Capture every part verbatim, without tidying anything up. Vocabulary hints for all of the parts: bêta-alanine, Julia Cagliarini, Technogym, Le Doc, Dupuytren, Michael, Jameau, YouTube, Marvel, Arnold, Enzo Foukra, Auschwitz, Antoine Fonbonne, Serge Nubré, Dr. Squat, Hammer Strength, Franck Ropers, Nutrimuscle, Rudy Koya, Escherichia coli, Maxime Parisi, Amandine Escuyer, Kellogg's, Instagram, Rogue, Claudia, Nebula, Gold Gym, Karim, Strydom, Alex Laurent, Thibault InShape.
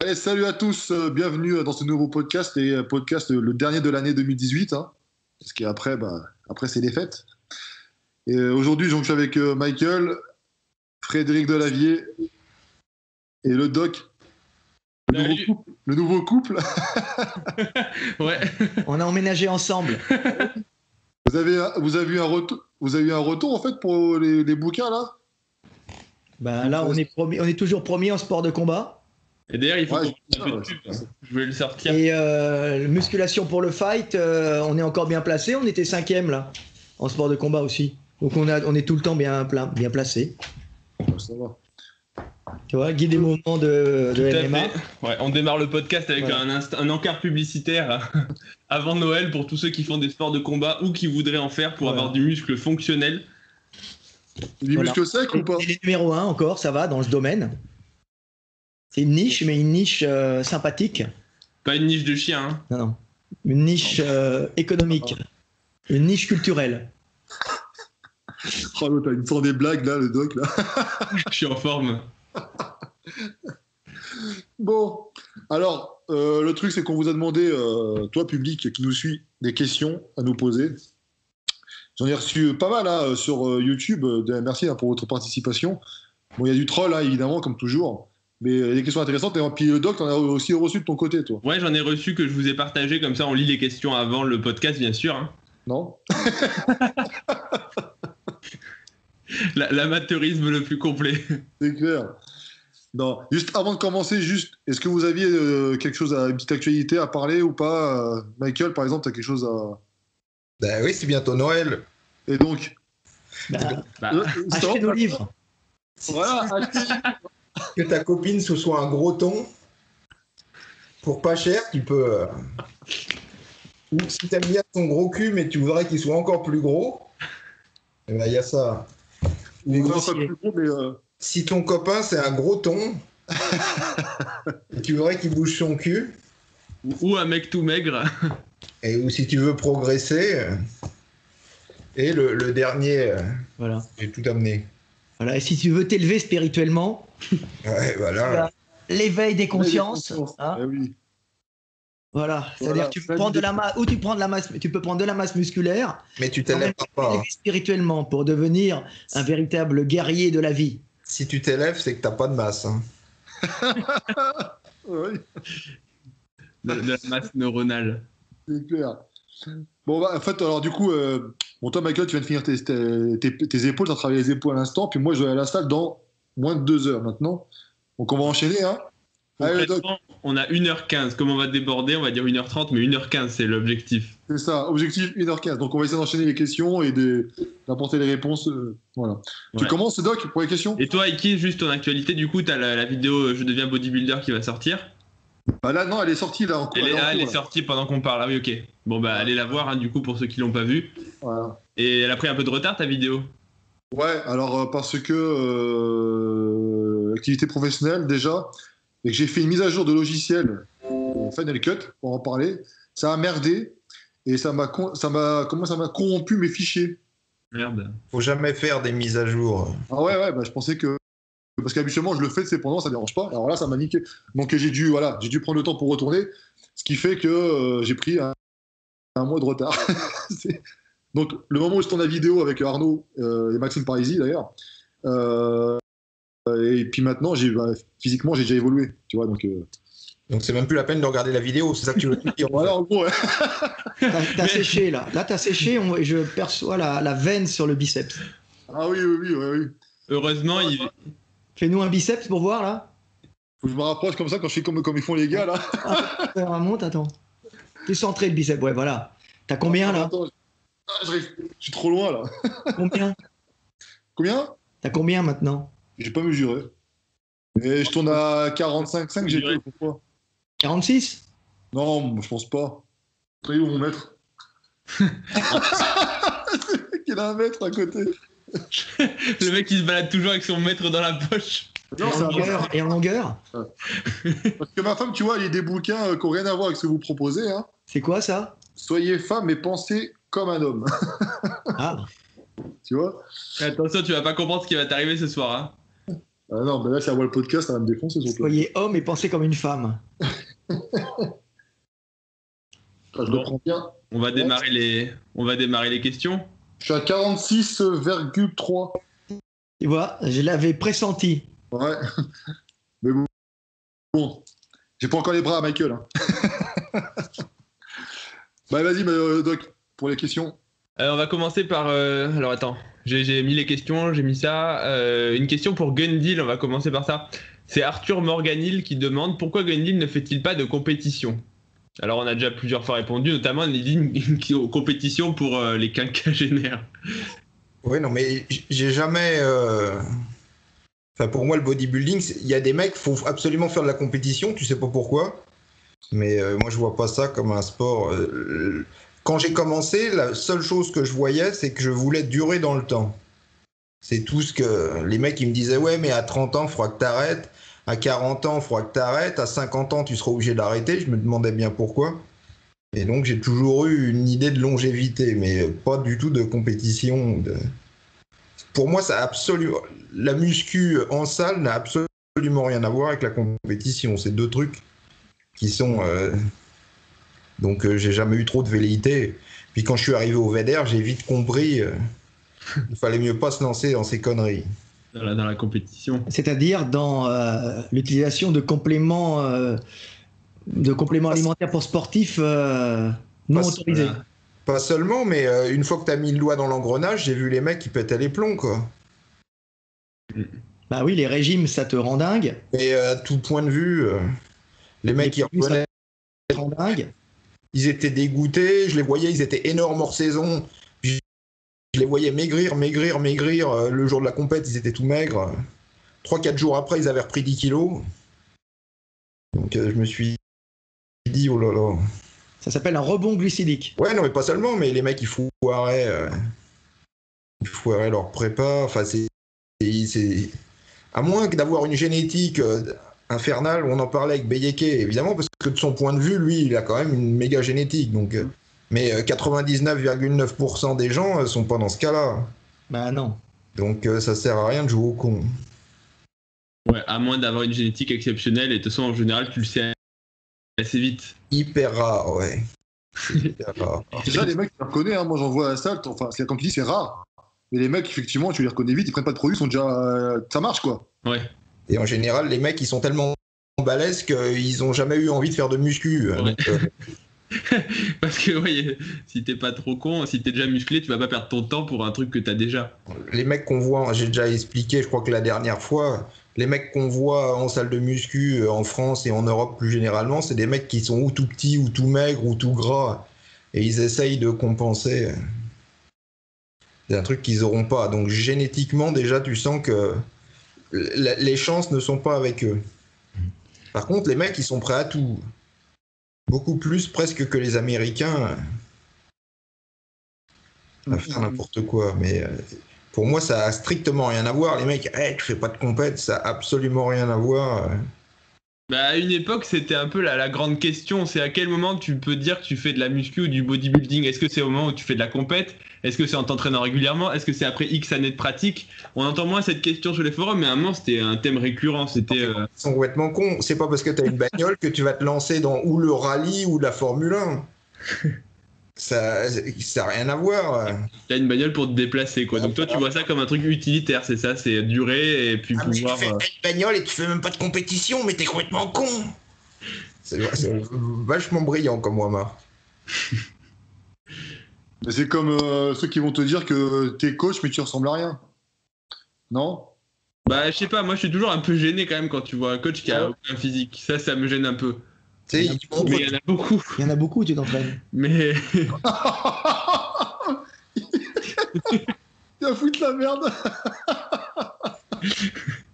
Allez, salut à tous, euh, bienvenue dans ce nouveau podcast, et euh, podcast euh, le dernier de l'année deux mille dix-huit, hein, parce qu'après, bah, après c'est les fêtes. Et euh, aujourd'hui, donc, je suis avec euh, Michael, Frédéric Delavier et le Doc. Le nouveau couple. Le nouveau couple. Ouais. On a emménagé ensemble. Vous avez, vous avez eu un retour, vous avez eu un retour en fait pour les, les bouquins là. Bah là, on est promis, on est toujours premier en sport de combat. Et d'ailleurs, il faut ouais, qu'on fasse un peu de pub. Hein. Je voulais le sortir. Et euh, musculation pour le fight, euh, on est encore bien placé. On était cinquième là en sport de combat aussi. Donc on a, on est tout le temps bien plein, bien placé. Ça va. Tu vois, guide des mouvements de, de M M A. Ouais, on démarre le podcast avec voilà. un, inst- un encart publicitaire avant Noël pour tous ceux qui font des sports de combat ou qui voudraient en faire pour voilà. avoir du muscle fonctionnel. Du voilà. muscle sec ou pas? Et les numéro un encore, ça va dans ce domaine. C'est une niche, mais une niche euh, sympathique. Pas une niche de chien. Hein. Non, non. Une niche euh, économique. Une niche culturelle. Oh, là, t'as une sorte des blagues là, le Doc là. Je suis en forme. Bon, alors euh, le truc c'est qu'on vous a demandé, euh, toi public qui nous suit, des questions à nous poser. J'en ai reçu pas mal hein, sur euh, YouTube. Euh, merci hein, pour votre participation. Bon, il y a du troll hein, évidemment comme toujours, mais il y a des questions intéressantes. Et puis le Doc, t'en as aussi reçu de ton côté, toi. Ouais, j'en ai reçu que je vous ai partagé comme ça. On lit les questions avant le podcast, bien sûr. Hein. Non. L'amateurisme le plus complet. C'est clair. Non. Juste avant de commencer, juste, est-ce que vous aviez euh, quelque chose, à, une petite actualité à parler ou pas? euh, Michael, par exemple, tu as quelque chose à... Ben oui, c'est bientôt Noël. Et donc bah, donc bah, euh, achetez nos livres. Voilà, que ta copine, ce soit un gros ton, pour pas cher, tu peux... Euh... Ou si t'aimes bien ton gros cul, mais tu voudrais qu'il soit encore plus gros, il ben, y a ça... Mais non, si, plus gros, mais euh... si ton copain c'est un gros ton et tu voudrais qu'il bouge son cul ou un mec tout maigre et ou si tu veux progresser et le, le dernier voilà. J'ai tout amené voilà, et si tu veux t'élever spirituellement ouais, voilà. L'éveil des consciences, l'éveil des consciences. Hein eh oui. Voilà, c'est-à-dire voilà, tu peux prendre de la masse ou tu prends de la masse, tu peux prendre de la masse musculaire, mais tu t'élèves pas spirituellement pour devenir un véritable guerrier de la vie. Si tu t'élèves, c'est que t'as pas de masse. Hein. Oui. de, de la masse neuronale. C'est clair. Bon, bah, en fait, alors du coup, euh, bon, toi, Michael, tu viens de finir tes, tes, tes, tes épaules, t'as travaillé les épaules à l'instant, puis moi, je vais à la salle dans moins de deux heures maintenant. Donc, on va enchaîner, hein. Allez, Doc. On a une heure quinze. Comme on va déborder, on va dire une heure trente, mais une heure quinze, c'est l'objectif. C'est ça, objectif une heure quinze. Donc on va essayer d'enchaîner les questions et de, d'apporter les réponses. Euh, voilà. Ouais. Tu commences, Doc, pour les questions. Et toi, Iki, juste en actualité, du coup, tu as la, la vidéo Je deviens bodybuilder qui va sortir. Bah là, non, elle est sortie là. En, elle, elle, en ah, cours, elle est là. sortie pendant qu'on parle. Ah oui, ok. Bon, bah allez la voir, hein, du coup, pour ceux qui l'ont pas vue. Voilà. Et elle a pris un peu de retard, ta vidéo. Ouais, alors euh, parce que euh, activité professionnelle, déjà. Et que j'ai fait une mise à jour de logiciel Final Cut pour en parler, ça a merdé et ça m'a, con- ça m'a, comment ça m'a corrompu mes fichiers. Merde. Faut jamais faire des mises à jour. Ah ouais, ouais, bah je pensais que. Parce qu'habituellement, je le fais cependant, ça ne dérange pas. Alors là, ça m'a niqué. Donc j'ai dû, voilà, j'ai dû prendre le temps pour retourner, ce qui fait que euh, j'ai pris un, un mois de retard. Donc le moment où je tourne la vidéo avec Arnaud euh, et Maxime Parisi d'ailleurs, euh, et puis maintenant, j'ai, bah, physiquement, j'ai déjà évolué, tu vois, donc... Euh... Donc c'est même plus la peine de regarder la vidéo, c'est ça que tu veux dire. Voilà, en gros, ouais. T'as, t'as mais... séché, là. Là, t'as séché, on... je perçois la, la veine sur le biceps. Ah oui, oui, oui, oui. oui. Heureusement, il... Fais-nous un biceps pour voir, là. Faut que je me rapproche comme ça, quand je fais comme, comme ils font les gars, là. Ah, remonte, attends. T'es centré, le biceps, ouais, voilà. T'as combien, là? Attends, je... je suis trop loin, là. Combien Combien T'as combien, maintenant? J'ai pas mesuré. Et je tourne à quarante-cinq virgule cinq, j'ai fait pourquoi. quarante-six? Non, je pense pas. Très où mon mètre. Il a un mètre à côté. Le mec il se balade toujours avec son mètre dans la poche. Non, et, en longueur, et en longueur. Parce que ma femme, tu vois, elle lit des bouquins qui n'ont rien à voir avec ce que vous proposez. Hein. C'est quoi ça? Soyez femme et pensez comme un homme. Ah. Tu vois? Attention, tu vas pas comprendre ce qui va t'arriver ce soir. Hein. Ah non, mais là, si elle voit le podcast, elle va me défoncer son plan. Soyez homme et pensez comme une femme. Je bon. le prends bien. On va, démarrer les... On va démarrer les questions. Je suis à quarante-six virgule trois. Tu vois, je l'avais pressenti. Ouais. Mais bon. bon. J'ai pas encore les bras à Michael. Hein. bah, vas-y, bah, Doc, pour les questions. Euh, on va commencer par... Euh... Alors, attends. J'ai, j'ai mis les questions, j'ai mis ça. Euh, une question pour Gundill, on va commencer par ça. C'est Arthur Morganil qui demande pourquoi Gundill ne fait-il pas de compétition ? Alors, on a déjà plusieurs fois répondu, notamment on dit une compétition pour euh, les quinquagénaires. Oui, non, mais j'ai jamais... Euh... Enfin, pour moi, le bodybuilding, il y a des mecs, il faut absolument faire de la compétition, tu sais pas pourquoi. Mais euh, moi, je vois pas ça comme un sport... Euh... Quand j'ai commencé, la seule chose que je voyais, c'est que je voulais durer dans le temps. C'est tout ce que les mecs ils me disaient, ouais, mais à trente ans, il faudra que tu arrêtes. À quarante ans, il faudra que tu arrêtes. À cinquante ans, tu seras obligé d'arrêter. Je me demandais bien pourquoi. Et donc, j'ai toujours eu une idée de longévité, mais pas du tout de compétition. De... Pour moi, ça absolument... la muscu en salle n'a absolument rien à voir avec la compétition. C'est deux trucs qui sont... Euh... Donc, euh, j'ai jamais eu trop de velléité. Puis, quand je suis arrivé au V D R, j'ai vite compris euh, qu'il fallait mieux pas se lancer dans ces conneries. Dans la, dans la compétition. C'est-à-dire dans euh, l'utilisation de compléments, euh, de compléments alimentaires pour sportifs euh, non pas autorisés. Voilà. Pas seulement, mais euh, une fois que tu as mis le doigt dans l'engrenage, j'ai vu les mecs qui pétaient les plombs, quoi. Bah oui, les régimes, ça te rend dingue. Et euh, à tout point de vue, euh, les, les mecs qui reprenaient. Ça te rend dingue. Ils étaient dégoûtés, je les voyais, ils étaient énormes hors saison. Je les voyais maigrir, maigrir, maigrir. Le jour de la compète, ils étaient tout maigres. trois quatre jours après, ils avaient repris dix kilos. Donc je me suis dit, oh là là. Ça s'appelle un rebond glucidique. Ouais, non, mais pas seulement, mais les mecs, ils foiraient, euh, ils foiraient leur prépa. Enfin, c'est, c'est... À moins que d'avoir une génétique... Euh, infernal, on en parlait avec Beyeke, évidemment, parce que de son point de vue, lui, il a quand même une méga génétique. Donc, mais quatre-vingt-dix-neuf virgule neuf pour cent des gens ne sont pas dans ce cas-là. Bah non. Donc ça sert à rien de jouer au con. Ouais, à moins d'avoir une génétique exceptionnelle, et de toute façon, en général, tu le sais assez vite. Hyper rare, ouais. Hyper rare. C'est ça, les mecs, tu les reconnais, hein. Moi j'en vois à la salle, enfin, comme tu dis, c'est rare. Mais les mecs, effectivement, tu les reconnais vite, ils prennent pas de produits, ils sont déjà... Euh, ça marche, quoi. Ouais. Et en général, les mecs, ils sont tellement balèzes qu'ils n'ont jamais eu envie de faire de muscu. Ouais. Donc, euh... Parce que oui, si t'es pas trop con, si t'es déjà musclé, tu vas pas perdre ton temps pour un truc que t'as déjà. Les mecs qu'on voit, j'ai déjà expliqué, je crois que la dernière fois, les mecs qu'on voit en salle de muscu en France et en Europe plus généralement, c'est des mecs qui sont ou tout petits, ou tout maigres, ou tout gras. Et ils essayent de compenser. C'est un truc qu'ils n'auront pas. Donc génétiquement, déjà, tu sens que... les chances ne sont pas avec eux. Par contre, les mecs, ils sont prêts à tout. Beaucoup plus presque que les Américains à faire n'importe quoi. Mais pour moi, ça a strictement rien à voir. Les mecs, hey, tu fais pas de compète, ça a absolument rien à voir. Bah, à une époque, c'était un peu la, la grande question. C'est à quel moment tu peux dire que tu fais de la muscu ou du bodybuilding? Est-ce que c'est au moment où tu fais de la compète? Est-ce que c'est en t'entraînant régulièrement? Est-ce que c'est après X années de pratique? On entend moins cette question sur les forums, mais à un moment, c'était un thème récurrent. C'était, euh... ils sont complètement cons. C'est pas parce que tu as une bagnole que tu vas te lancer dans ou le rallye ou la Formule un. Ça n'a rien à voir. Tu as une bagnole pour te déplacer, quoi. Donc toi, tu vois ça comme un truc utilitaire, c'est ça? C'est durer et puis ah, pouvoir... Tu fais une bagnole et tu fais même pas de compétition, mais t'es complètement con. C'est, c'est vachement brillant comme moi, Marc. Mais c'est comme euh, ceux qui vont te dire que t'es coach, mais tu ressembles à rien. Non? Bah, je sais pas, moi je suis toujours un peu gêné quand même quand tu vois un coach qui a aucun physique. Ça, ça me gêne un peu. Il y, beaucoup, mais il y en a beaucoup. Il y en a beaucoup, tu t'entraînes. Mais. Il a foutu la merde.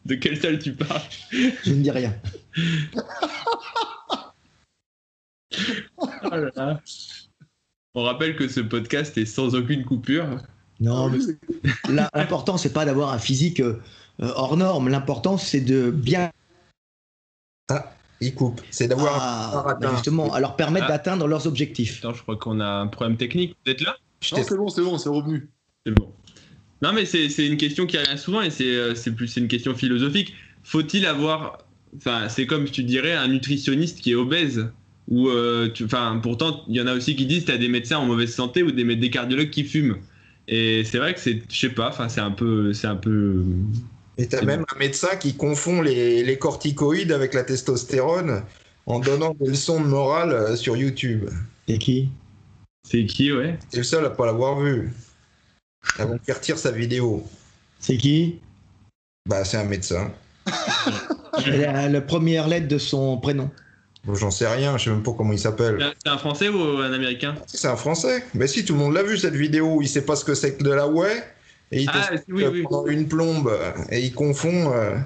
De quelle salle tu parles? Je ne dis rien. Oh là là. On rappelle que ce podcast est sans aucune coupure. Non, mais l'important, c'est pas d'avoir un physique euh, hors norme. L'important, c'est de bien. Ah. Ils coupent. C'est d'avoir ah, bah justement, à leur permettre ah. d'atteindre leurs objectifs. Attends, je crois qu'on a un problème technique. Vous êtes là? Non, c'est bon, c'est bon, c'est revenu. C'est bon. Non, mais c'est une question qui revient souvent et c'est plus une question philosophique. Faut-il avoir... Enfin, c'est comme tu dirais un nutritionniste qui est obèse. Ou, euh, tu, enfin, pourtant, il y en a aussi qui disent tu as des médecins en mauvaise santé ou des, des cardiologues qui fument. Et c'est vrai que c'est, je sais pas, enfin, c'est un peu... C'est un peu... Et tu as même un médecin qui confond les, les corticoïdes avec la testostérone en donnant des leçons de morale sur YouTube. C'est qui ? C'est qui, ouais. C'est le seul à pas l'avoir vu. Avant de faire tirer sa vidéo. C'est qui ? Bah, c'est un médecin. la, la première lettre de son prénom. J'en sais rien, je sais même pas comment il s'appelle. C'est un Français ou un Américain ? C'est un Français. Mais si, tout le monde l'a vu cette vidéo, il sait pas ce que c'est que de la whey. Et il ah, teste oui, oui, pendant oui. une plombe et il confond. Euh...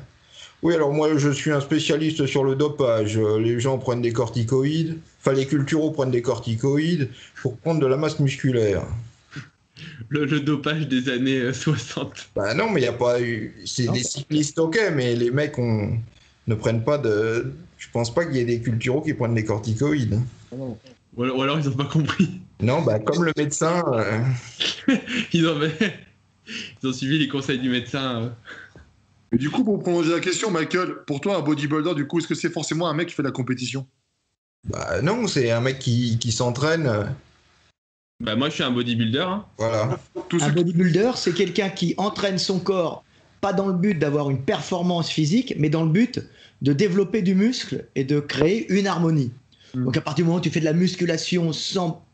Oui, alors moi je suis un spécialiste sur le dopage. Les gens prennent des corticoïdes, enfin les culturaux prennent des corticoïdes pour prendre de la masse musculaire. Le, le dopage des années soixante. Bah non, mais il n'y a pas eu. C'est des cyclistes, ok, mais les mecs on... ne prennent pas de. Je pense pas qu'il y ait des culturaux qui prennent des corticoïdes. Oh. Ou alors ils n'ont pas compris. Non, bah comme le médecin. Euh... ils ont. Ils ont suivi les conseils du médecin. Et du coup, pour prolonger la question, Michael, pour toi, un bodybuilder, du coup, est-ce que c'est forcément un mec qui fait de la compétition ? Bah non, c'est un mec qui, qui s'entraîne. Bah moi, je suis un bodybuilder. Hein. Voilà. Tout un bodybuilder, c'est quelqu'un qui entraîne son corps, pas dans le but d'avoir une performance physique, mais dans le but de développer du muscle et de créer une harmonie. Mmh. Donc à partir du moment où tu fais de la musculation sans...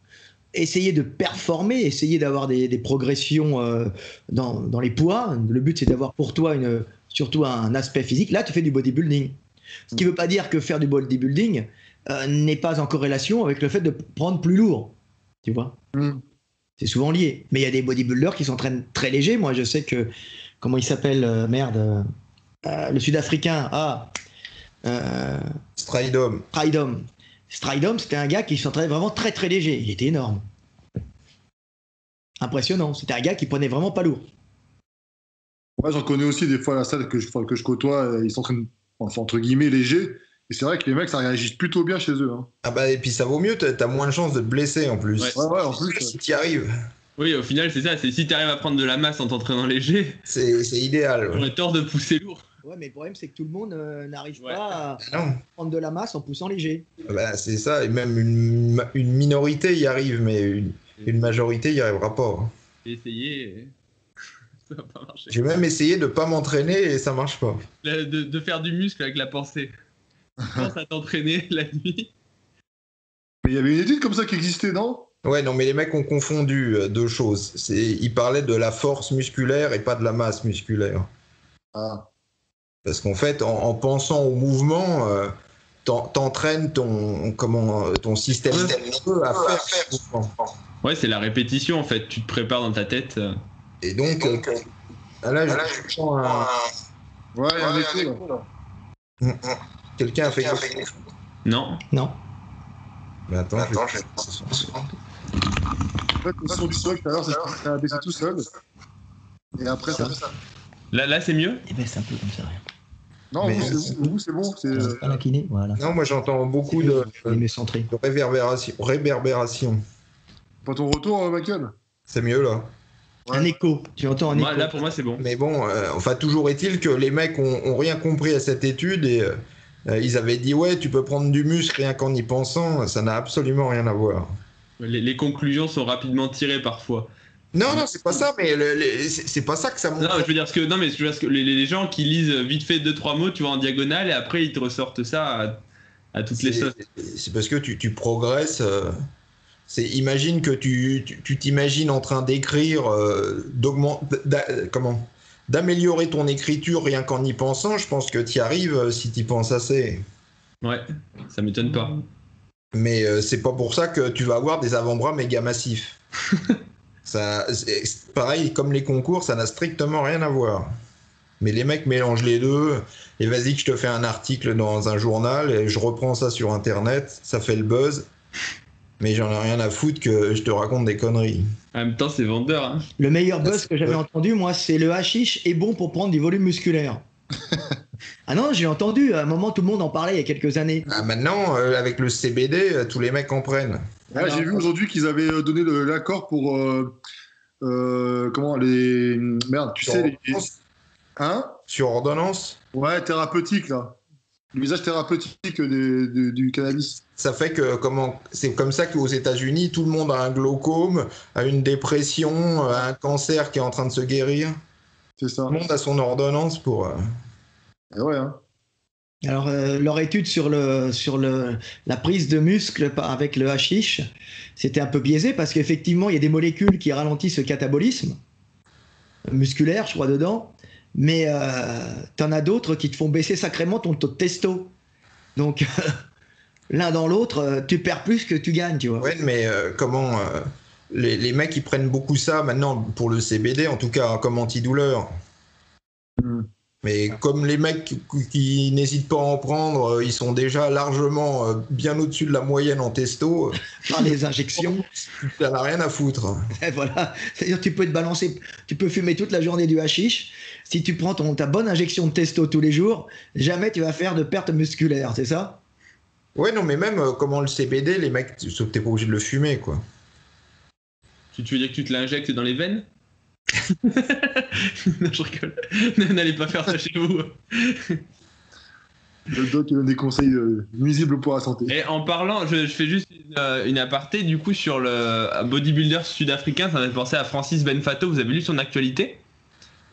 essayer de performer, essayer d'avoir des, des progressions euh, dans, dans les poids. Le but, c'est d'avoir pour toi une, surtout un aspect physique. Là, tu fais du bodybuilding. Ce qui ne veut pas dire que faire du bodybuilding euh, n'est pas en corrélation avec le fait de prendre plus lourd. Tu vois ? Mm. C'est souvent lié. Mais il y a des bodybuilders qui s'entraînent très léger. Moi, je sais que... Comment il s'appelle euh, Merde. Euh, le Sud-Africain. Ah euh, Strydom. Strydom. Strydom, c'était un gars qui s'entraînait vraiment très très léger. Il était énorme. Impressionnant. C'était un gars qui prenait vraiment pas lourd. Moi, ouais, j'en connais aussi des fois à la salle que je, que je côtoie. Ils s'entraînent enfin, entre guillemets léger. Et c'est vrai que les mecs, ça réagit plutôt bien chez eux. Hein. Ah bah, et puis ça vaut mieux. T'as moins de chances de te blesser en plus. Ouais, ouais, ouais en plus. Si t'y arrives. Oui, au final, c'est ça. C'est si t'arrives à prendre de la masse en t'entraînant léger. C'est idéal. Ouais. On a tort de pousser lourd. Ouais, mais le problème, c'est que tout le monde euh, n'arrive ouais. pas à non. prendre de la masse en poussant léger. Bah, c'est ça, et même une, une minorité y arrive, mais une, une majorité y arrivera pas. J'ai essayé, ça va pas marcher. J'ai même essayé de pas m'entraîner et ça marche pas. La, de, de faire du muscle avec la pensée. Tu penses à t'entraîner la nuit. Mais il y avait une étude comme ça qui existait, non ? Ouais, non, mais les mecs ont confondu deux choses. Ils parlaient de la force musculaire et pas de la masse musculaire. Ah. Parce qu'en fait, en, en pensant au mouvement, euh, t'entraînes ton, comment, ton système nerveux à faire ce mouvement. Ouais, c'est la répétition en fait. Tu te prépares dans ta tête. Et donc, euh, là, je, là, je prends un. Ouais, ouais un écho. Là. Quelqu'un a fait quelque chose ? Non. Non. Mais attends, attends je vais prendre. En fait, le son du sol tout à l'heure, c'est a baissé tout seul. Et après, ça fait ça. Là, là c'est mieux ? Il baisse un peu comme ça, rien. Non, vous, c'est bon. C'est pas la kiné, voilà. Non, moi, j'entends beaucoup de, euh, de réverbération. réverbération. Pas ton retour, Michael ? C'est mieux, là. Ouais. Un écho. Tu entends un écho. Bah, là, pour moi, c'est bon. Mais bon, euh, enfin, toujours est-il que les mecs ont, ont rien compris à cette étude et euh, ils avaient dit, ouais, tu peux prendre du muscle rien qu'en y pensant. Ça n'a absolument rien à voir. Les, les conclusions sont rapidement tirées parfois. Non, non, c'est pas ça, mais c'est pas ça que ça montre. Non, je veux dire, ce que, non, mais je veux dire ce que les, les gens qui lisent vite fait deux, trois mots, tu vois, en diagonale, et après, ils te ressortent ça à, à toutes les sauces. C'est parce que tu, tu progresses. Euh, imagine que tu t'imagines en train d'écrire, euh, d'augmenter, comment, d'améliorer ton écriture rien qu'en y pensant. Je pense que tu y arrives si tu y penses assez. Ouais, ça m'étonne pas. Mais euh, c'est pas pour ça que tu vas avoir des avant-bras méga massifs. Ça, pareil, comme les concours, ça n'a strictement rien à voir. Mais les mecs mélangent les deux. Et vas-y que je te fais un article dans un journal et je reprends ça sur Internet. Ça fait le buzz. Mais j'en ai rien à foutre que je te raconte des conneries. En même temps, c'est vendeur. Hein. Le meilleur buzz que j'avais entendu, moi, c'est le hashish est bon pour prendre du volume musculaire. Ah non, j'ai entendu. À un moment, tout le monde en parlait il y a quelques années. Ah, maintenant, euh, avec le C B D, tous les mecs en prennent. Ah, j'ai vu aujourd'hui qu'ils avaient donné l'accord pour euh, euh, comment les merde, tu sur sais les hein sur ordonnance. Ouais, thérapeutique là. L'usage thérapeutique des, de, du cannabis. Ça fait que comment c'est comme ça qu'aux États-Unis, tout le monde a un glaucome, a une dépression, a un cancer qui est en train de se guérir. C'est ça. Tout le monde a son ordonnance pour. Euh... Et ouais. Hein. Alors euh, leur étude sur le sur le la prise de muscle avec le hashish, c'était un peu biaisé parce qu'effectivement il y a des molécules qui ralentissent le catabolisme musculaire, je crois dedans. Mais euh, t'en as d'autres qui te font baisser sacrément ton taux de testo. Donc, euh, l'un dans l'autre, tu perds plus que tu gagnes, tu vois. Ouais, mais euh, comment... Euh, les, les mecs, ils prennent beaucoup ça, maintenant, pour le C B D, en tout cas, comme antidouleur. Mm. Mais comme les mecs qui, qui n'hésitent pas à en prendre, ils sont déjà largement euh, bien au-dessus de la moyenne en testo. Par les injections. Ça n'a rien à foutre. Et voilà. C'est-à-dire tu peux te balancer, tu peux fumer toute la journée du hashish. Si tu prends ton, ta bonne injection de testo tous les jours, jamais tu vas faire de perte musculaire, c'est ça? Ouais, non, mais même euh, comment le C B D, les mecs, tu n'es pas obligé de le fumer, quoi. Tu, tu veux dire que tu te l'injectes dans les veines? Non, je rigole. N'allez pas faire ça chez vous. Le doc donne des conseils euh, nuisibles pour la santé. Et en parlant, je, je fais juste une, euh, une aparté du coup sur le bodybuilder sud-africain. Ça m'a fait penser à Francis Benfato. Vous avez lu son actualité?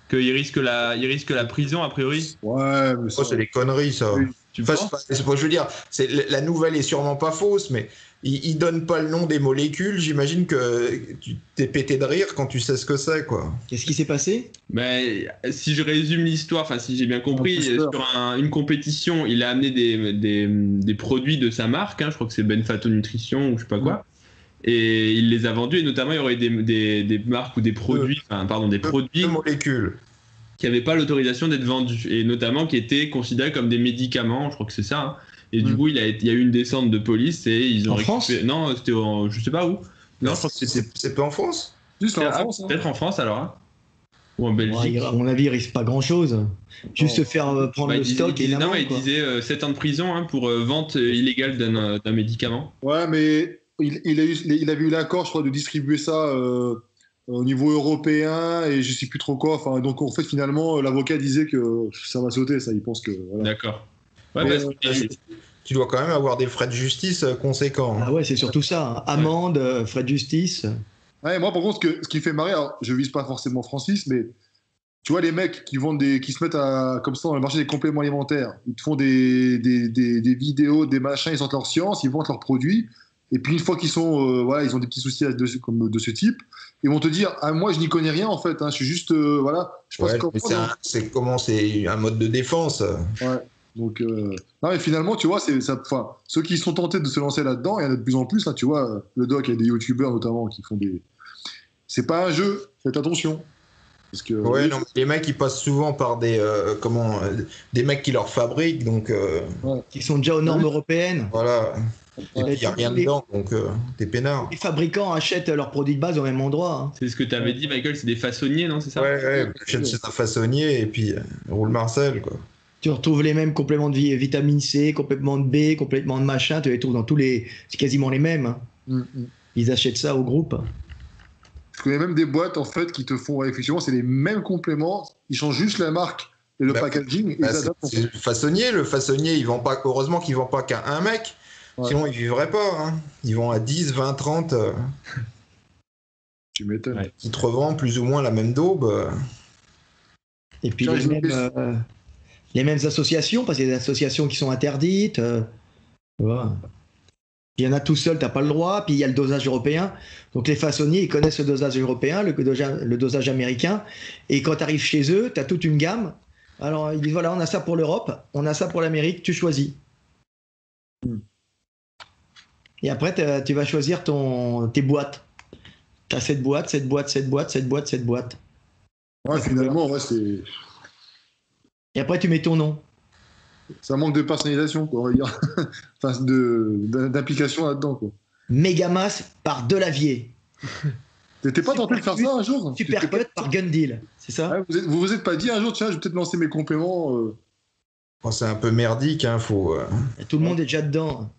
Qu'il risque la, il risque la prison a priori. Ouais, mais ça, oh, c'est des conneries ça. Oui. Tu enfin, penses c'est pas, je veux dire, c'est, la nouvelle est sûrement pas fausse, mais il ne donne pas le nom des molécules. J'imagine que tu t'es pété de rire quand tu sais ce que c'est, quoi. Qu'est-ce qui s'est passé? Mais, si je résume l'histoire, enfin si j'ai bien compris, sur un, une compétition, il a amené des, des, des produits de sa marque, hein, je crois que c'est Benfato Nutrition ou je sais pas quoi. Mmh. Et il les a vendus, et notamment il y aurait des, des, des marques ou des produits, enfin pardon, des produits, des molécules qui n'avaient pas l'autorisation d'être vendus, et notamment qui étaient considérés comme des médicaments, je crois que c'est ça. Hein. Et mmh. du coup, il, a, il y a eu une descente de police et ils ont récupéré. Non, c'était en, je sais pas où. Non, je pense que c'était... C'est pas en France. Juste en France. Ah, hein. Peut-être en France alors. Hein. Ou en Belgique. Ouais, à mon avis, il risque pas grand-chose. Juste oh. se faire euh, prendre bah, le disait, stock disait, et la. Non, il disait euh, sept ans de prison hein, pour euh, vente illégale d'un, euh, d'un médicament. Ouais, mais. Il, il, a eu, il avait eu l'accord, je crois, de distribuer ça euh, au niveau européen et je ne sais plus trop quoi. Enfin, donc, en fait, finalement, l'avocat disait que ça va sauter, ça. Il pense que. Voilà. D'accord. Ouais, mais, bah, tu, tu dois quand même avoir des frais de justice conséquents. Ah ouais, c'est surtout ça. Hein. Amende, ouais. Frais de justice. Ouais, moi, par contre, ce, que, ce qui fait marrer, alors, je ne vise pas forcément Francis, mais tu vois, les mecs qui, vendent des, qui se mettent à, comme ça dans le marché des compléments alimentaires, ils te font des, des, des, des vidéos, des machins, ils sortent leur science, ils vendent leurs produits. Et puis une fois qu'ils sont, euh, voilà, ils ont des petits soucis de ce, comme de ce type, ils vont te dire, ah, moi je n'y connais rien en fait, hein, je suis juste, euh, voilà, je pense ouais, que c'est, un, c'est comment, c'est un mode de défense. Ouais. Donc, euh... non mais finalement, tu vois, c'est, ça, enfin, ceux qui sont tentés de se lancer là-dedans, il y en a de plus en plus là, tu vois, le doc, il y a des youtubeurs notamment qui font des, c'est pas un jeu, faites attention. Parce que, ouais, oui, non, les mecs ils passent souvent par des euh, comment, euh, des mecs qui leur fabriquent donc. Euh... Ouais. Qui sont déjà aux normes ouais. européennes. Voilà. Il n'y a rien les... dedans, donc euh, t'es peinard. Les fabricants achètent leurs produits de base au même endroit. Hein. C'est ce que tu avais dit, Michael, c'est des façonniers, non? C'est ça? Ouais, ouais, achète chez un façonnier et puis euh, roule Marcel, quoi. Tu retrouves les mêmes compléments de vie, vitamine C, compléments de B, compléments de machin, tu les trouves dans tous les. C'est quasiment les mêmes. Hein. Mm-hmm. Ils achètent ça au groupe. Je connais même des boîtes, en fait, qui te font. Effectivement, c'est les mêmes compléments, ils changent juste la marque et le bah, packaging. Bah, et c'est, c'est le façonnier, le façonnier, il vend pas. Heureusement qu'il ne vend pas qu'à un mec. Sinon, ils ne vivraient pas. Hein. Ils vont à dix, vingt, trente. Euh... Tu m'étonnes. Ouais. Ils te revendent plus ou moins la même daube. Euh... Et puis, les mêmes, euh, les mêmes associations, parce qu'il y a des associations qui sont interdites. Euh... Ouais. Il y en a tout seul, tu n'as pas le droit. Puis, il y a le dosage européen. Donc, les façonniers, ils connaissent le dosage européen, le, doja... le dosage américain. Et quand tu arrives chez eux, tu as toute une gamme. Alors, ils disent, voilà, on a ça pour l'Europe, on a ça pour l'Amérique, tu choisis. Hmm. Et après, tu vas choisir ton, tes boîtes. Tu as cette boîte, cette boîte, cette boîte, cette boîte, cette boîte. Ouais, finalement, ouais, c'est. Et après, tu mets ton nom. Ça manque de personnalisation, quoi, on va dire. Enfin, de, d'implication là-dedans, quoi. Mégamasse par Delavier. T'étais pas tenté de faire ça un jour? Supercut par Gundill, c'est ça? Ouais, vous, êtes, vous vous êtes pas dit un jour, tiens, je vais peut-être lancer mes compléments. Euh... Bon, c'est un peu merdique, hein, faut. Euh... Tout le monde est déjà dedans.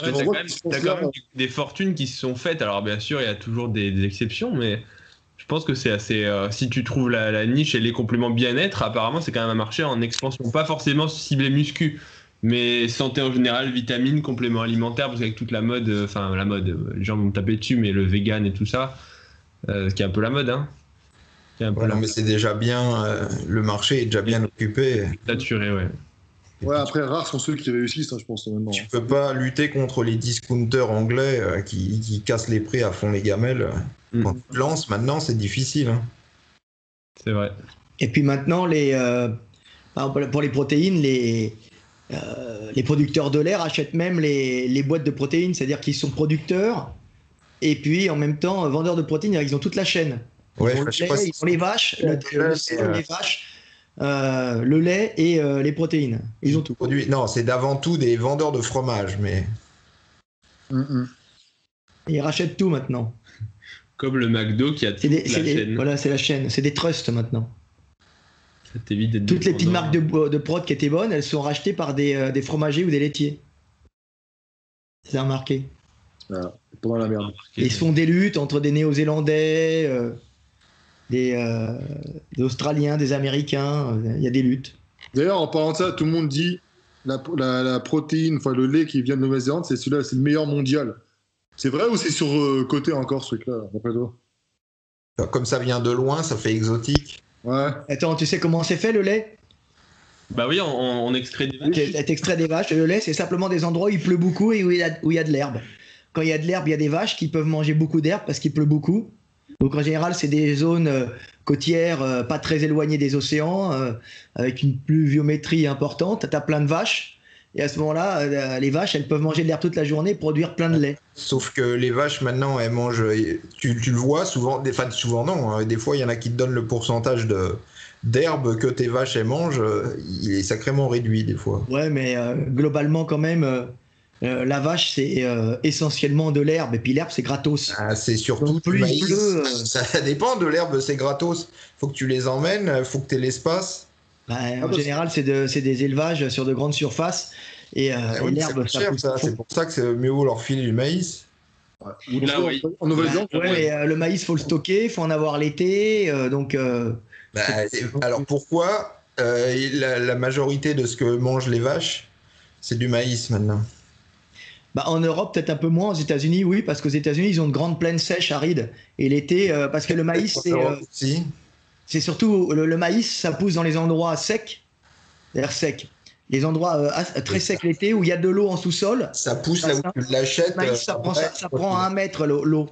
T'as quand même, t'as quand même des fortunes qui se sont faites. Alors bien sûr, il y a toujours des, des exceptions, mais je pense que c'est assez. Euh, si tu trouves la, la niche et les compléments bien-être, apparemment, c'est quand même un marché en expansion. Pas forcément ciblé muscu, mais santé en général, vitamines, compléments alimentaires, parce qu'avec toute la mode, enfin euh, la mode, euh, les gens vont me taper dessus, mais le vegan et tout ça, euh, ce qui est un peu la mode, hein. Voilà, mais c'est déjà bien, euh, le marché est déjà bien occupé. Saturé, ouais. Ouais, après, rares sont ceux qui réussissent, hein, je pense. Maintenant. Tu peux pas lutter contre les discounters anglais euh, qui, qui cassent les prix à fond les gamelles. Mmh. Quand tu te lances, maintenant, c'est difficile. Hein. C'est vrai. Et puis maintenant, les, euh, pour les protéines, les, euh, les producteurs de l'air achètent même les, les boîtes de protéines, c'est-à-dire qu'ils sont producteurs et puis en même temps vendeurs de protéines, ils ont toute la chaîne. Ouais, ils, ont je lait, si ils ont les vaches, le, le, le sang, euh... les vaches, euh, le lait et euh, les protéines. Ils ont tout. Non, c'est d'avant tout des vendeurs de fromage, mais mm-mm. Ils rachètent tout maintenant. Comme le McDo qui a toute des, la des, chaîne. Voilà, c'est la chaîne. C'est des trusts maintenant. Ça t'évite d'être toutes les petites marques de, de prod qui étaient bonnes, elles sont rachetées par des, euh, des fromagers ou des laitiers. C'est remarqué. Voilà. Pendant la merde. Remarqué, ils se font des luttes entre des Néo-Zélandais. Euh... Des, euh, des Australiens, des Américains, il euh, y a des luttes. D'ailleurs, en parlant de ça, tout le monde dit la, la, la protéine, enfin le lait qui vient de Nouvelle-Zélande, c'est celui-là, c'est le meilleur mondial. C'est vrai ou c'est surcoté euh, encore ce truc-là, après toi ? Comme ça vient de loin, ça fait exotique. Ouais. Attends, tu sais comment c'est fait le lait ? Bah oui, on, on extrait des vaches. Oui, t'extrais des vaches. Le lait, c'est simplement des endroits où il pleut beaucoup et où il y a, où il y a de l'herbe. Quand il y a de l'herbe, il y a des vaches qui peuvent manger beaucoup d'herbe parce qu'il pleut beaucoup. Donc en général, c'est des zones côtières euh, pas très éloignées des océans, euh, avec une pluviométrie importante. Tu as plein de vaches, et à ce moment-là, euh, les vaches, elles peuvent manger de l'herbe toute la journée et produire plein de lait. Sauf que les vaches, maintenant, elles mangent, tu, tu le vois souvent, des, enfin, souvent non, hein, des fois, il y en a qui te donnent le pourcentage de, d'herbe que tes vaches, elles mangent, il est sacrément réduit des fois. Ouais, mais euh, globalement quand même... Euh, Euh, la vache, c'est euh, essentiellement de l'herbe, et puis l'herbe, c'est gratos. Ah, c'est surtout du maïs. Bleu, euh... Ça dépend de l'herbe, c'est gratos. Faut que tu les emmènes, faut que tu aies l'espace. Bah, ah, en bah, général, c'est de, des élevages sur de grandes surfaces, et, euh, ah, et oui, l'herbe, ça, ça, ça. C'est pour ça que c'est mieux on leur file du maïs. Ouais. Là, oui. En Nouvelle-Zélande, bah, ouais, ouais. euh, le maïs, faut le stocker, faut en avoir l'été, euh, donc. Euh, bah, alors pourquoi euh, la, la majorité de ce que mangent les vaches, c'est du maïs maintenant? Bah, en Europe, peut-être un peu moins. Aux États-Unis, oui, parce qu'aux États-Unis, ils ont de grandes plaines sèches, arides. Et l'été, euh, parce que le maïs, c'est euh, surtout le, le maïs, ça pousse dans les endroits secs, d'air sec, les endroits euh, très secs l'été où il y a de l'eau en sous-sol. Ça pousse là où tu l'achètes. Le maïs, ça, prend, ça, ça prend à un mètre l'eau.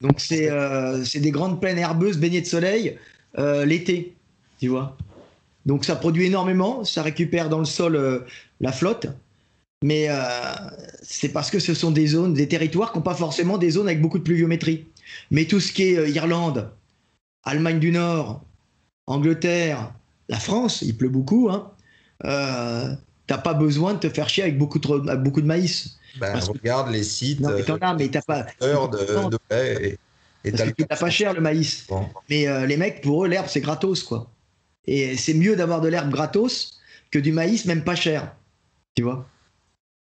Donc c'est euh, des grandes plaines herbeuses baignées de soleil euh, l'été, tu vois. Donc ça produit énormément, ça récupère dans le sol euh, la flotte. Mais euh, c'est parce que ce sont des zones, des territoires qui n'ont pas forcément des zones avec beaucoup de pluviométrie. Mais tout ce qui est euh, Irlande, Allemagne du Nord, Angleterre, la France, il pleut beaucoup, hein, euh, t'as pas besoin de te faire chier avec beaucoup de, beaucoup de maïs. Ben, regarde que... les sites. Non, mais t'en as, mais t'as pas. De, de et, et parce que t'as pas cher le maïs. Bon. Mais euh, les mecs, pour eux, l'herbe, c'est gratos, quoi. Et c'est mieux d'avoir de l'herbe gratos que du maïs, même pas cher. Tu vois ?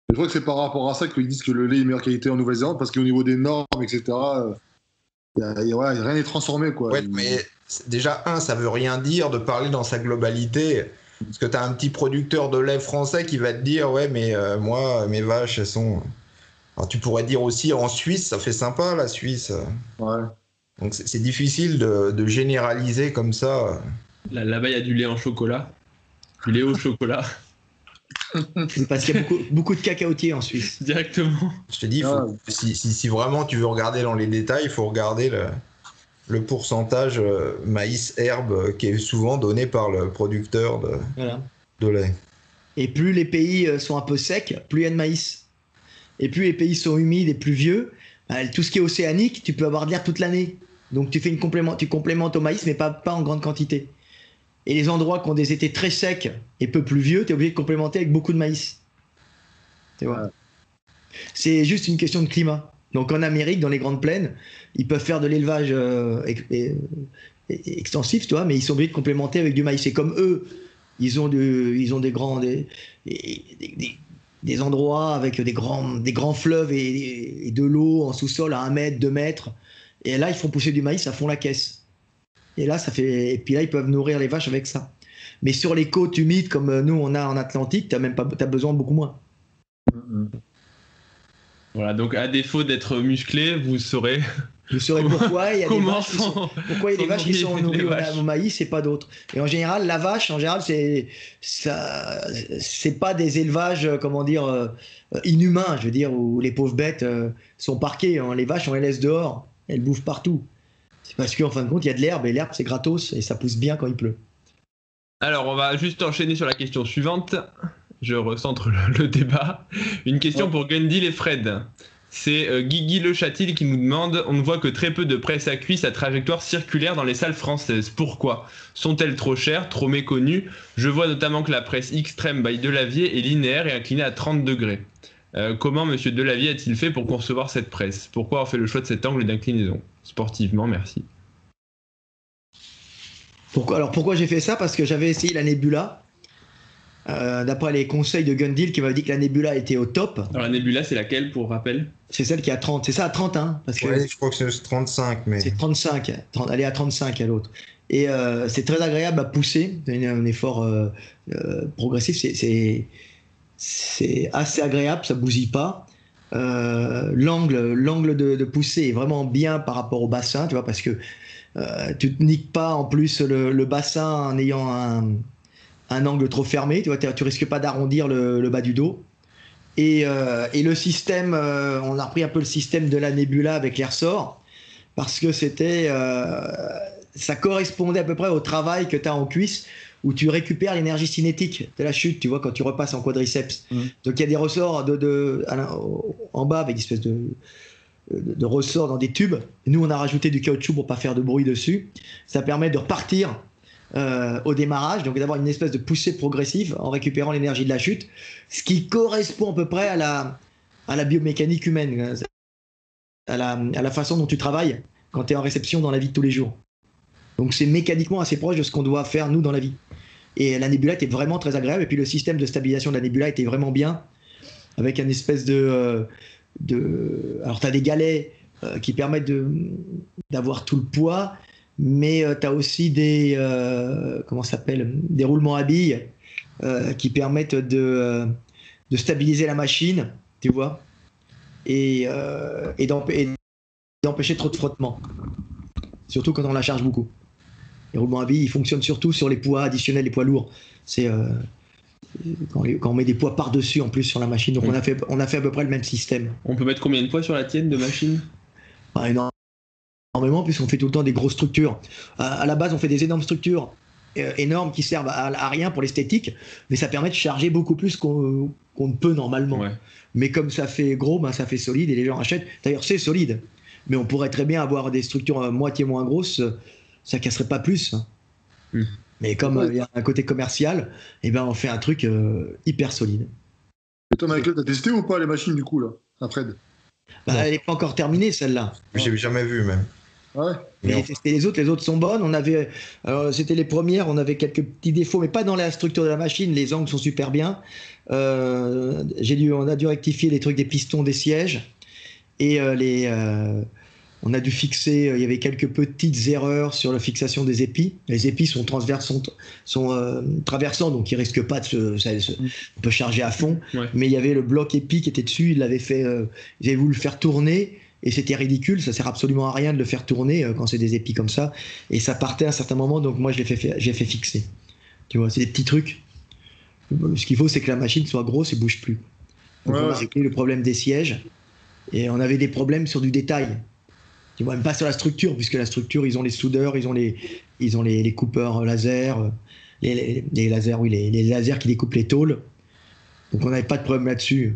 Je crois que c'est par rapport à ça qu'ils disent que le lait est meilleure qualité en Nouvelle-Zélande parce qu'au niveau des normes, et cetera, y a, y a, ouais, rien n'est transformé, quoi. Ouais, mais déjà, un, ça veut rien dire de parler dans sa globalité. Parce que tu as un petit producteur de lait français qui va te dire « Ouais, mais euh, moi, mes vaches, elles sont… » Alors, tu pourrais dire aussi en Suisse, ça fait sympa, la Suisse. Ouais. Donc, c'est difficile de, de généraliser comme ça. Là-bas, il y a du lait en chocolat. Du lait au chocolat. Parce qu'il y a beaucoup, beaucoup de cacaotiers en Suisse. Directement. Je te dis, faut, ah. si, si, si vraiment tu veux regarder dans les détails, il faut regarder le, le pourcentage maïs-herbe qui est souvent donné par le producteur de, voilà. de lait. Et plus les pays sont un peu secs, plus il y a de maïs. Et plus les pays sont humides et pluvieux, tout ce qui est océanique, tu peux avoir de l'air toute l'année. Donc tu, fais une complément, tu complémentes au maïs, mais pas, pas en grande quantité. Et les endroits qui ont des étés très secs et peu pluvieux, tu es obligé de complémenter avec beaucoup de maïs. Tu vois. Ouais. C'est juste une question de climat. Donc en Amérique, dans les grandes plaines, ils peuvent faire de l'élevage euh, extensif, tu vois, mais ils sont obligés de complémenter avec du maïs. Et comme eux, ils ont, de, ils ont des grands, des, des, des, des endroits avec des grands, des grands fleuves et, et de l'eau en sous-sol à un mètre, deux mètres. Et là, ils font pousser du maïs à fond la caisse. Et là, ça fait... Et puis là, ils peuvent nourrir les vaches avec ça. Mais sur les côtes humides, comme nous, on a en Atlantique, tu as même pas... t'as besoin de beaucoup moins. Voilà, donc à défaut d'être musclé, vous saurez... Vous saurez pourquoi il y a des vaches qui sont, pourquoi il y a des vaches qui sont nourries au maïs et pas d'autres. Et en général, la vache, en général, c'est ça, c'est pas des élevages, comment dire, inhumains, je veux dire, où les pauvres bêtes sont parquées. Les vaches, on les laisse dehors, elles bouffent partout. C'est parce qu'en fin de compte, il y a de l'herbe et l'herbe, c'est gratos et ça pousse bien quand il pleut. Alors, on va juste enchaîner sur la question suivante. Je recentre le, le débat. Une question ouais. pour Gundill et Fred. C'est euh, Guigui Le Chatil qui nous demande « On ne voit que très peu de presse à cuisse à trajectoire circulaire dans les salles françaises. Pourquoi ? Sont-elles trop chères, trop méconnues ? Je vois notamment que la presse extrême by Delavier est linéaire et inclinée à trente degrés. Euh, comment M. Delavier a-t-il fait pour concevoir cette presse ? Pourquoi avoir fait le choix de cet angle et d'inclinaison ? Sportivement, merci. » Pourquoi, alors pourquoi j'ai fait ça ? Parce que j'avais essayé la Nebula. Euh, d'après les conseils de Gundill qui m'avait dit que la Nebula était au top. Alors la Nebula, c'est laquelle pour rappel ? C'est celle qui est à trente, c'est ça, à trente, hein, parce que ouais, je crois que c'est trente-cinq, mais... C'est trente-cinq, elle est à trente-cinq à l'autre. Et euh, c'est très agréable à pousser, c'est un effort euh, euh, progressif, c'est assez agréable, ça bousille pas. Euh, l'angle l'angle de, de poussée est vraiment bien par rapport au bassin, tu vois, parce que euh, tu te niques pas en plus le, le bassin en ayant un... un angle trop fermé, tu vois, tu risques pas d'arrondir le, le bas du dos. Et, euh, et le système, euh, on a repris un peu le système de la Nebula avec les ressorts, parce que c'était, euh, ça correspondait à peu près au travail que tu as en cuisse, où tu récupères l'énergie cinétique de la chute, tu vois, quand tu repasses en quadriceps. Mmh. Donc il y a des ressorts de, de, à, en bas avec une espèce de... de ressorts dans des tubes. Nous, on a rajouté du caoutchouc pour pas faire de bruit dessus. Ça permet de repartir Euh, au démarrage, donc d'avoir une espèce de poussée progressive en récupérant l'énergie de la chute, ce qui correspond à peu près à la, à la biomécanique humaine, à la, à la façon dont tu travailles quand tu es en réception dans la vie de tous les jours. Donc c'est mécaniquement assez proche de ce qu'on doit faire nous dans la vie. Et la Nebula était vraiment très agréable, et puis le système de stabilisation de la Nebula était vraiment bien, avec une espèce de... Euh, de... Alors tu as des galets euh, qui permettent d'avoir tout le poids, mais euh, tu as aussi des, euh, comment ça s'appelle, des roulements à billes euh, qui permettent de, euh, de stabiliser la machine, tu vois, et, euh, et d'empêcher trop de frottement, surtout quand on la charge beaucoup. Les roulements à billes, ils fonctionnent surtout sur les poids additionnels, les poids lourds. C'est euh, quand, quand on met des poids par-dessus en plus sur la machine. Donc mmh. on, a fait, on a fait à peu près le même système. On peut mettre combien de poids sur la tienne de machine ? Pas énorme. Énormément, puisqu'on fait tout le temps des grosses structures. À la base, on fait des énormes structures euh, énormes qui servent à, à rien pour l'esthétique, mais ça permet de charger beaucoup plus qu'on qu'on ne peut normalement. Ouais. Mais comme ça fait gros, ben ça fait solide et les gens achètent. D'ailleurs, c'est solide, mais on pourrait très bien avoir des structures moitié moins grosses, ça casserait pas plus. Mmh. Mais comme il ouais. euh, y a un côté commercial, et ben on fait un truc euh, hyper solide. Et toi, Michael, t'as testé ou pas les machines du coup là, après bah, elle n'est pas encore terminée celle-là. J'ai jamais vu même. Ouais. Mais c'était les autres, les autres sont bonnes. On avait, c'était les premières, on avait quelques petits défauts, mais pas dans la structure de la machine. Les angles sont super bien. Euh, j'ai dû, on a dû rectifier les trucs des pistons, des sièges, et euh, les, euh, on a dû fixer. Il y avait quelques petites erreurs sur la fixation des épis. Les épis sont transverses, sont, sont euh, traversants, donc ils risquent pas de se, ça, se on peut charger à fond. Ouais. Mais il y avait le bloc épi qui était dessus. Il l'avait fait, euh, ils avaient voulu le faire tourner. Et c'était ridicule, ça sert absolument à rien de le faire tourner euh, quand c'est des épis comme ça. Et ça partait à un certain moment, donc moi je l'ai fait, fait, j'ai fait fixer. Tu vois, c'est des petits trucs. Ce qu'il faut, c'est que la machine soit grosse et bouge plus. Donc ouais, on a réglé le problème des sièges. Et on avait des problèmes sur du détail. Tu vois, même pas sur la structure, puisque la structure, ils ont les soudeurs, ils ont les, ils ont les, les coupeurs laser, les, les, les lasers, oui, les, les lasers qui découpent les tôles. Donc on n'avait pas de problème là-dessus.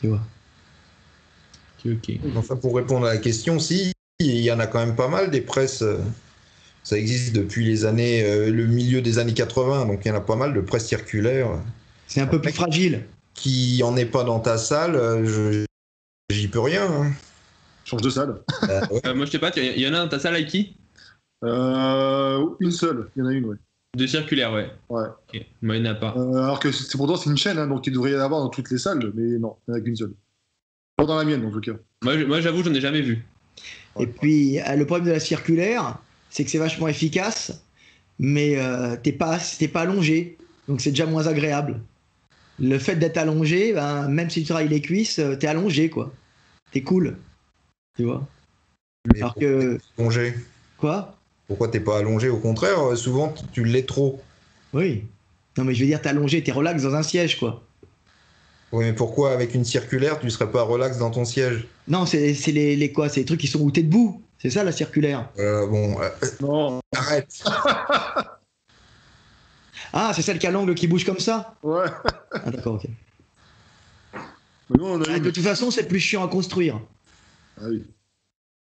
Tu vois. Okay. Enfin, pour répondre à la question, si, il y en a quand même pas mal des presses. Ça existe depuis les années, euh, le milieu des années quatre-vingt, donc il y en a pas mal de presses circulaires. C'est un peu plus fragile. Qui en est pas dans ta salle, j'y peux rien. Hein. Change de salle. Euh, ouais. euh, moi je sais pas, il y en a dans ta salle avec qui ? euh, Une seule, il y en a une, oui. De circulaire, ouais. Ouais. Okay. Mais il n'y en a pas. Euh, alors que c'est, pourtant, c'est une chaîne, hein, donc il devrait y en avoir dans toutes les salles, mais non, il n'y en a qu'une seule. Pas dans la mienne, en tout cas. Moi, je, moi j'avoue, j'en ai jamais vu. Et ouais. Puis, le problème de la circulaire, c'est que c'est vachement efficace, mais euh, t'es pas, t'es pas allongé, donc c'est déjà moins agréable. Le fait d'être allongé, ben, même si tu travailles les cuisses, t'es allongé, quoi. T'es cool, tu vois. Mais alors que... allongé. Quoi ? Pourquoi t'es pas allongé? Au contraire, souvent tu l'es trop. Oui. Non mais je veux dire, t'es allongé, t'es relax dans un siège, quoi. Oui, mais pourquoi avec une circulaire tu serais pas relax dans ton siège? Non, c'est, c'est les, les quoi? C'est les trucs qui sont où t'es debout. C'est ça la circulaire. Euh, bon. Euh... Non. Arrête. Ah, c'est celle qui a l'angle qui bouge comme ça? Ouais. Ah d'accord, ok. Mais non, on a ah, une... De toute façon, c'est plus chiant à construire. Ah oui.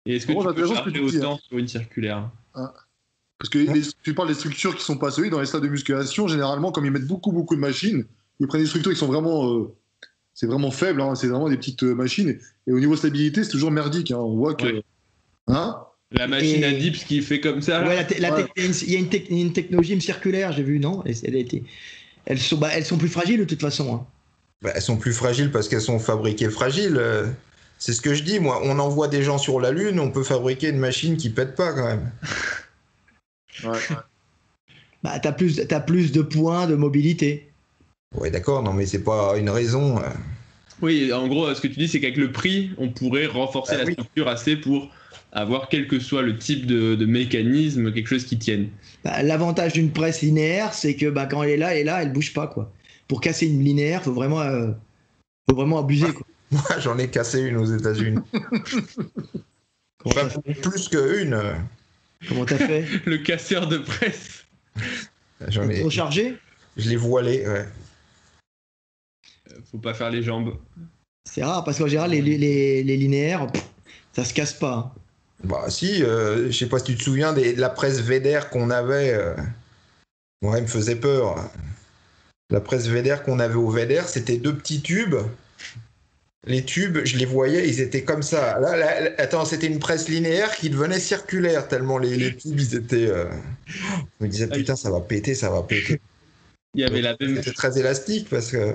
Et est-ce que oh, tu peux charger autant hein. sur une circulaire? Parce que les, tu parles des structures qui sont pas solides dans les stades de musculation, généralement, comme ils mettent beaucoup, beaucoup de machines, ils prennent des structures qui sont vraiment, euh, c'est vraiment faibles, hein, c'est vraiment des petites euh, machines. Et au niveau stabilité, c'est toujours merdique. Hein, on voit que, ouais. hein la machine et... à dips qui fait comme ça. Ouais, la te- la ouais. te- il y a une, te- une technologie circulaire, j'ai vu, non? Elle a été... elles, sont, bah, elles sont plus fragiles de toute façon. Hein. Bah, elles sont plus fragiles parce qu'elles sont fabriquées fragiles. Euh... C'est ce que je dis, moi. On envoie des gens sur la Lune, on peut fabriquer une machine qui pète pas, quand même. Ouais. Bah, t'as plus, t'as plus de points de mobilité. Ouais, d'accord, non, mais c'est pas une raison. Oui, en gros, ce que tu dis, c'est qu'avec le prix, on pourrait renforcer bah, la oui. structure assez pour avoir, quel que soit le type de, de mécanisme, quelque chose qui tienne. Bah, l'avantage d'une presse linéaire, c'est que bah, quand elle est là, elle est là, elle bouge pas, quoi. Pour casser une linéaire, faut vraiment, euh, faut vraiment abuser, quoi. Moi, j'en ai cassé une aux États-Unis. Enfin, plus qu'une. Comment t'as fait? Le casseur de presse. J'en ai... Trop chargé? Je l'ai voilé, ouais. Faut pas faire les jambes. C'est rare, parce qu'en général, les, les, les, les linéaires, pff, ça se casse pas. Bah si, euh, je sais pas si tu te souviens des, de la presse V D R qu'on avait. Euh... Ouais, elle me faisait peur. La presse V D R qu'on avait au V D R, c'était deux petits tubes. Les tubes, je les voyais, ils étaient comme ça. Là, là, là, attends, c'était une presse linéaire qui devenait circulaire tellement les, les tubes, ils étaient... Euh... Je me disais, putain, ça va péter, ça va péter. Il y avait la même... C'était très élastique parce que...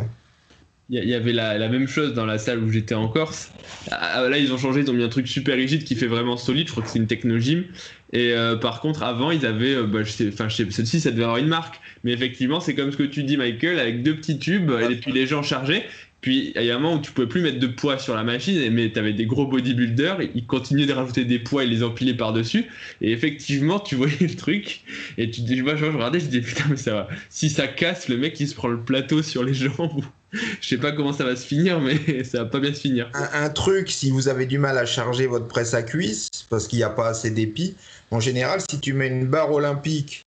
Il y avait la, la même chose dans la salle où j'étais en Corse. Là, ils ont changé, ils ont mis un truc super rigide qui fait vraiment solide. Je crois que c'est une Technogym. Et euh, par contre, avant, ils avaient... Bah, je sais, enfin, je sais, celle-ci, ça devait avoir une marque. Mais effectivement, c'est comme ce que tu dis, Michael, avec deux petits tubes ah, et puis les gens chargés. Puis il y a un moment où tu pouvais plus mettre de poids sur la machine, mais tu avais des gros bodybuilders, ils continuaient de rajouter des poids et les empiler par-dessus. Et effectivement, tu voyais le truc, et tu dis, moi je regardais, je disais, putain, mais ça va. Si ça casse, le mec il se prend le plateau sur les jambes. Je sais pas comment ça va se finir, mais ça va pas bien se finir. Un, un truc, si vous avez du mal à charger votre presse à cuisse, parce qu'il n'y a pas assez d'épis, en général, si tu mets une barre olympique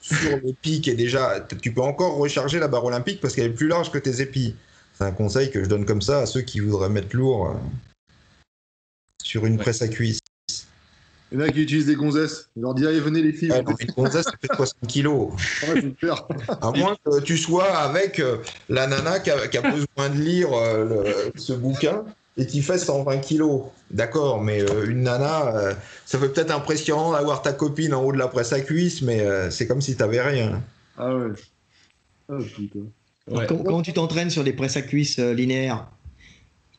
sur le pic, et déjà, tu peux encore recharger la barre olympique parce qu'elle est plus large que tes épis. C'est un conseil que je donne comme ça à ceux qui voudraient mettre lourd sur une ouais. presse à cuisse. Il y en a qui utilisent des gonzesses. Je leur dis, allez, venez les filles. Ah, non, les gonzesses, ça fait soixante kilos. Ouais, c'est clair. À moins que tu sois avec la nana qui a, qui a besoin de lire le, ce bouquin et qui fait cent vingt kilos. D'accord, mais une nana, ça fait peut-être impressionnant d'avoir ta copine en haut de la presse à cuisse, mais c'est comme si tu n'avais rien. Ah ouais. Ah putain. Ouais. Quand, quand tu t'entraînes sur des presses à cuisses euh, linéaires,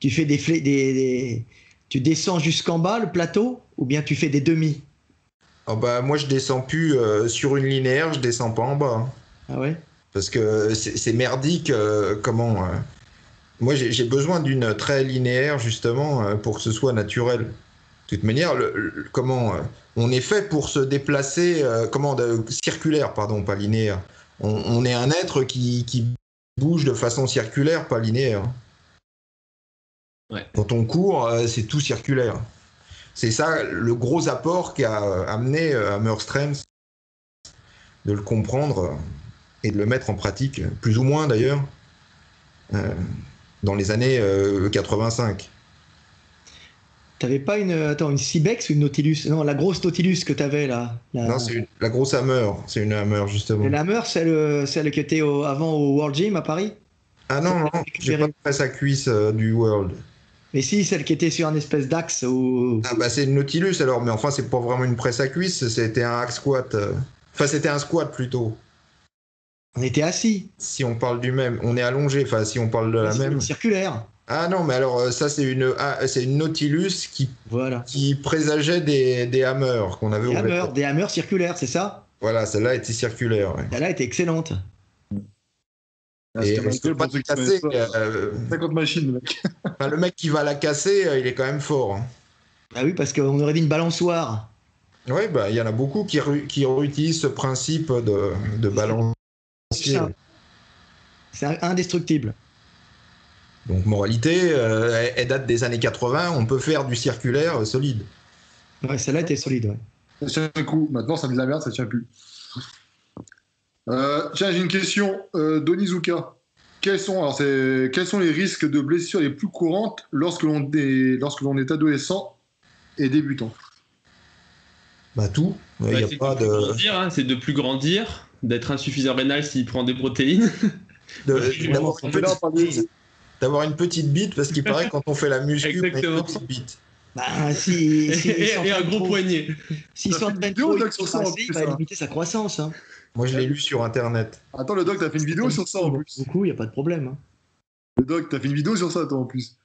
tu fais des, flé- des, des tu descends jusqu'en bas le plateau ou bien tu fais des demi? Oh bah moi je descends plus euh, sur une linéaire, je descends pas en bas. Ah ouais. Parce que c'est, c'est merdique. Euh, comment euh, Moi j'ai, j'ai besoin d'une très linéaire justement euh, pour que ce soit naturel. De toute manière, le, le, comment euh, on est fait pour se déplacer euh, comment euh, circulaire, pardon, pas linéaire. On, on est un être qui, qui bouge de façon circulaire, pas linéaire. Ouais. Quand on court, c'est tout circulaire. C'est ça le gros apport qui a amené Hammer Strength de le comprendre et de le mettre en pratique, plus ou moins d'ailleurs, dans les années quatre-vingt-cinq. T'avais pas une, attends, une Cybex ou une Nautilus? Non, la grosse Nautilus que t'avais là. La... Non, c'est une, la grosse Hammer. C'est une Hammer, justement. La Hammer, celle, celle qui était au, avant au World Gym à Paris? Ah non, non, j'ai pas de presse à cuisse euh, du World. Mais si, celle qui était sur un espèce d'axe. Où... Ah bah c'est une Nautilus alors, mais enfin, c'est pas vraiment une presse à cuisse, c'était un hack squat. Euh... Enfin, c'était un squat plutôt. On était assis. Si on parle du même, on est allongé. Enfin, si on parle de la même. Circulaire. Ah non, mais alors ça, c'est une, ah, c'est une Nautilus qui, voilà. qui présageait des, des hammers qu'on avait. Des hammers, des hammers circulaires, c'est ça? Voilà, celle-là était circulaire. Ouais. Celle-là était excellente. Ah, et parce que le mec casser, euh, machines, mec. Enfin, le mec qui va la casser, il est quand même fort. Hein. Ah oui, parce qu'on aurait dit une balançoire. Oui, bah, y en a beaucoup qui, qui réutilisent ce principe de, de balançoire. C'est indestructible. Donc, moralité, euh, elle date des années quatre-vingts, on peut faire du circulaire euh, solide. Ouais, celle-là était solide, ouais. Ça tient un coup, maintenant ça me dit la merde, ça tient plus. Euh, tiens, j'ai une question. Euh, Donizuka, quels sont, alors quels sont les risques de blessures les plus courantes lorsque l'on est, lorsque l'on est adolescent et débutant? Bah, tout. Il ouais, bah, y a pas de. de... Hein, c'est de plus grandir, d'être insuffisant rénal s'il prend des protéines. De, D'avoir une, petite... une petite bite, parce qu'il paraît quand on fait la muscu, on a une petite bite. Bah, si, si et, et un gros trop, poignet. S'il sort de trop, il va limiter sa croissance. Hein. Moi, je l'ai lu sur Internet. Attends, le doc, t'as fait une vidéo sur ça en plus. Beaucoup, il n'y a pas de problème. Hein. Le doc, t'as fait une vidéo sur ça, toi, en plus.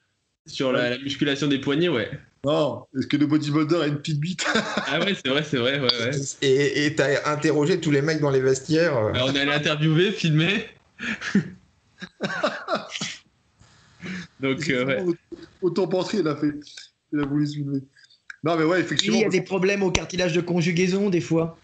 Sur la, ouais. la musculation des poignets, ouais. Non, est-ce que le bodybuilder a une petite bite? Ah ouais, c'est vrai, c'est vrai, ouais, ouais. Et t'as interrogé tous les mecs dans les vestiaires. Bah, on est allé interviewer, filmer. Donc, euh, ouais. Autant penser, il a fait. Il a voulu soulever. Non, mais ouais, effectivement. Il y a des problèmes au cartilage de conjugaison, des fois.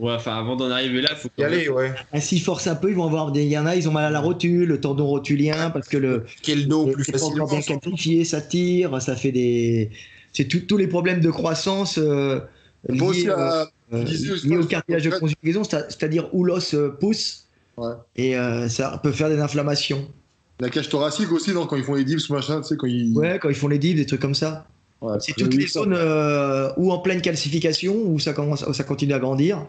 Ouais, enfin, avant d'en arriver là, il faut y aller, ouais. Ah, s'ils forcent un peu, ils vont avoir des. Il y en a, ils ont mal à la rotule, le tendon rotulien, parce que le. Quel dos plus facilement. Bien quantifié, ça tire, ça fait des. C'est tous les problèmes de croissance euh, liés, aussi à... euh, liés au cartilage de conjugaison, c'est-à-dire où l'os pousse, ouais. et euh, ça peut faire des inflammations. La cage thoracique aussi, non, quand ils font les dips, machin, tu sais, quand ils. Ouais, quand ils font les dips, des trucs comme ça. Ouais, c'est toutes les zones euh, ou en pleine calcification, où ça commence, où ça continue à grandir.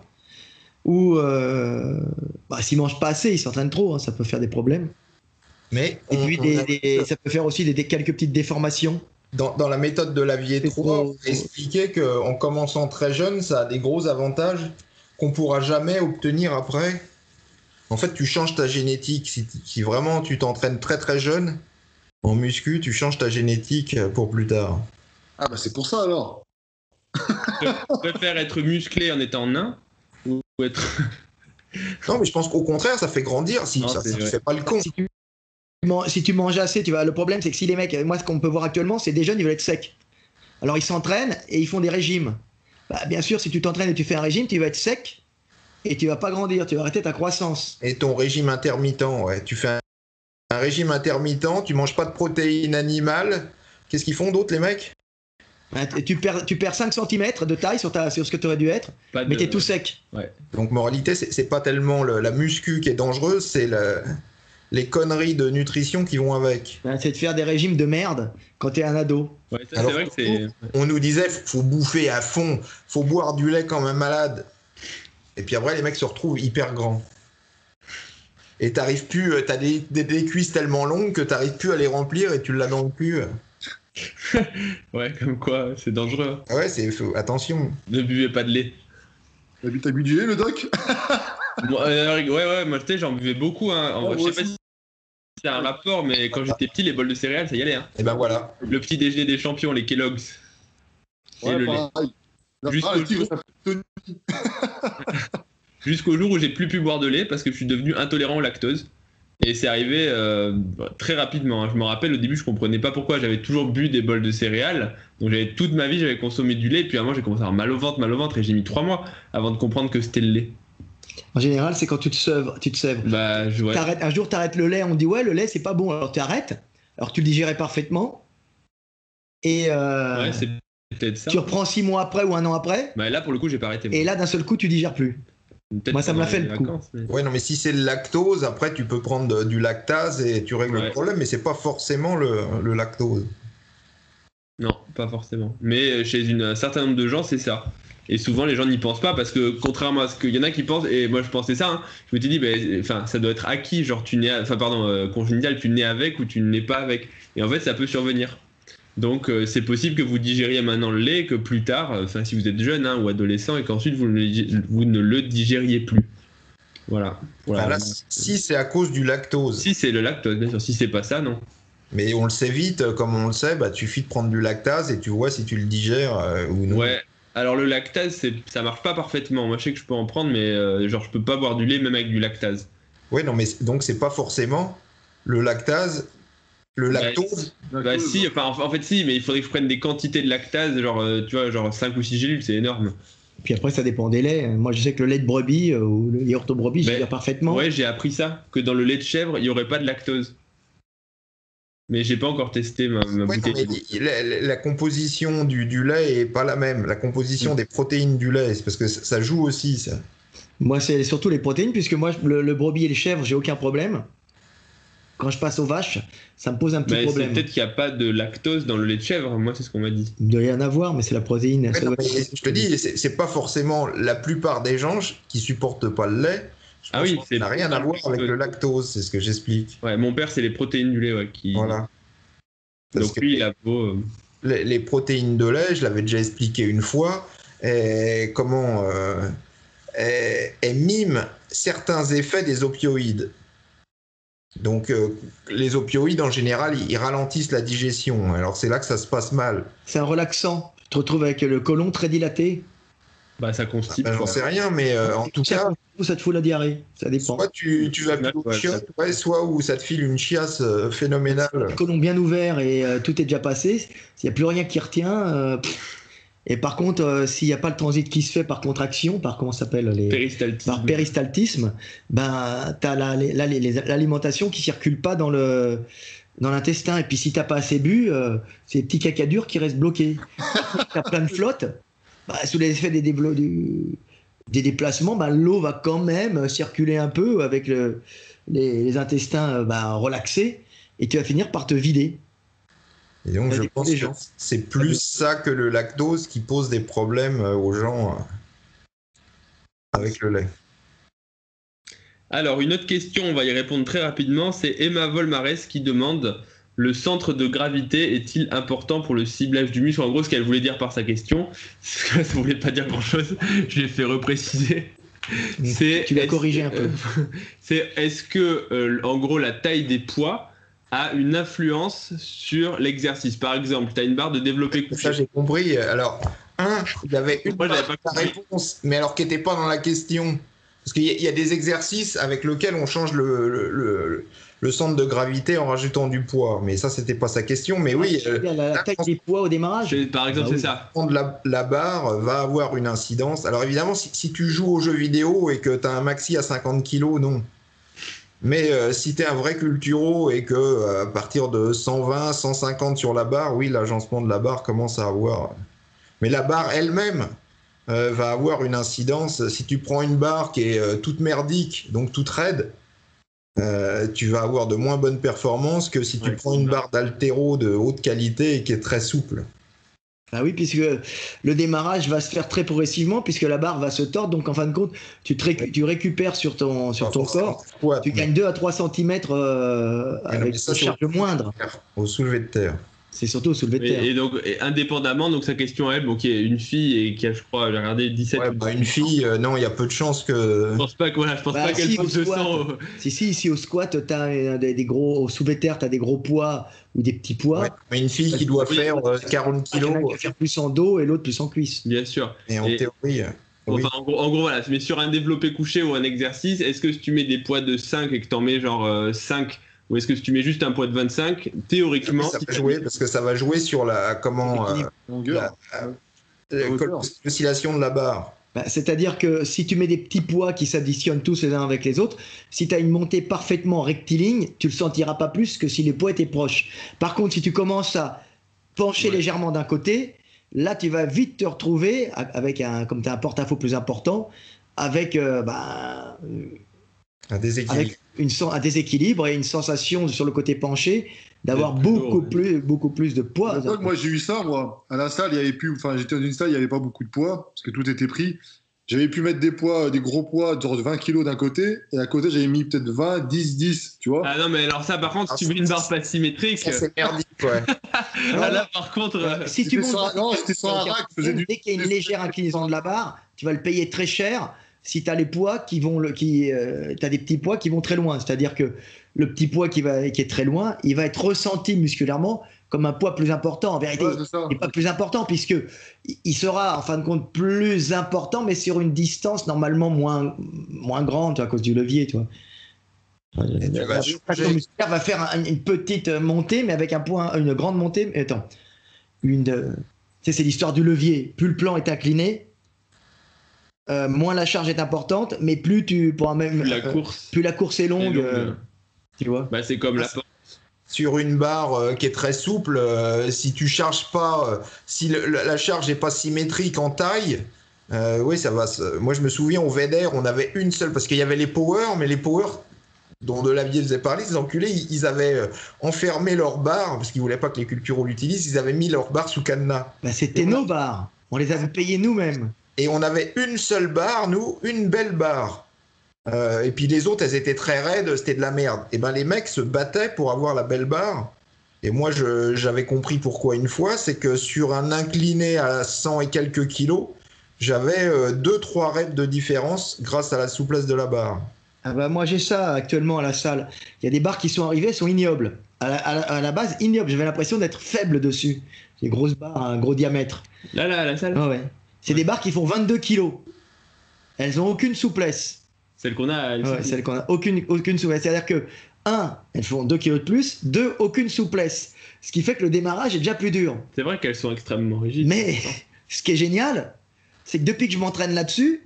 Ou euh, bah, s'ils ne mangent pas assez, ils s'entraînent trop, hein, ça peut faire des problèmes. Mais Et on, puis, on des, a... des, ça peut faire aussi des, des, quelques petites déformations. Dans, dans la méthode de la vie trois, on expliquait qu'en commençant très jeune, ça a des gros avantages qu'on ne pourra jamais obtenir après. En fait, tu changes ta génétique. Si, si vraiment tu t'entraînes très très jeune, en muscu, tu changes ta génétique pour plus tard. Ah bah c'est pour ça alors. Je préfère être musclé en étant nain. Ou être... Non mais je pense qu'au contraire ça fait grandir si non, ça, ça tu fais pas le con. Si tu, si tu manges assez, tu vois, le problème c'est que si les mecs, moi ce qu'on peut voir actuellement c'est des jeunes ils veulent être secs. Alors ils s'entraînent et ils font des régimes. Bah, bien sûr si tu t'entraînes et tu fais un régime tu vas être sec et tu vas pas grandir, tu vas arrêter ta croissance. Et ton régime intermittent, ouais, tu fais un, un régime intermittent, tu manges pas de protéines animales, qu'est-ce qu'ils font d'autres les mecs? Tu perds, tu perds cinq centimètres de taille sur, ta, sur ce que tu aurais dû être, de, mais tu es tout sec. Ouais. Donc, moralité, c'est pas tellement le, la muscu qui est dangereuse, c'est le, les conneries de nutrition qui vont avec. C'est de faire des régimes de merde quand tu es un ado. Ouais, ça, alors, vrai que c'est... On nous disait faut bouffer à fond, faut boire du lait quand même malade. Et puis après, les mecs se retrouvent hyper grands. Et tu n'arrives plus, tu as des, des, des cuisses tellement longues que tu n'arrives plus à les remplir et tu l'as dans le cul. Ouais, comme quoi, c'est dangereux. Ah ouais, c'est attention. Ne buvez pas de lait. T'as bu du lait, le doc? Bon, euh, ouais, ouais, moi j'en buvais beaucoup. Hein. En oh, vrai, je sais pas si c'est un rapport, mais quand j'étais petit, les bols de céréales, ça y allait. Hein. Et ben voilà. Le petit déjeuner des champions, les Kellogg's. Ouais, et le lait. Jusqu'au jour... Jusqu'au jour où j'ai plus pu boire de lait parce que je suis devenu intolérant au lactose. Et c'est arrivé euh, très rapidement. Hein. Je me rappelle, au début, je comprenais pas pourquoi j'avais toujours bu des bols de céréales. Donc, j'avais toute ma vie, j'avais consommé du lait. Et puis, à un moment, j'ai commencé à avoir mal au ventre, mal au ventre. Et j'ai mis trois mois avant de comprendre que c'était le lait. En général, c'est quand tu te sèvres. Tu te sèvres. Bah, je, ouais. T'arrêtes, un jour, tu arrêtes le lait. On dit, ouais, le lait, c'est pas bon. Alors, tu arrêtes. Alors, tu le digérais parfaitement. Et euh, ouais, c'est peut-être ça. Tu reprends six mois après ou un an après. Bah, là, pour le coup, j'ai pas arrêté. Et là, d'un seul coup, tu digères plus. Moi ça me l'a fait le coup. Mais... Ouais, non mais si c'est le lactose, après tu peux prendre de, du lactase et tu règles ouais. le problème, mais c'est pas forcément le, le lactose. Non, pas forcément. Mais chez une, un certain nombre de gens, c'est ça. Et souvent les gens n'y pensent pas parce que contrairement à ce qu'il y en a qui pensent, et moi je pensais ça, hein, je me suis dit, ben, enfin, ça doit être acquis, genre tu nais, enfin pardon, euh, congénital, tu nais avec ou tu nais pas avec. Et en fait ça peut survenir. Donc euh, c'est possible que vous digériez maintenant le lait, que plus tard, enfin euh, si vous êtes jeune hein, ou adolescent, et qu'ensuite vous, vous ne le digériez plus. Voilà. Voilà. Enfin là, si c'est à cause du lactose. Si c'est le lactose, bien sûr. Si c'est pas ça, non. Mais on le sait vite, comme on le sait, bah, tu suffit de prendre du lactase et tu vois si tu le digères euh, ou non. Ouais. Alors le lactase, ça marche pas parfaitement. Moi, je sais que je peux en prendre, mais euh, genre je peux pas boire du lait même avec du lactase. Ouais, non, mais donc c'est pas forcément le lactase. Le lactose. Bah, bah si, enfin, en fait si, mais il faudrait que je prenne des quantités de lactase, genre tu vois, genre cinq ou six gélules, c'est énorme. Puis après ça dépend des laits. Moi je sais que le lait de brebis euh, ou le yaourt de brebis, bah, je digère parfaitement. Ouais, j'ai appris ça, que dans le lait de chèvre, il n'y aurait pas de lactose. Mais j'ai pas encore testé ma, ma ouais, bouteille. Non, la, la, la composition du, du lait est pas la même. La composition mmh. des protéines du lait, c'est parce que ça, ça joue aussi ça. Moi c'est surtout les protéines, puisque moi le, le brebis et le chèvre, j'ai aucun problème. Quand je passe aux vaches, ça me pose un petit mais problème. Peut-être qu'il n'y a pas de lactose dans le lait de chèvre, moi c'est ce qu'on m'a dit. Il doit y en avoir, mais c'est la protéine. Ouais, non, je te dis, c'est pas forcément la plupart des gens qui supportent pas le lait. Je ah oui, ça n'a rien à voir avec le lactose, c'est ce que j'explique. Ouais, mon père, c'est les protéines du lait, ouais, qui. Voilà. Parce donc lui, il a beau. Les, les protéines de lait, je l'avais déjà expliqué une fois. Et comment euh, et, et mime certains effets des opioïdes. Donc, euh, les opioïdes, en général, ils ralentissent la digestion. Alors, c'est là que ça se passe mal. C'est un relaxant. Tu te retrouves avec le côlon très dilaté. Bah, ça constipe. Ah, bah, j'en sais rien, mais euh, en tout cas... Ou ça te fout la diarrhée, ça dépend. Soit tu, tu vas plus au chiottes, ouais, soit où ça te file une chiasse euh, phénoménale. Le côlon bien ouvert et euh, tout est déjà passé. Il n'y a plus rien qui retient. Euh, et par contre, euh, s'il n'y a pas le transit qui se fait par contraction, par comment ça s'appelle les... péristaltisme. Par péristaltisme, ben, tu as l'alimentation la, la, qui ne circule pas dans le... dans l'intestin. Et puis si tu n'as pas assez bu, euh, c'est les petits cacadures qui restent bloqués. Tu as plein de flotte. Bah, sous l'effet des, du... des déplacements, bah, l'eau va quand même circuler un peu avec le... les... les intestins bah, relaxés, et tu vas finir par te vider. Et donc je pense que c'est plus ça que le lactose qui pose des problèmes aux gens avec le lait. Alors une autre question, on va y répondre très rapidement, c'est Emma Volmarès qui demande... Le centre de gravité est-il important pour le ciblage du muscle? En gros, ce qu'elle voulait dire par sa question, ça ne voulait pas dire grand-chose, je l'ai fait repréciser. Tu l'as corrigé un peu. Euh, c'est est-ce que, euh, en gros, la taille des poids a une influence sur l'exercice? Par exemple, tu as une barre de développé couché. Ça, j'ai compris. Alors, un, il y avait une Moi, part de la réponse, mais alors qui n'était pas dans la question. Parce qu'il y, y a des exercices avec lesquels on change le... le, le le centre de gravité en rajoutant du poids. Mais ça, c'était pas sa question. Mais ah, oui, euh, la, la taille des poids au démarrage. Par exemple, bah, c'est ça. La, la barre va avoir une incidence. Alors évidemment, si, si tu joues aux jeux vidéo et que tu as un maxi à cinquante kilos, non. Mais euh, si tu es un vrai culturo et que euh, à partir de cent vingt, cent cinquante sur la barre, oui, l'agencement de la barre commence à avoir... Mais la barre elle-même euh, va avoir une incidence. Si tu prends une barre qui est euh, toute merdique, donc toute raide, Euh, tu vas avoir de moins bonnes performances que si tu ouais, prends une barre d'haltéro de haute qualité et qui est très souple. Ah oui, puisque le démarrage va se faire très progressivement, puisque la barre va se tordre, donc en fin de compte, tu, te récu tu récupères sur ton, sur ton corps, squat, tu mais... gagnes deux à trois centimètres euh, avec une charge moindre. Au soulevé de terre. C'est surtout au soulevé de terre. Et donc, et indépendamment, donc sa question à elle, bon, qui est une fille et qui a, je crois, j'ai regardé dix-sept. Ouais, bah, une fille, euh, non, il y a peu de chances que. Je pense pas, voilà, je pense bah, pas qu'elle si pousse de sang. Si, si, si, au squat, t'as des, des gros, au soulevé de terre, t'as des gros poids ou des petits poids. Ouais, mais une fille qui doit faire euh, quarante kilos. Elle va faire plus en dos et l'autre plus en cuisse. Bien sûr. Et en et... théorie. Oui. Enfin, en, gros, en gros, voilà, mais sur un développé couché ou un exercice, est-ce que si tu mets des poids de cinq et que t'en mets genre euh, cinq. Ou est-ce que si tu mets juste un poids de vingt-cinq, théoriquement... Ça va jouer, parce que ça va jouer sur la... comment... Euh, longueur. La, la, la oscillation de la barre. Bah, c'est-à-dire que si tu mets des petits poids qui s'additionnent tous les uns avec les autres, si tu as une montée parfaitement rectiligne, tu le sentiras pas plus que si les poids étaient proches. Par contre, si tu commences à pencher ouais. légèrement d'un côté, là, tu vas vite te retrouver, avec un, comme tu as un porte-à-faux plus important, avec... Euh, bah, un déséquilibre. Avec une, un déséquilibre et une sensation sur le côté penché d'avoir beaucoup, ouais. plus, beaucoup plus de poids. Moi, j'ai eu ça, moi. À la salle, il y avait plus. Enfin, j'étais dans une salle, il n'y avait pas beaucoup de poids, parce que tout était pris. J'avais pu mettre des poids, des gros poids, genre de vingt kilos d'un côté, et à côté, j'avais mis peut-être vingt, dix, dix, tu vois. Ah non, mais alors ça, par contre, si ah, tu mets une barre pas symétrique. C'est merdique, ouais. non, ah là, par contre. Euh, si tu montes. Un... Non, j'étais sur un rack. Dès du... qu'il y a une légère inclinaison de la barre, tu vas le payer très cher si tu as les poids qui vont. Le... Qui, euh, t'as des petits poids qui vont très loin. C'est-à-dire que le petit poids qui, va... qui est très loin, il va être ressenti musculairement comme un poids plus important. En vérité, ouais, il n'est pas plus important puisque il sera en fin de compte plus important, mais sur une distance normalement moins, moins grande à cause du levier. Tu vois. La, tu la contraction musculaire va faire un, une petite montée, mais avec un point, une grande montée. Attends, une de... c'est l'histoire du levier. Plus le plan est incliné, euh, moins la charge est importante, mais plus tu pour un même plus la euh, course, plus la course est longue. longue. Euh, tu vois. Bah, c'est comme la porte. Sur une barre euh, qui est très souple, euh, si tu charges pas, euh, si le, la, la charge n'est pas symétrique en taille, euh, oui, ça va. Ça, moi, je me souviens, au V D R, on avait une seule, parce qu'il y avait les power, mais les power dont Delavier faisait parler, ces enculés, ils, ils avaient euh, enfermé leur barre, parce qu'ils voulaient pas que les culturaux l'utilisent, ils avaient mis leur barre sous cadenas. Bah, c'était nos barres, on les avait payées nous-mêmes. Et on avait une seule barre, nous, une belle barre. Euh, et puis les autres, elles étaient très raides, c'était de la merde. Et ben les mecs se battaient pour avoir la belle barre. Et moi, j'avais compris pourquoi une fois, c'est que sur un incliné à cent et quelques kilos, j'avais euh, deux trois reps de différence grâce à la souplesse de la barre. Ah bah moi, j'ai ça actuellement à la salle. Il y a des barres qui sont arrivées, sont ignobles. À la, à la, à la base, ignobles. J'avais l'impression d'être faible dessus. Des grosses barres, un gros diamètre. Là, là, à la salle. Ah ouais. C'est ouais. Des barres qui font vingt-deux kilos. Elles n'ont aucune souplesse. Celle qu'on a, ouais, celle qu'on a, aucune, aucune souplesse. C'est-à-dire que, un, elles font deux kilos de plus, deux, aucune souplesse. Ce qui fait que le démarrage est déjà plus dur. C'est vrai qu'elles sont extrêmement rigides. Mais ce qui est génial, c'est que depuis que je m'entraîne là-dessus,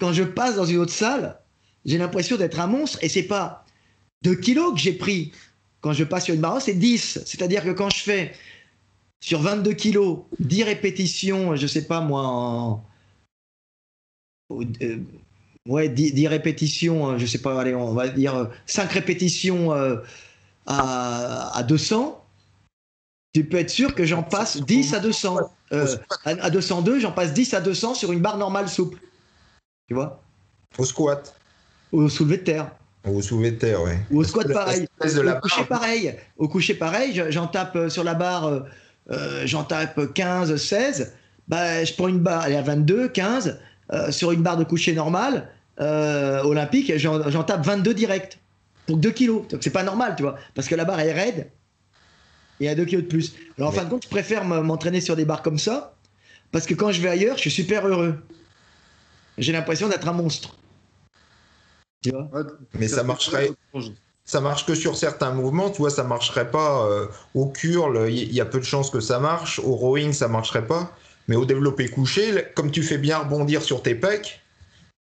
quand je passe dans une autre salle, j'ai l'impression d'être un monstre. Et c'est pas deux kilos que j'ai pris quand je passe sur une barre, c'est dix. C'est-à-dire que quand je fais sur vingt-deux kilos, dix répétitions, je sais pas moi, en... Euh... Ouais, dix répétitions, je sais pas, allez, on va dire cinq répétitions euh, à, à deux cents. Tu peux être sûr que j'en passe dix à deux cents. Euh, à, à deux cent deux, j'en passe dix à deux cents sur une barre normale souple. Tu vois ? Au squat. Ou au soulevé de terre. Ou au soulevé de terre, oui. Ou au squat, pareil. Au coucher, pareil. Au coucher, pareil. J'en tape sur la barre, euh, j'en tape quinze, seize. Bah, je prends une barre, elle est à vingt-deux, quinze. Euh, sur une barre de coucher normale, euh, olympique, j'en tape vingt-deux direct pour deux kilos. Donc c'est pas normal, tu vois, parce que la barre est raide et à deux kilos de plus. Alors en ouais. fin de compte, je préfère m'entraîner sur des barres comme ça parce que quand je vais ailleurs, je suis super heureux. J'ai l'impression d'être un monstre. Tu vois ? Mais ça marcherait. Ça marche que sur certains mouvements, tu vois, ça marcherait pas euh, au curl, il y a peu de chances que ça marche, au rowing, ça marcherait pas. Mais au développé couché, comme tu fais bien rebondir sur tes pecs,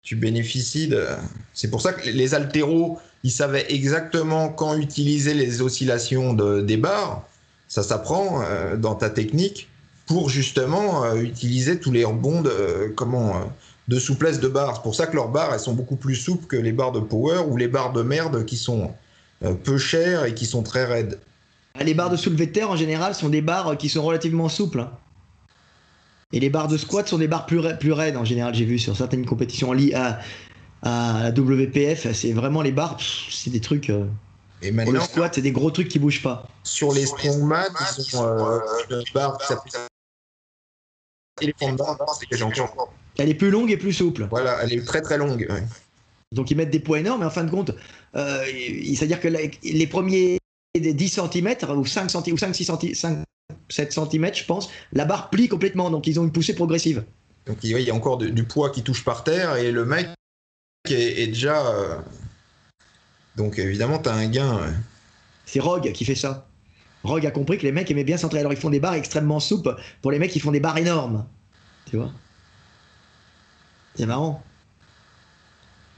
tu bénéficies de... C'est pour ça que les haltéros, ils savaient exactement quand utiliser les oscillations de, des barres. Ça s'apprend euh, dans ta technique pour justement euh, utiliser tous les rebonds de, euh, comment, euh, de souplesse de barres. C'est pour ça que leurs barres, elles sont beaucoup plus souples que les barres de power ou les barres de merde qui sont euh, peu chères et qui sont très raides. Les barres de soulevé de terre, en général, sont des barres qui sont relativement souples, hein. Et les barres de squat sont des barres plus, ra plus raides en général, j'ai vu sur certaines compétitions en à, à la W P F, c'est vraiment les barres, c'est des trucs... Euh, et maintenant, le squat, c'est des gros trucs qui bougent pas. Sur les strongman, ils ont euh, une barre qui s'appelle... Elle est plus longue et plus souple. Voilà, elle est très très longue. Ouais. Donc ils mettent des poids énormes, mais en fin de compte, euh, c'est-à-dire que les premiers dix centimètres ou cinq centimètres, ou cinq six centimètres, sept centimètres, je pense, la barre plie complètement, donc ils ont une poussée progressive. Donc il y a encore de, du poids qui touche par terre et le mec est, est déjà. Euh... Donc évidemment, tu as un gain. Ouais. C'est Rogue qui fait ça. Rogue a compris que les mecs aimaient bien s'entraîner. Alors ils font des barres extrêmement souples pour les mecs qui font des barres énormes. Tu vois ? C'est marrant.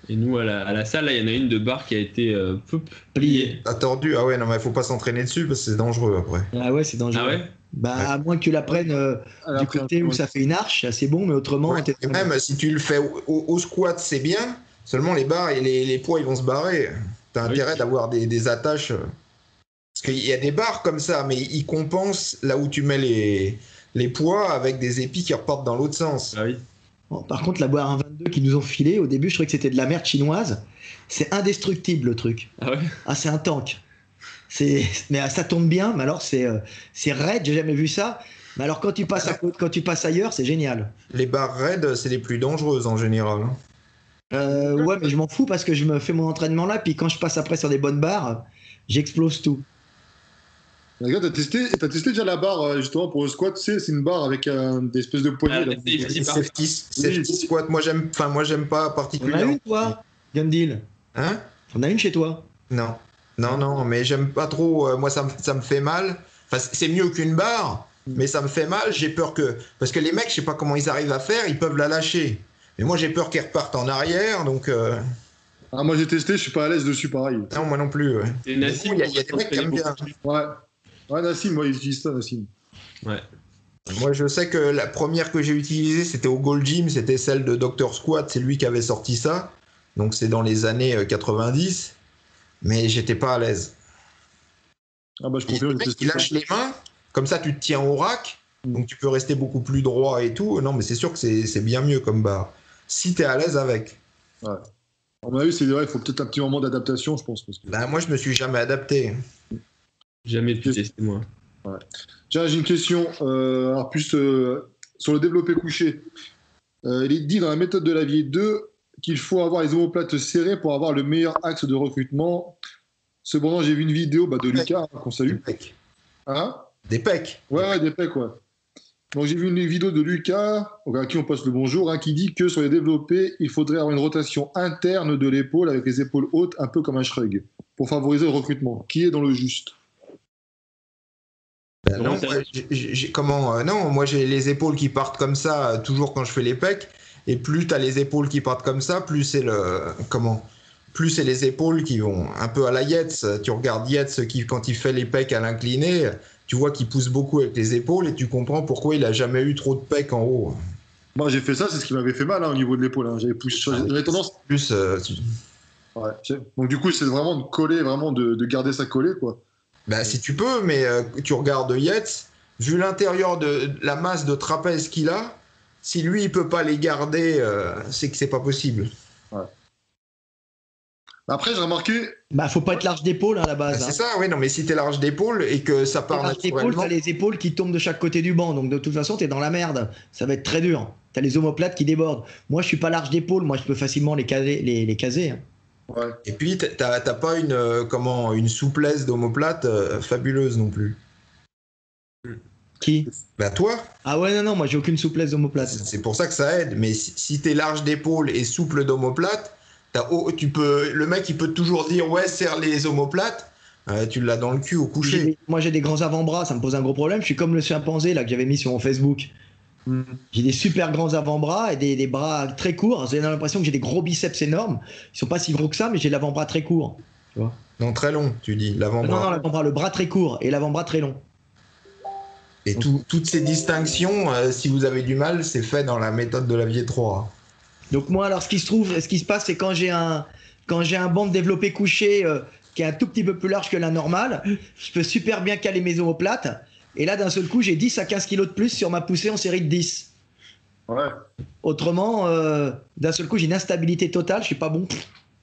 Et nous, à la, à la salle, il y en a une de barre qui a été euh, poup, pliée. T'as tordu. Ah ouais, non, mais il faut pas s'entraîner dessus parce que c'est dangereux après. Ah ouais, c'est dangereux. Ah ouais bah, ouais. À moins que tu la prennes euh, du côté où ça fait une arche, c'est bon, mais autrement. Ouais, et même bien. Si tu le fais au, au, au squat, c'est bien. Seulement, les barres et les, les poids, ils vont se barrer. T'as oui. intérêt d'avoir des, des attaches. Parce qu'il y a des barres comme ça, mais ils compensent là où tu mets les, les poids avec des épis qui repartent dans l'autre sens. Ah oui. Bon, par contre, la boire un vingt-deux qu'ils nous ont filé, au début, je trouvais que c'était de la merde chinoise. C'est indestructible, le truc. Ah ouais? Ah, c'est un tank. Mais ça tombe bien, mais alors c'est euh, raide, j'ai jamais vu ça. Mais alors quand tu passes, à, quand tu passes ailleurs, c'est génial. Les barres raides, c'est les plus dangereuses en général. Euh, ouais, mais je m'en fous parce que je me fais mon entraînement là, puis quand je passe après sur des bonnes barres, j'explose tout. Regarde, t'as testé, t'as testé déjà la barre justement pour le squat, tu sais, c'est une barre avec euh, des espèces de poignées. Ah, safety, safety, safety squat, moi j'aime, enfin moi j'aime pas particulièrement. On a une toi, Gundill. Hein? On a une chez toi? Non, non, non, mais j'aime pas trop. Euh, moi ça me, ça me fait mal. Enfin, c'est mieux qu'une barre, mais ça me fait mal. J'ai peur que, parce que les mecs, je sais pas comment ils arrivent à faire, ils peuvent la lâcher. Mais moi j'ai peur qu'elle reparte en arrière, donc. Euh... Ah moi j'ai testé, je suis pas à l'aise dessus, pareil. Non, moi non plus. Et Nassim, il y a, y a des mecs qui aiment bien. Ouais. Ouais, Nassim, moi, ils utilisent ça, Nassim. Ouais. Moi, je sais que la première que j'ai utilisée, c'était au Gold Gym, c'était celle de docteur Squat, c'est lui qui avait sorti ça. Donc, c'est dans les années quatre-vingt-dix. Mais j'étais pas à l'aise. Ah, bah, je confirme. Il lâche les mains, comme ça, tu te tiens au rack, mmh. donc tu peux rester beaucoup plus droit et tout. Non, mais c'est sûr que c'est bien mieux comme barre. Si tu es à l'aise avec. Ouais. On a eu, c'est vrai, il faut peut-être un petit moment d'adaptation, je pense. Parce que... Bah, moi, je me suis jamais adapté. Jamais pu tester, moi. Ouais. Tiens, j'ai une question. Euh, alors, plus euh, sur le développé couché. Euh, il est dit dans la méthode de Delavier deux qu'il faut avoir les omoplates serrées pour avoir le meilleur axe de recrutement. Cependant, j'ai vu une vidéo bah, de des Lucas, hein, qu'on salue. Des pecs. Hein? Des pecs. Ouais, ouais, des pecs, ouais. Donc, j'ai vu une vidéo de Lucas, à qui on passe le bonjour, hein, qui dit que sur les développés, il faudrait avoir une rotation interne de l'épaule avec les épaules hautes, un peu comme un shrug, pour favoriser le recrutement, qui est dans le juste. Ben non, moi, j'ai, comment, euh, non, moi j'ai les épaules qui partent comme ça, euh, toujours quand je fais les pecs, et plus tu as les épaules qui partent comme ça, plus c'est le comment, plus c'est les épaules qui vont un peu à la Yates. Tu regardes Yates qui, quand il fait les pecs à l'incliné, tu vois qu'il pousse beaucoup avec les épaules et tu comprends pourquoi il n'a jamais eu trop de pecs en haut. Moi j'ai fait ça, c'est ce qui m'avait fait mal hein, au niveau de l'épaule. Hein. J'avais poussé, j'avais tendance. Plus, euh, tu... ouais, donc du coup c'est vraiment de coller, vraiment de, de garder ça collé quoi. Ben, si tu peux, mais euh, tu regardes Yates, vu l'intérieur de, de la masse de trapèze qu'il a, si lui, il peut pas les garder, euh, c'est que c'est pas possible. Ouais. Après, j'ai remarqué... Bah, faut pas être large d'épaule hein, à la base. Ben, hein. C'est ça, oui, non, mais si t'es large d'épaule et que ça part naturellement... T'as les épaules qui tombent de chaque côté du banc, donc de toute façon, t'es dans la merde. Ça va être très dur. T'as les omoplates qui débordent. Moi, je suis pas large d'épaule, moi, je peux facilement les caser. Les, les caser hein. Ouais. Et puis, t'as pas une, euh, comment, une souplesse d'omoplate euh, fabuleuse non plus. Qui? Bah toi. Ah ouais, non, non, moi j'ai aucune souplesse d'omoplate. C'est pour ça que ça aide, mais si, si t'es large d'épaule et souple d'omoplate, oh, le mec il peut toujours dire ouais, serre les omoplates, euh, tu l'as dans le cul au coucher. Moi j'ai des grands avant-bras, ça me pose un gros problème, je suis comme le chimpanzé là que j'avais mis sur mon Facebook. J'ai des super grands avant-bras et des, des bras très courts. J'ai l'impression que j'ai des gros biceps énormes. Ils sont pas si gros que ça, mais j'ai l'avant-bras très court. Tu vois ? Non, très long, tu dis. L'avant-bras. Non, non, l'avant-bras, le bras très court et l'avant-bras très long. Et tout, toutes ces distinctions, euh, si vous avez du mal, c'est fait dans la méthode de Delavier trois. Donc moi, alors, ce qui se trouve, ce qui se passe, c'est quand j'ai un, quand j'ai un banc de développé couché euh, qui est un tout petit peu plus large que la normale, je peux super bien caler mes omoplates. Et là, d'un seul coup, j'ai dix à quinze kilos de plus sur ma poussée en série de dix. Ouais. Autrement, euh, d'un seul coup, j'ai une instabilité totale, je suis pas bon.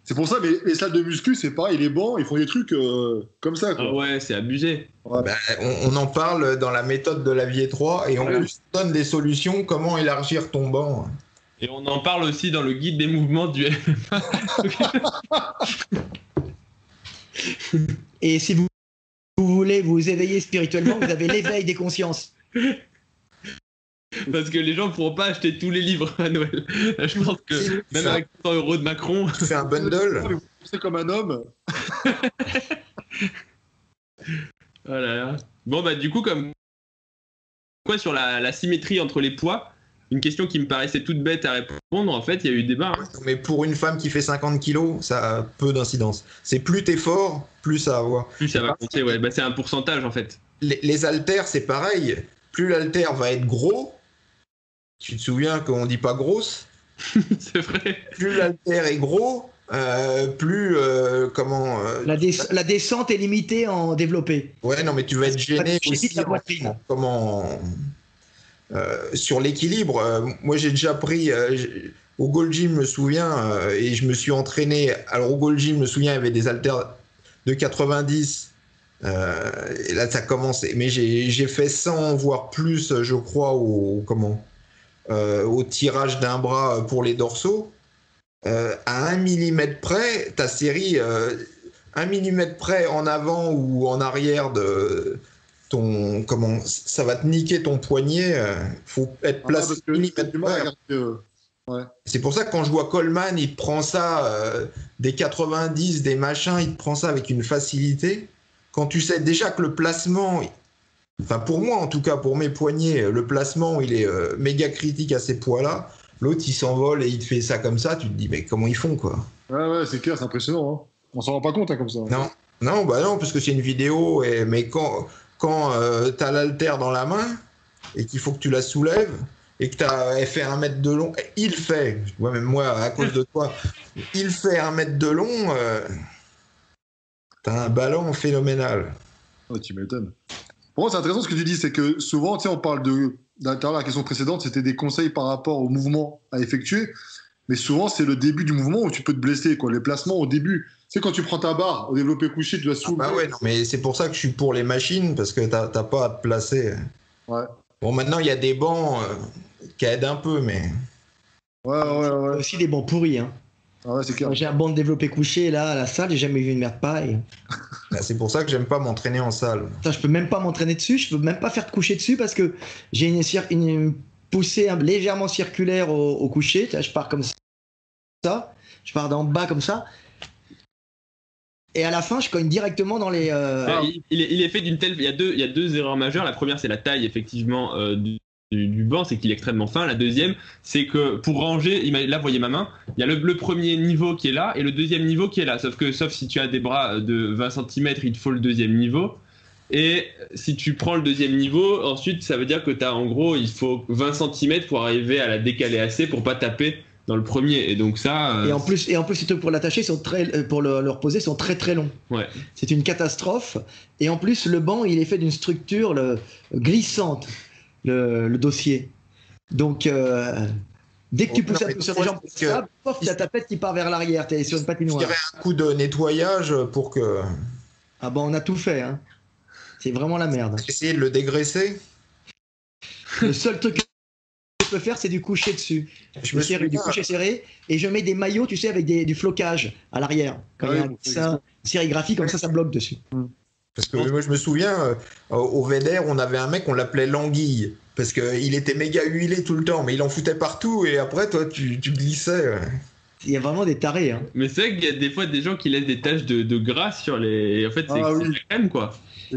C'est pour ça, mais les salles de muscu, c'est pareil, les bancs, ils font des trucs euh, comme ça. Quoi. Ah ouais, c'est abusé. Ouais. Bah, on, on en parle dans la méthode de Delavier trois et on ouais. donne des solutions, comment élargir ton banc. Et on en parle aussi dans le guide des mouvements du M M A. Et si vous... vous voulez vous éveiller spirituellement, vous avez l'éveil des consciences. Parce que les gens ne pourront pas acheter tous les livres à Noël. Je pense que même avec cent euros de Macron... C'est un bundle. C'est comme un homme. Voilà. Bon, bah du coup, comme quoi sur la, la symétrie entre les poids, une question qui me paraissait toute bête à répondre, en fait, il y a eu débat. Hein. Mais pour une femme qui fait cinquante kilos, ça a peu d'incidence. C'est plus t'es fort, plus ça va avoir. Plus ça va compter, ouais. Bah, c'est un pourcentage, en fait. Les, les haltères, c'est pareil. Plus l'haltère va être gros, tu te souviens qu'on dit pas grosse. C'est vrai. Plus l'haltère est gros, euh, plus... Euh, comment euh, la, des la descente est limitée en développé. Ouais, non, mais tu vas être gêné aussi. La en, comment... euh, sur l'équilibre. Euh, moi, j'ai déjà pris... Euh, au Gold Gym, je me souviens, euh, et je me suis entraîné... Alors, au Gold Gym, je me souviens, il y avait des haltères de quatre-vingt-dix. Euh, et là, ça commence. Mais j'ai fait cent, voire plus, je crois, au, comment, euh, au tirage d'un bras pour les dorsaux. Euh, à un millimètre près, ta série... Euh, un millimètre près en avant ou en arrière de ton... Comment, ça va te niquer ton poignet. Faut être placé ah, millimètre près. Que... Ouais. C'est pour ça que quand je vois Coleman, il te prend ça euh, des quatre-vingt-dix, des machins, il te prend ça avec une facilité. Quand tu sais déjà que le placement... Enfin, pour moi, en tout cas, pour mes poignets, le placement, il est euh, méga critique à ces poids-là. L'autre, il s'envole et il te fait ça comme ça. Tu te dis, mais comment ils font, quoi? Ouais, ouais, c'est clair, c'est impressionnant, hein. On s'en rend pas compte hein, comme ça. Non, non, bah non, parce que c'est une vidéo. Et, mais quand, quand euh, tu as l'haltère dans la main et qu'il faut que tu la soulèves et que tu as fait un mètre de long, il fait, ouais, même moi à cause de toi, il fait un mètre de long, euh, tu as un ballon phénoménal. Oh, tu m'étonnes. Pour moi, c'est intéressant ce que tu dis, c'est que souvent, tu sais, on parle de, à la question précédente, c'était des conseils par rapport au mouvement à effectuer. Mais souvent, c'est le début du mouvement où tu peux te blesser, quoi. Les placements au début. Tu sais, quand tu prends ta barre au développé couché, tu dois soulever. Ah bah ouais, non, mais c'est pour ça que je suis pour les machines, parce que tu n'as pas à te placer. Ouais. Bon, maintenant, il y a des bancs euh, qui aident un peu, mais... Ouais, ouais, ouais. Il y a aussi des bancs pourris, hein. Ah ouais, c'est clair. J'ai un banc de développé couché, là, à la salle, j'ai jamais vu une merde pareille. Bah, c'est pour ça que j'aime pas m'entraîner en salle. Putain, je peux même pas m'entraîner dessus, je peux même pas faire de coucher dessus, parce que j'ai une... une, une... poussé un, légèrement circulaire au, au coucher, je pars comme ça, je pars d'en bas comme ça, et à la fin je cogne directement dans les... Euh... Bah, il, il, est, il est fait d'une telle... Il y a deux, il y a deux erreurs majeures. La première, c'est la taille effectivement euh, du, du, du banc, c'est qu'il est extrêmement fin. La deuxième, c'est que pour ranger, là vous voyez ma main, il y a le, le premier niveau qui est là et le deuxième niveau qui est là, sauf que sauf si tu as des bras de vingt centimètres, il te faut le deuxième niveau. Et si tu prends le deuxième niveau, ensuite ça veut dire que tu as en gros, il faut vingt centimètres pour arriver à la décaler assez pour pas taper dans le premier. Et donc ça. Euh... Et en plus, et en plus, pour l'attacher, sont très, pour le, le reposer, sont très très longs. Ouais. C'est une catastrophe. Et en plus, le banc, il est fait d'une structure le, glissante, le, le dossier. Donc. Euh... Dès que tu pousses non, à sur les jambes, que... ça, pof, t'as ta tête qui part vers l'arrière, t'es sur une patinoire. Je dirais un coup de nettoyage pour que. Ah ben, on a tout fait, hein. C'est vraiment la merde. Essayer de le dégraisser. Le seul truc que je peux faire, c'est du coucher dessus. Je me suis du coucher serré et je mets des maillots, tu sais, avec des, du flocage à l'arrière. Quand ah il y a oui, ça, une sérigraphie comme ça, ça bloque dessus. Parce que moi, je me souviens, euh, au V D R, on avait un mec, on l'appelait l'anguille. Parce qu'il était méga huilé tout le temps, mais il en foutait partout et après, toi, tu, tu glissais. Ouais. Il y a vraiment des tarés. Hein. Mais c'est vrai qu'il y a des fois des gens qui laissent des taches de, de gras sur les. Et en fait, c'est ah, oui. la crème, quoi.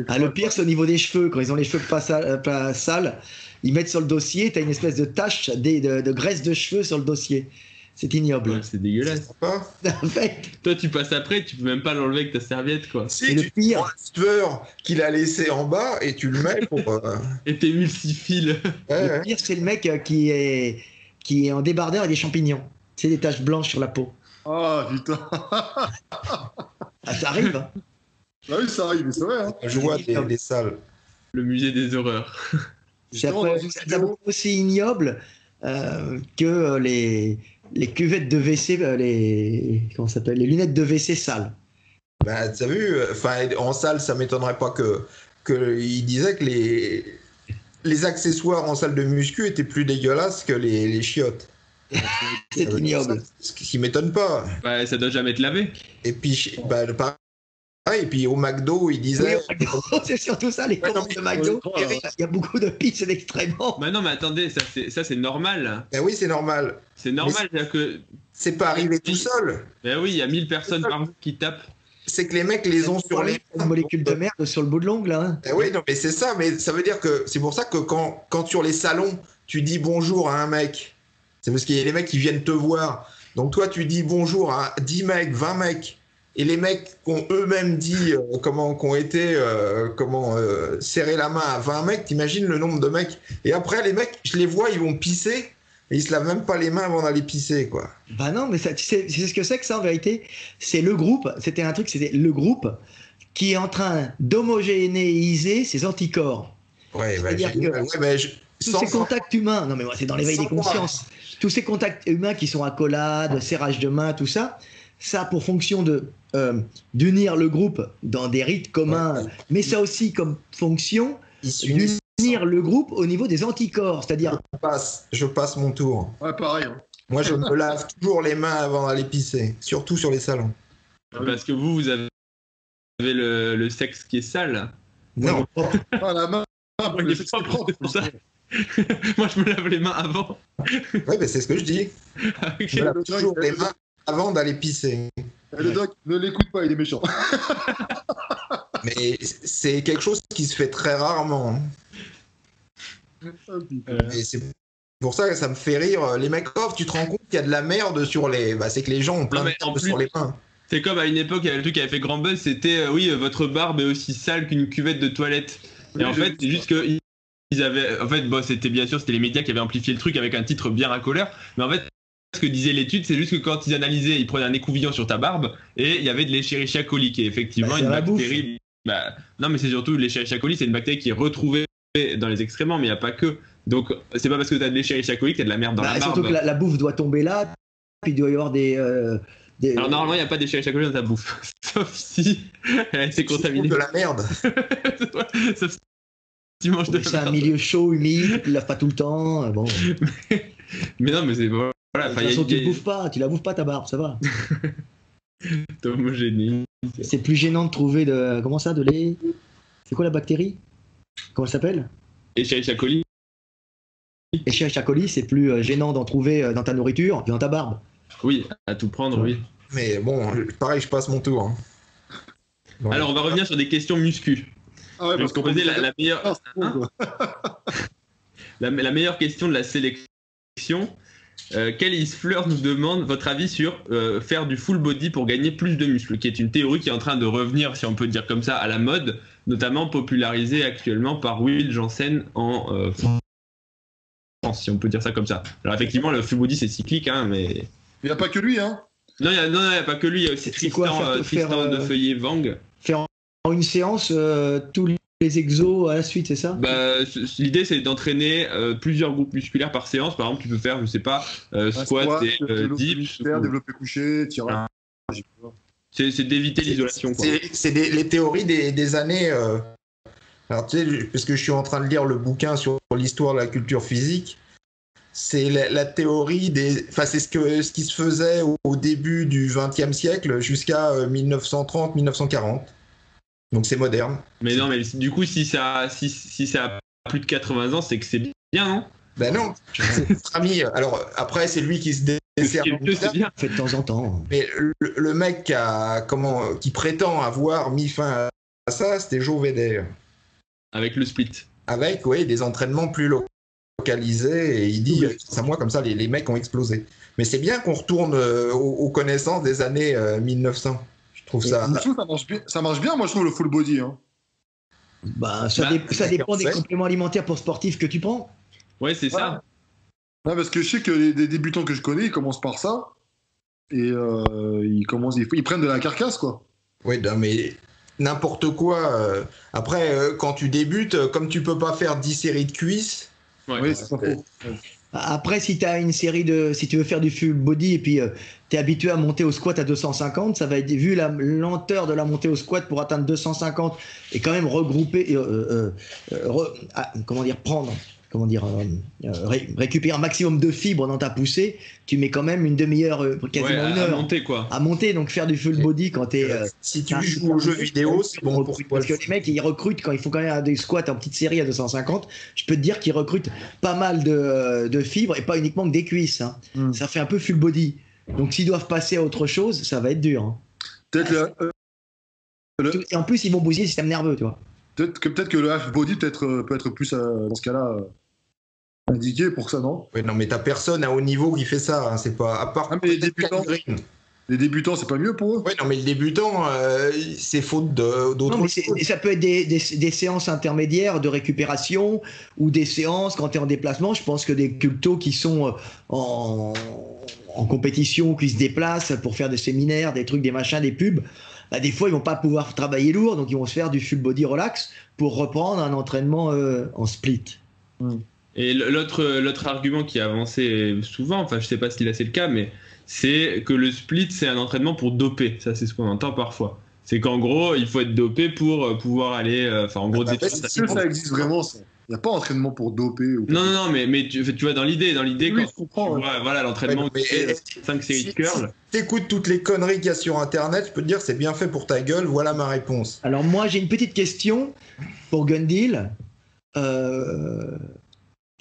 Ah, le pire, c'est au niveau des cheveux. Quand ils ont les cheveux pas, sale, pas sales, ils mettent sur le dossier, t'as une espèce de tache de, de, de graisse de cheveux sur le dossier. C'est ignoble. Ouais, c'est dégueulasse. En fait, toi, tu passes après, tu peux même pas l'enlever avec ta serviette, quoi. Si, et le pire, prends le sueur qu'il a laissé en bas et tu le mets pour. Euh... et t'es multifile. Ouais, le ouais. pire, c'est le mec qui est, qui est en débardeur et des champignons. C'est des taches blanches sur la peau. Oh putain. Ah, ça arrive, hein. Ah oui, ça arrive, c'est vrai. Hein. Je vois des, des salles. Le musée des horreurs. C'est aussi ignoble euh, que les, les cuvettes de W C, les, comment ça s'appelle, les lunettes de W C sales. Bah, t'as vu, en salle, ça m'étonnerait pas que, que il disait que les, les accessoires en salle de muscu étaient plus dégueulasses que les, les chiottes. C'est ignoble. Ce qui m'étonne pas. Bah, ça doit jamais être lavé. Et puis, bah, le pareil. Ah, et puis au McDo, il disait... Oui, c'est surtout ça, les commandes ouais, de McDo. Crois, il y a beaucoup de pizza d'extrêmement. Mais non, mais attendez, ça c'est normal. Ben oui, c'est normal. C'est normal, c'est que... C'est pas arrivé tout seul. Ben oui, il y a mille personnes par jour qui tapent. C'est que les mecs les ont sur les... Une molécule de merde sur le bout de l'ongle. Hein. Ben oui, non, mais c'est ça, mais ça veut dire que... C'est pour ça que quand, quand sur les salons, tu dis bonjour à un mec, c'est parce qu'il y a les mecs qui viennent te voir. Donc toi, tu dis bonjour à dix mecs, vingt mecs. Et les mecs qui ont eux-mêmes dit euh, comment qu'ont été euh, comment euh, serrer la main à vingt mecs, t'imagines le nombre de mecs. Et après les mecs, je les vois, ils vont pisser et ils se lavent même pas les mains avant d'aller pisser, quoi. Bah non, mais ça, tu sais, c'est ce que c'est que ça en vérité. C'est le groupe. C'était un truc, c'était le groupe qui est en train d'homogénéiser ses anticorps. Ouais, bah, ouais, bah je, tous sans, ces contacts sans... humains, non mais moi c'est dans l'éveil des consciences, moi. Tous ces contacts humains qui sont accolades, serrage de main, tout ça, ça a pour fonction de euh, d'unir le groupe dans des rites communs, ouais. mais ça aussi comme fonction d'unir le groupe au niveau des anticorps, c'est-à-dire... Je passe, je passe mon tour. Ouais, pareil. Hein. Moi je me lave toujours les mains avant d'aller pisser, surtout sur les salons. Parce que vous, vous avez le, le sexe qui est sale. Non, non. Pas la main. Ah, moi, je pas propre, ça. Moi, je me lave les mains avant. Oui, mais c'est ce que je dis. Ah, okay. Je me lave toujours les mains avant d'aller pisser. Et le doc, ne l'écoute pas, il est méchant. Mais c'est quelque chose qui se fait très rarement. Et c'est pour ça que ça me fait rire. Les mecs, off, tu te rends compte qu'il y a de la merde sur les... Bah, c'est que les gens ont plein non, de merde plus... sur les mains. C'est comme à une époque, il y avait le truc qui avait fait grand buzz, c'était euh, oui, votre barbe est aussi sale qu'une cuvette de toilette. Et en fait, c'est juste que ils avaient. En fait, bon, c'était bien sûr, c'était les médias qui avaient amplifié le truc avec un titre bien racoleur. Mais en fait, ce que disait l'étude, c'est juste que quand ils analysaient, ils prenaient un écouvillon sur ta barbe et il y avait de l'Escherichia coli, qui est effectivement bah, une bactérie. Bah, non, mais c'est surtout l'Escherichia coli, c'est une bactérie qui est retrouvée dans les excréments, mais il n'y a pas que. Donc, c'est pas parce que tu as de l'Escherichia coli que tu as de la merde dans bah, la barbe. Surtout que la, la bouffe doit tomber là, puis il doit y avoir des. Euh... Des... Alors normalement il n'y a pas d'Escherichia coli dans ta bouffe, sauf si elle a été contaminée. De la merde. Sauf si tu manges de la merde. C'est un milieu chaud, humide, tu ne laves pas tout le temps. Bon. mais... mais non mais c'est voilà. De toute façon, a... tu ne bouffes pas, tu la bouffes pas ta barbe, ça va. T'es homogénie. C'est plus gênant de trouver de comment ça, de lait. C'est quoi la bactérie? Comment elle s'appelle? Escherichia coli. Escherichia coli, c'est plus gênant d'en trouver dans ta nourriture que dans ta barbe. Oui, à tout prendre, oui. Mais bon, pareil, je passe mon tour. Hein. Donc, alors, on va revenir sur des questions muscu. Ah ouais, parce qu'on posait la, la, meilleure... la, la meilleure question de la sélection. Euh, Calice Fleur nous demande votre avis sur euh, faire du full body pour gagner plus de muscles, qui est une théorie qui est en train de revenir, si on peut dire comme ça, à la mode, notamment popularisée actuellement par Will Janssen en euh, France, si on peut dire ça comme ça. Alors, effectivement, le full body, c'est cyclique, hein, mais... Il n'y a pas que lui, hein. Non, il n'y a, a pas que lui, il y a aussi Tristan, quoi, faire, euh, Tristan faire, euh, de Feuillet-Vang. Faire en une séance euh, tous les exos à la suite, c'est ça? Bah, l'idée, c'est d'entraîner euh, plusieurs groupes musculaires par séance. Par exemple, tu peux faire, je ne sais pas, euh, squat, squat et euh, dips. Ou... développer couché, tirage. C'est d'éviter l'isolation. C'est les théories des, des années... Euh... Alors, tu sais, parce que je suis en train de lire le bouquin sur l'histoire de la culture physique. C'est la, la théorie des... Enfin, c'est ce, que, ce qui se faisait au, au début du vingtième siècle jusqu'à mille neuf cent trente mille neuf cent quarante. Donc, c'est moderne. Mais non, mais du coup, si ça, si, si ça a plus de quatre-vingts ans, c'est que c'est bien, non? Ben non, c'est notre ami. Alors, après, c'est lui qui se dessert. C'est bien, fait de temps en temps. Mais le, le mec qui, a, comment, qui prétend avoir mis fin à ça, c'était Joe V D R. Avec le split. Avec, oui, des entraînements plus longs. Et il dit, ça moi comme ça, les, les mecs ont explosé. Mais c'est bien qu'on retourne euh, aux, aux connaissances des années euh, mille neuf cents. Je trouve et ça. Dessous, ça, marche bien, ça marche bien, moi je trouve le full body. Hein. Bah, ça, bah, dé ça dépend des compléments alimentaires pour sportifs que tu prends. Ouais, c'est ouais. ça. Ouais, parce que je sais que les, les débutants que je connais, ils commencent par ça et euh, ils commencent, ils, ils prennent de la carcasse quoi. Ouais, non, mais. N'importe quoi. Euh, après, euh, quand tu débutes, comme tu peux pas faire dix séries de cuisses. Ouais, oui, c'est euh, euh, après, si, t'as une série de, si tu veux faire du full body et puis euh, tu es habitué à monter au squat à deux cent cinquante, ça va être, vu la lenteur de la montée au squat pour atteindre deux cent cinquante et quand même regrouper, euh, euh, euh, re, ah, comment dire, prendre, comment dire, euh, ré, récupérer un maximum de fibres dans ta poussée, tu mets quand même une demi-heure, quasiment ouais, à, une heure, à monter, quoi. À monter, donc faire du full body quand tu es. Euh, si tu joues aux jeux vidéo, c'est bon. Pour parce que les mecs, ils recrutent quand ils font quand même des squats en petite série à deux cent cinquante, je peux te dire qu'ils recrutent pas mal de, de fibres et pas uniquement que des cuisses. Hein. Mm. Ça fait un peu full body. Donc s'ils doivent passer à autre chose, ça va être dur. Hein. Peut-être ah, le... Et en plus, ils vont bousiller le système nerveux, tu vois. Peut-être que, peut que le half-body peut être, peut être plus, euh, dans ce cas-là, euh, indiqué pour ça, non? Oui, non, mais t'as personne à haut niveau qui fait ça, hein, c'est pas... À part ah, mais les débutants, les débutants, c'est pas mieux pour eux? Oui, non, mais les débutants, euh, c'est faute d'autres choses. Ça peut être des, des, des séances intermédiaires de récupération ou des séances quand t'es en déplacement. Je pense que des cultos qui sont en, en compétition, qui se déplacent pour faire des séminaires, des trucs, des machins, des pubs, bah, des fois, ils vont pas pouvoir travailler lourd, donc ils vont se faire du full body relax pour reprendre un entraînement euh, en split. Mm. Et l'autre, l'autre argument qui est avancé souvent, enfin je sais pas si là c'est le cas, mais c'est que le split c'est un entraînement pour doper. Ça c'est ce qu'on entend parfois. C'est qu'en gros il faut être dopé pour pouvoir aller. Enfin en gros. Ah bah, c'est sûr ça existe vraiment. Ça. Il n'y a pas d'entraînement pour doper. Ou non, non, non, mais, mais tu, tu vois, dans l'idée, dans l'idée, oui, quand tu vois, voilà, l'entraînement ouais, euh, cinq séries si, de curl. Si t'écoutes toutes les conneries qu'il y a sur Internet, je peux te dire, c'est bien fait pour ta gueule, voilà ma réponse. Alors moi, j'ai une petite question pour Gundill. Euh...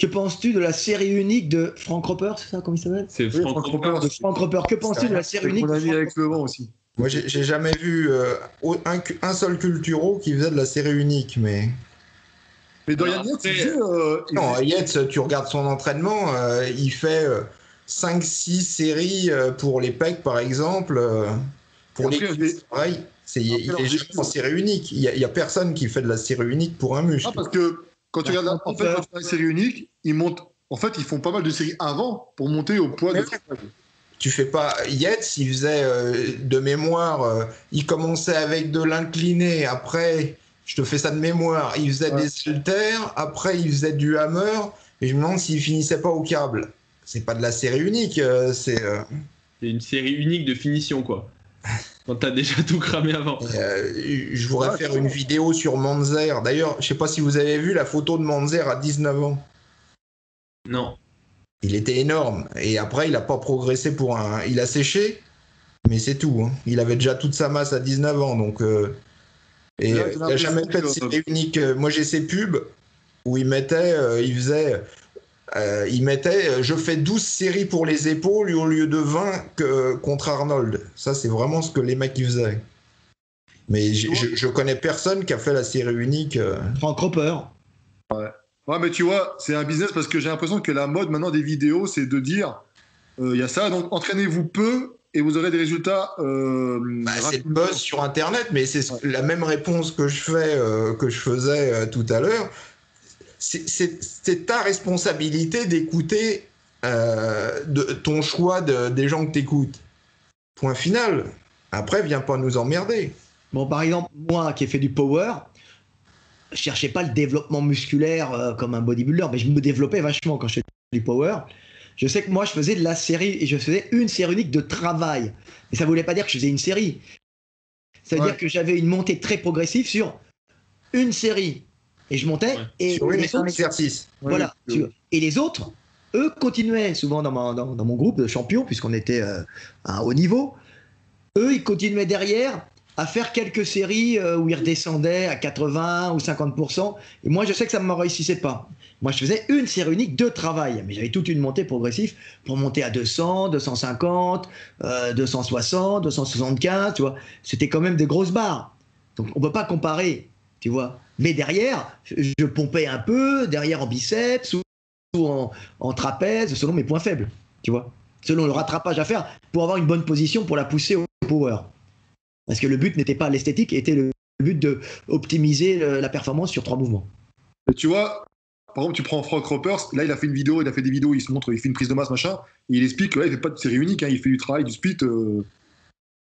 Que penses-tu de la série unique de Franck Ropers, c'est ça, comment il s'appelle ? C'est oui, Franck Ropers. De Franck Ropers. Que penses-tu de la série unique de Franck Ropers avec le vent aussi. Moi, j'ai, j'ai jamais vu euh, un, un seul culturo qui faisait de la série unique, mais... Mais Dorian Yates, tu sais, euh, non, Yates, tu regardes son entraînement, euh, il fait euh, cinq six séries euh, pour les pecs, par exemple. Euh, pour les cuisses, c'est pareil. C'est, il, il est juste en série unique. Il n'y a, a personne qui fait de la série unique pour un muscle. Ah, parce que quand tu regardes en fait, quand tu fais la série unique, ils montent. En fait, ils font pas mal de séries avant pour monter au poids de. Tu fais pas. Yates, il faisait euh, de mémoire. Euh, il commençait avec de l'incliné, après. Je te fais ça de mémoire. Il faisait ouais. des haltères, après il faisait du hammer, et je me demande s'il finissait pas au câble. C'est pas de la série unique, euh, c'est. Euh... C'est une série unique de finition, quoi. Quand t'as déjà tout cramé avant. Euh, je voudrais ouais, faire ouais. une vidéo sur Manzer. D'ailleurs, je sais pas si vous avez vu la photo de Manzer à dix-neuf ans. Non. Il était énorme, et après il a pas progressé pour un. Il a séché, mais c'est tout. Hein. Il avait déjà toute sa masse à dix-neuf ans, donc. Euh... Et là, il n'a jamais fait de série unique. Moi, j'ai ces pubs où il mettait, euh, il faisait, euh, il mettait, euh, je fais douze séries pour les épaules au lieu de vingt que, contre Arnold. Ça, c'est vraiment ce que les mecs ils faisaient. Mais j'ai, je, je connais personne qui a fait la série unique. Euh... Franck Ropers. Ouais. Ouais, mais tu vois, c'est un business parce que j'ai l'impression que la mode maintenant des vidéos, c'est de dire, il euh, y a ça, donc entraînez-vous peu. Et vous aurez des résultats. Euh, bah, c'est le buzz sur Internet, mais c'est ce ouais. la même réponse que je fais, euh, que je faisais euh, tout à l'heure. C'est, c'est, c'est ta responsabilité d'écouter euh, de, ton choix de, des gens que t'écoutes. Point final. Après, viens pas nous emmerder. Bon, par exemple, moi qui ai fait du power, je cherchais pas le développement musculaire euh, comme un bodybuilder, mais je me développais vachement quand je faisais du power. Je sais que moi, je faisais de la série, et je faisais une série unique de travail. Mais ça ne voulait pas dire que je faisais une série. Ça veut ouais. dire que j'avais une montée très progressive sur une série. Et je montais. Ouais. Et sur une exercice. Voilà. Ouais. Et les autres, eux, continuaient. Souvent, dans, ma, dans, dans mon groupe de champions, puisqu'on était euh, à un haut niveau, eux, ils continuaient derrière à faire quelques séries euh, où ils redescendaient à quatre-vingts ou cinquante pour cent. Et moi, je sais que ça ne me réussissait pas. Moi, je faisais une série unique de travail, mais j'avais toute une montée progressive pour monter à deux cents, deux cent cinquante, euh, deux cent soixante, deux cent soixante-quinze, tu vois. C'était quand même des grosses barres. Donc, on ne peut pas comparer, tu vois. Mais derrière, je, je pompais un peu, derrière en biceps ou, ou en, en trapèze, selon mes points faibles, tu vois. Selon le rattrapage à faire pour avoir une bonne position pour la pousser au power. Parce que le but n'était pas l'esthétique, était le but d'optimiser la performance sur trois mouvements. Et tu vois... Par exemple, tu prends Franck Ropers, là il a fait une vidéo, il a fait des vidéos, il se montre, il fait une prise de masse, machin, et il explique que là il fait pas de série unique, hein, il fait du travail, du split, euh,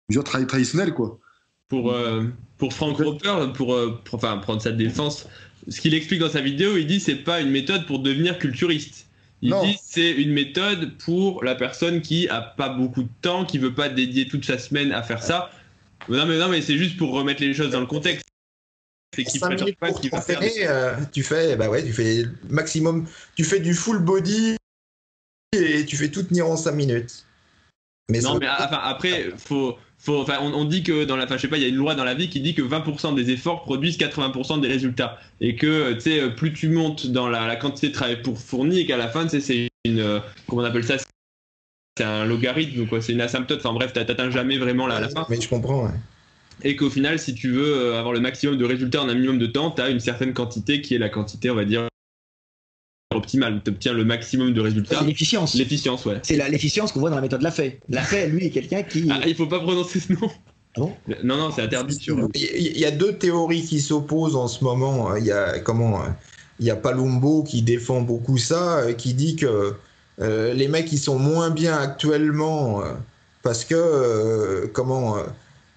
du genre travail traditionnel quoi. Pour, euh, pour Franck Ropers, pour, pour enfin, prendre sa défense, ce qu'il explique dans sa vidéo, il dit c'est pas une méthode pour devenir culturiste. Il non. dit c'est une méthode pour la personne qui a pas beaucoup de temps, qui veut pas dédier toute sa semaine à faire ça. Non mais, non, mais c'est juste pour remettre les choses dans le contexte. C'est qu'il minutes pas pour qu'il va faire des... euh, tu fais bah ouais tu fais maximum tu fais du full body et tu fais tout tenir en cinq minutes mais non mais a, enfin, après faut faut enfin on, on dit que dans la enfin je sais pas il y a une loi dans la vie qui dit que vingt pour cent des efforts produisent quatre-vingts pour cent des résultats et que tu sais plus tu montes dans la, la quantité de travail pour fourni et qu'à la fin tu sais c'est une comment on appelle ça c'est un logarithme quoi c'est une asymptote enfin bref t'atteins jamais vraiment la, la fin mais je comprends ouais. Et qu'au final, si tu veux avoir le maximum de résultats en un minimum de temps, tu as une certaine quantité qui est la quantité, on va dire, optimale. Tu obtiens le maximum de résultats. C'est l'efficience. L'efficience, ouais. C'est la, l'efficience qu'on voit dans la méthode Lafay. Lafay, lui, est quelqu'un qui... Ah, il ne faut pas prononcer ce nom. Ah bon ? Non, non, c'est interdit. Sur... Il y a deux théories qui s'opposent en ce moment. Il y a, comment, il y a Palumbo qui défend beaucoup ça, qui dit que euh, les mecs, ils sont moins bien actuellement parce que... Euh, comment euh,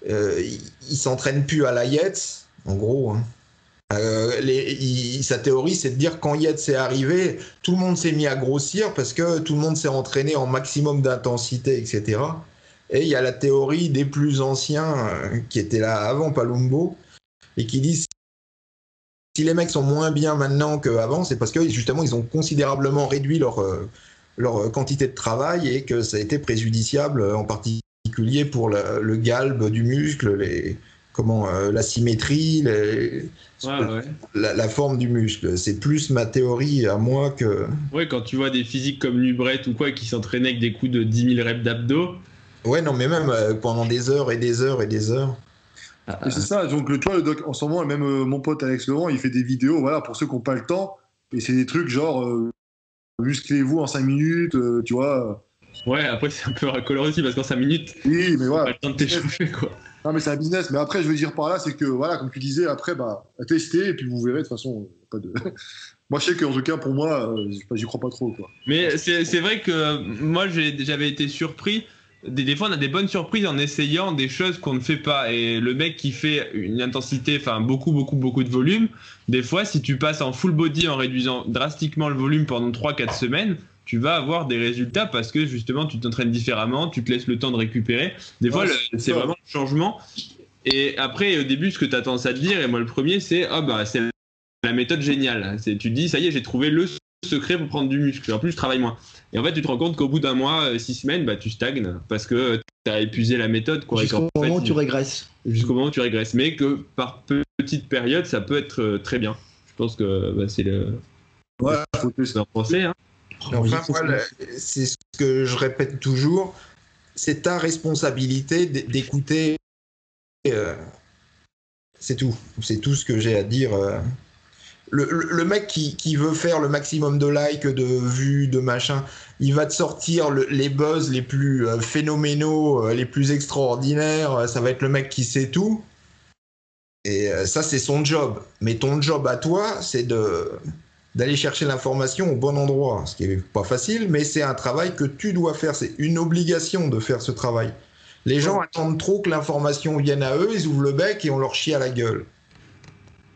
Euh, ils s'entraînent plus à la Yates, en gros. Hein. Euh, les, il, sa théorie, c'est de dire quand Yates s'est arrivé, tout le monde s'est mis à grossir parce que tout le monde s'est entraîné en maximum d'intensité, et cetera. Et il y a la théorie des plus anciens euh, qui étaient là avant Palumbo et qui disent si les mecs sont moins bien maintenant qu'avant, c'est parce que justement ils ont considérablement réduit leur, euh, leur quantité de travail et que ça a été préjudiciable euh, en particulier pour le, le galbe du muscle, les... Comment, euh, la symétrie, les... ouais, ouais. La, la forme du muscle. C'est plus ma théorie à moi que... Ouais, quand tu vois des physiques comme Lubrette ou quoi qui s'entraînaient avec des coups de dix mille reps d'abdos. Ouais, non, mais même euh, pendant des heures et des heures et des heures. Ah, ah. C'est ça, donc le, tu vois, le doc, en ce moment, même euh, mon pote Alex Laurent, il fait des vidéos, voilà, pour ceux qui n'ont pas le temps, et c'est des trucs genre, euh, musclez-vous en cinq minutes, euh, tu vois... Ouais, après c'est un peu racoleur aussi parce qu'en cinq minutes, oui, mais voilà, pas le temps de t'échauffer quoi. Non mais c'est un business, mais après je veux dire par là c'est que voilà, comme tu disais, après bah testez et puis vous verrez de toute façon, pas de... Moi je sais qu'en tout cas pour moi, j'y crois pas trop quoi. Mais c'est, c'est vrai que moi j'ai, j'avais été surpris, des, des fois on a des bonnes surprises en essayant des choses qu'on ne fait pas, et le mec qui fait une intensité, enfin beaucoup beaucoup beaucoup de volume, des fois si tu passes en full body en réduisant drastiquement le volume pendant trois quatre semaines, tu vas avoir des résultats parce que justement tu t'entraînes différemment, tu te laisses le temps de récupérer. Des fois, ouais, c'est, le, c'est vraiment le changement. Et après, au début, ce que tu as tendance à te dire, et moi le premier, c'est ah oh, bah c'est la méthode géniale. C'est, tu te dis ça y est, j'ai trouvé le secret pour prendre du muscle. En plus, je travaille moins. Et en fait, tu te rends compte qu'au bout d'un mois, six semaines, bah tu stagnes parce que tu as épuisé la méthode. Quoi, jusqu'au moment où en fait, tu régresses. Jusqu'au moment où tu régresses, mais que par petites périodes, ça peut être très bien. Je pense que bah, c'est le. Ouais, il faut plus en penser. Hein. Enfin, voilà, c'est ce que je répète toujours, c'est ta responsabilité d'écouter, euh, c'est tout, c'est tout ce que j'ai à dire. Le, le, le mec qui, qui veut faire le maximum de likes, de vues, de machin, il va te sortir le, les buzz les plus phénoménaux, les plus extraordinaires, ça va être le mec qui sait tout, et ça c'est son job, mais ton job à toi c'est de... d'aller chercher l'information au bon endroit, ce qui n'est pas facile, mais c'est un travail que tu dois faire, c'est une obligation de faire ce travail. Les gens ouais. attendent trop que l'information vienne à eux, ils ouvrent le bec et on leur chie à la gueule.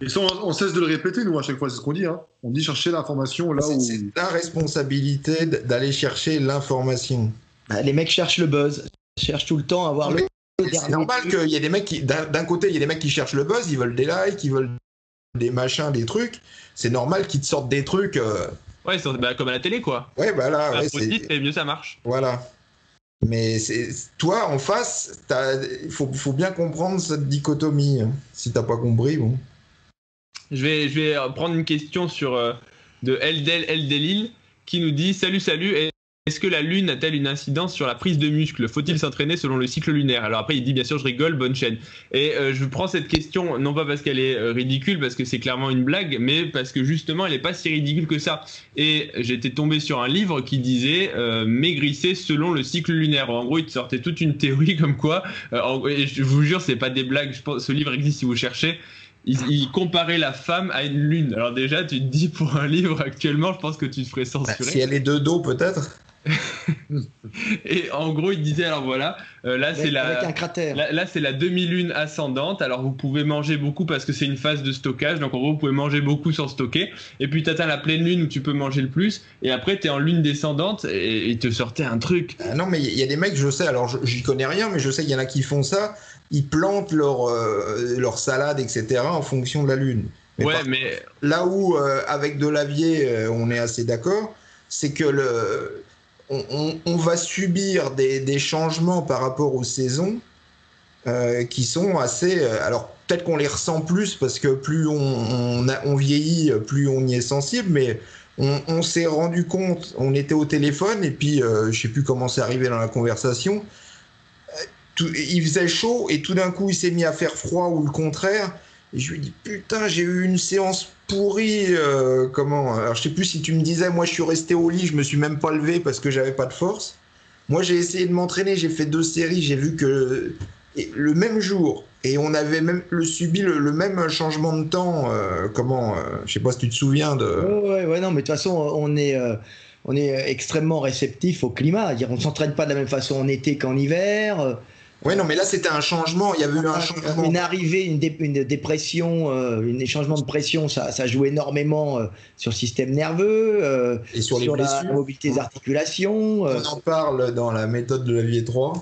Et ça, on, on cesse de le répéter, nous, à chaque fois, c'est ce qu'on dit, hein. On dit chercher l'information là c'est, où... C'est ta responsabilité d'aller chercher l'information. Bah, les mecs cherchent le buzz, cherchent tout le temps à avoir mais le... C'est normal qu'il y ait des mecs qui... D'un, d'un côté, il y a des mecs qui cherchent le buzz, ils veulent des likes, ils veulent... des machins, des trucs, c'est normal qu'ils te sortent des trucs. Euh... Ouais, c'est, bah, comme à la télé, quoi. Ouais, bah là, ouais, c'est... Et mieux ça marche. Voilà. Mais c'est... toi, en face, il faut, faut bien comprendre cette dichotomie. Hein. Si t'as pas compris, bon. Je vais, je vais prendre une question sur, euh, de Eldel Eldelil qui nous dit « Salut, salut, est-ce que la Lune a-t-elle une incidence sur la prise de muscle ? Faut-il s'entraîner selon le cycle lunaire ?» Alors après, il dit « Bien sûr, je rigole, bonne chaîne. » Et euh, je prends cette question, non pas parce qu'elle est ridicule, parce que c'est clairement une blague, mais parce que justement, elle n'est pas si ridicule que ça. Et j'étais tombé sur un livre qui disait euh, « Maigrissez selon le cycle lunaire ». En gros, il sortait toute une théorie comme quoi, euh, en, et je vous jure, c'est pas des blagues, je pense, ce livre existe si vous cherchez. Il, il comparait la femme à une lune. Alors déjà, tu te dis, pour un livre actuellement, je pense que tu te ferais censurer. Bah, si elle est de dos, peut-être. Et en gros, il disait, alors voilà, euh, là, avec, c'est la, là, là c'est la demi-lune ascendante. Alors vous pouvez manger beaucoup parce que c'est une phase de stockage. Donc en gros, vous pouvez manger beaucoup sans stocker. Et puis tu atteins la pleine lune où tu peux manger le plus. Et après, tu es en lune descendante et il te sortait un truc. Ah non, mais il y, y a des mecs, je sais, alors j'y connais rien, mais je sais qu'il y en a qui font ça. Ils plantent leur, euh, leur salade, et cetera en fonction de la lune. Mais ouais, mais... Là où, euh, avec Delavier, euh, on est assez d'accord, c'est que le... On, on, on va subir des, des changements par rapport aux saisons euh, qui sont assez... Euh, alors, peut-être qu'on les ressent plus parce que plus on, on, a, on vieillit, plus on y est sensible, mais on, on s'est rendu compte, on était au téléphone et puis euh, je sais plus comment c'est arrivé dans la conversation, euh, tout, il faisait chaud et tout d'un coup, il s'est mis à faire froid ou le contraire. Et je lui dis, putain, j'ai eu une séance pourrie. Euh, comment ? Alors, je sais plus si tu me disais, moi, je suis resté au lit, je me suis même pas levé parce que j'avais pas de force. Moi, j'ai essayé de m'entraîner, j'ai fait deux séries, j'ai vu que et le même jour, et on avait même le, subi le, le même changement de temps. Euh, comment ? euh, Je sais pas si tu te souviens de. Oh, ouais, ouais, non, mais de toute façon, on est. Euh... On est extrêmement réceptif au climat. On ne s'entraîne pas de la même façon en été qu'en hiver. Oui, non, mais là, c'était un changement. Il y avait eu un changement. Une arrivée, une, dé une dépression, euh, un changement de pression, ça, ça joue énormément euh, sur le système nerveux, euh, et sur, sur les la mobilité des articulations. Euh... On en parle dans la méthode de Delavier trois.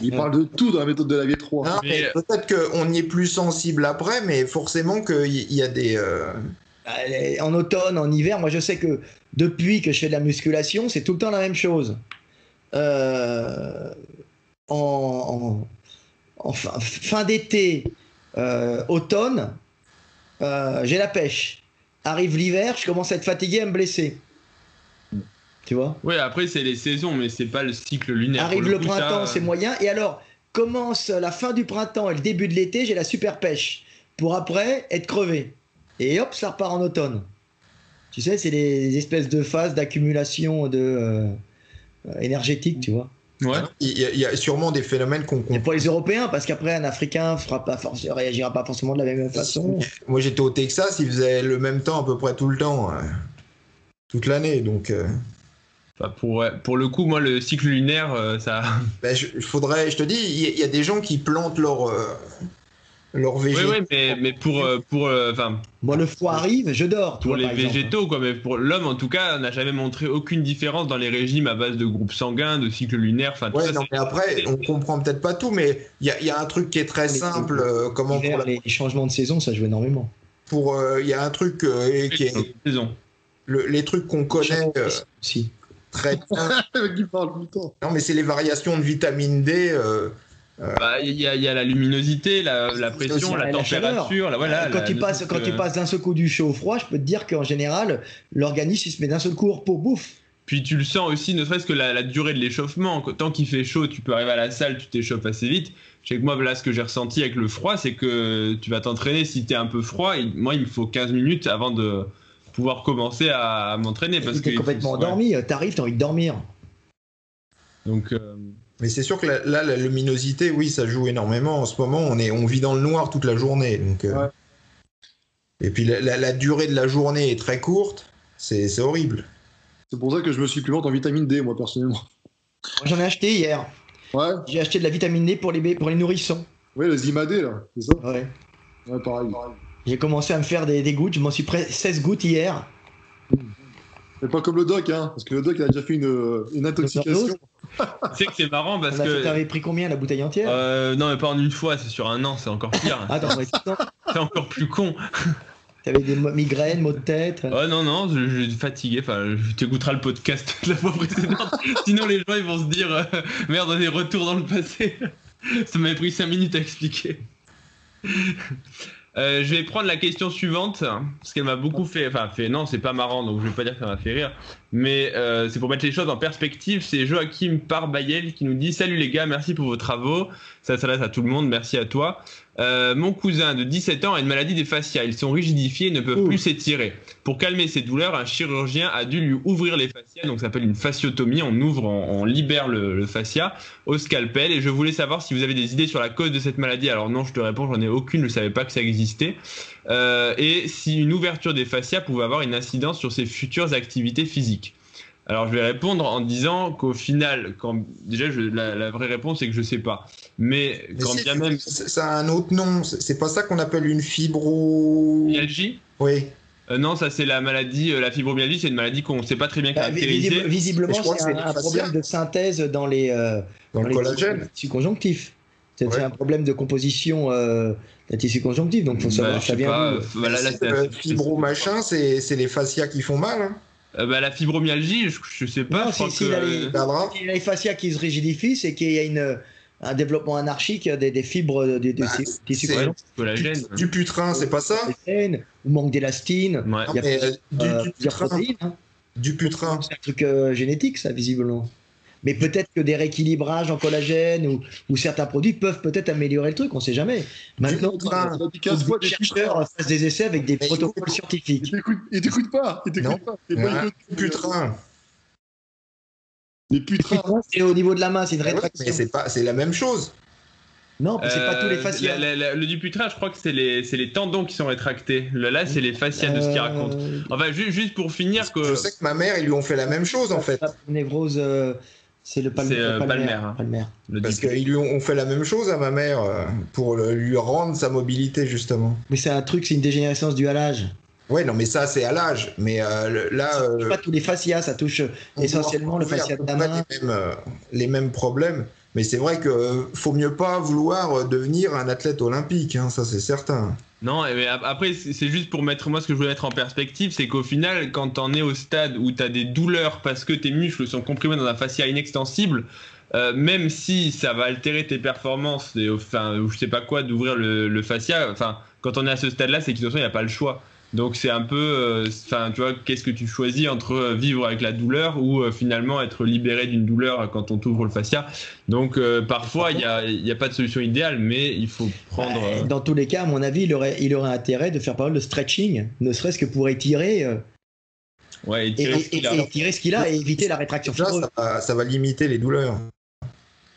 Il parle de tout dans la méthode de Delavier trois. Peut-être qu'on y est plus sensible après, mais forcément qu'il y a des... Euh... En automne, en hiver, moi je sais que depuis que je fais de la musculation, c'est tout le temps la même chose. Euh, en, en, en fin, fin d'été, euh, automne, euh, j'ai la pêche. Arrive l'hiver, je commence à être fatigué, à me blesser. Tu vois? Oui, après c'est les saisons, mais c'est pas le cycle lunaire. Arrive le, le printemps, c'est moyen. Et alors, commence la fin du printemps et le début de l'été, j'ai la super pêche. Pour après, être crevé. Et hop, ça repart en automne. Tu sais, c'est des espèces de phases d'accumulation de euh, énergétique, tu vois. Ouais. Il y a, il y a sûrement des phénomènes qu'on... Et pour les Européens, parce qu'après, un Africain fera pas forcément, réagira pas forcément de la même façon. Moi, j'étais au Texas, il faisait le même temps à peu près tout le temps, euh, toute l'année, donc... Euh... Enfin, pour, pour le coup, moi, le cycle lunaire, euh, ça... Ben, je, faudrait, je te dis, il y, y a des gens qui plantent leur... Euh... Leur oui, oui, mais, mais pour, pour, enfin, bon, le froid arrive, je dors. Pour vois, les végétaux, quoi, mais pour l'homme, en tout cas, n'a jamais montré aucune différence dans les régimes à base de groupes sanguins, de cycles lunaires. Enfin, ouais, non, mais après, on comprend peut-être pas tout, mais il y, y a un truc qui est très les simple. Euh, comment pour la... Les changements de saison, ça joue énormément. Pour, il euh, y a un truc euh, qui est saison. Le, les trucs qu'on connaît. Euh... Si. Très bien. Il parle tout le temps. Non, mais c'est les variations de vitamine D. Euh... Il euh, bah, y, y a la luminosité, la, la pression, la, la température. La, voilà, quand, la, tu passes, quand tu passes d'un seul coup du chaud au froid, je peux te dire qu'en général, l'organisme se met d'un seul coup au repos, bouffe. Puis tu le sens aussi, ne serait-ce que la, la durée de l'échauffement. Tant qu'il fait chaud, tu peux arriver à la salle, tu t'échauffes assez vite. Je sais que moi, là, ce que j'ai ressenti avec le froid, c'est que tu vas t'entraîner si tu es un peu froid. Et moi, il me faut quinze minutes avant de pouvoir commencer à, à m'entraîner. Tu es complètement endormi, tu arrives, tu as envie de dormir. Donc... Euh... Mais c'est sûr que là, la, la luminosité, oui, ça joue énormément. En ce moment, on, est, on vit dans le noir toute la journée. Donc, euh... ouais. Et puis, la, la, la durée de la journée est très courte. C'est horrible. C'est pour ça que je me supplémente en vitamine D, moi, personnellement. J'en ai acheté hier. Ouais. J'ai acheté de la vitamine D pour les, pour les nourrissons. Oui, les imadés, là, c'est ça? Ouais. Ouais, pareil. pareil. J'ai commencé à me faire des, des gouttes. Je m'en suis pris seize gouttes hier. Mais pas comme le doc, hein, parce que le doc, il a déjà fait une, une intoxication. Tu sais que c'est marrant parce a, que... T'avais pris combien, la bouteille entière? euh, Non, mais pas en une fois, c'est sur un an, c'est encore pire. Attends, c'est encore plus con. T'avais des migraines, maux de tête? Oh non, non, je, je suis fatigué, enfin, tu écouteras le podcast de la fois précédente. Sinon les gens ils vont se dire, euh, merde, on est retour dans le passé. Ça m'avait pris cinq minutes à expliquer. Euh, je vais prendre la question suivante, parce qu'elle m'a beaucoup fait... Enfin, fait, non, c'est pas marrant, donc je vais pas dire que ça m'a fait rire. Mais euh, c'est pour mettre les choses en perspective. C'est Joachim Parbayel qui nous dit « Salut les gars, merci pour vos travaux. » Ça s'adresse à tout le monde, merci à toi. Euh, « Mon cousin de dix-sept ans a une maladie des fascias. Ils sont rigidifiés et ne peuvent Ouh. plus s'étirer. Pour calmer ses douleurs, un chirurgien a dû lui ouvrir les fascias. » Donc ça s'appelle une fasciotomie. On ouvre, on, on libère le, le fascia au scalpel. Et je voulais savoir si vous avez des idées sur la cause de cette maladie. Alors non, je te réponds, j'en ai aucune. Je ne savais pas que ça existait. Euh, et si une ouverture des fascias pouvait avoir une incidence sur ses futures activités physiques. Alors je vais répondre en disant qu'au final, quand déjà je, la, la vraie réponse c'est que je sais pas. Mais, mais quand bien même, ça a un autre nom. C'est pas ça qu'on appelle une fibromyalgie? Oui. Euh, non, ça c'est la maladie, euh, la fibromyalgie, c'est une maladie qu'on ne sait pas très bien caractériser. Bah, visiblement, c'est un, un problème de synthèse dans les euh, dans, dans le collagène, tissus conjonctifs. C'est ouais. un problème de composition euh, de tissu conjonctif, donc faut savoir bah, ça vient pas, où. Bah, là, là, euh, fibro machin, c'est les fascias qui font mal. Hein. Euh, bah, la fibromyalgie, je, je sais pas. Non, je si, crois si, que... il, y a les, il y a les fascias qui se rigidifient, c'est qu'il y a une, un développement anarchique des, des fibres de, de, bah, de tissus collagènes. Du Dupuytren, c'est pas ça? Ou manque d'élastine. Ouais. Il y a mais, plus, euh, du protéines. Hein. Dupuytren. C'est un truc euh, génétique, ça, visiblement. Mais peut-être que des rééquilibrages en collagène ou, ou certains produits peuvent peut-être améliorer le truc, on ne sait jamais. Maintenant, les chercheurs fassent des essais avec des protocoles scientifiques. Ils ne t'écoutent pas. Ils t'écoutent pas. Dupuytren. Dupuytren. C'est au niveau de la main, c'est une rétraction. Mais c'est la même chose. Non, c'est pas tous les fascias. Le Dupuytren, je crois que c'est les tendons qui sont rétractés. Là, c'est les fascias de ce qu'il raconte. Enfin, juste pour finir... Je sais que ma mère, ils lui ont fait la même chose, en fait. Névrose... C'est le Palmer. Euh, Palmer, hein. Palmer. Parce qu'ils lui ont fait la même chose à ma mère pour le, lui rendre sa mobilité, justement. Mais c'est un truc, c'est une dégénérescence due à l'âge. Ouais, non, mais ça, c'est à l'âge. Mais euh, là. Ça touche euh, pas tous les fascias, ça touche essentiellement le fascia de la main. Les mêmes, euh, les mêmes problèmes. Mais c'est vrai qu'il euh, faut mieux pas vouloir devenir un athlète olympique, hein, ça c'est certain. Non, mais après, c'est juste pour mettre, moi, ce que je voulais mettre en perspective, c'est qu'au final, quand t'en es au stade où t'as des douleurs parce que tes muscles sont comprimés dans un fascia inextensible, euh, même si ça va altérer tes performances, et, enfin, ou je sais pas quoi, d'ouvrir le, le fascia, enfin, quand on est à ce stade-là, c'est qu'il n'y a pas le choix. Donc c'est un peu, enfin, euh, tu vois, qu'est-ce que tu choisis entre vivre avec la douleur ou euh, finalement être libéré d'une douleur quand on t'ouvre le fascia. Donc euh, parfois il n'y a, y a pas de solution idéale, mais il faut prendre. Euh... Dans tous les cas, à mon avis, il aurait, il aurait intérêt de faire par exemple le stretching, ne serait-ce que pour étirer. Euh... Ouais, étirer et, ce qu'il a. Et, et étirer ce qu'il a et éviter la rétraction fibreuse. Ça, ça va limiter les douleurs.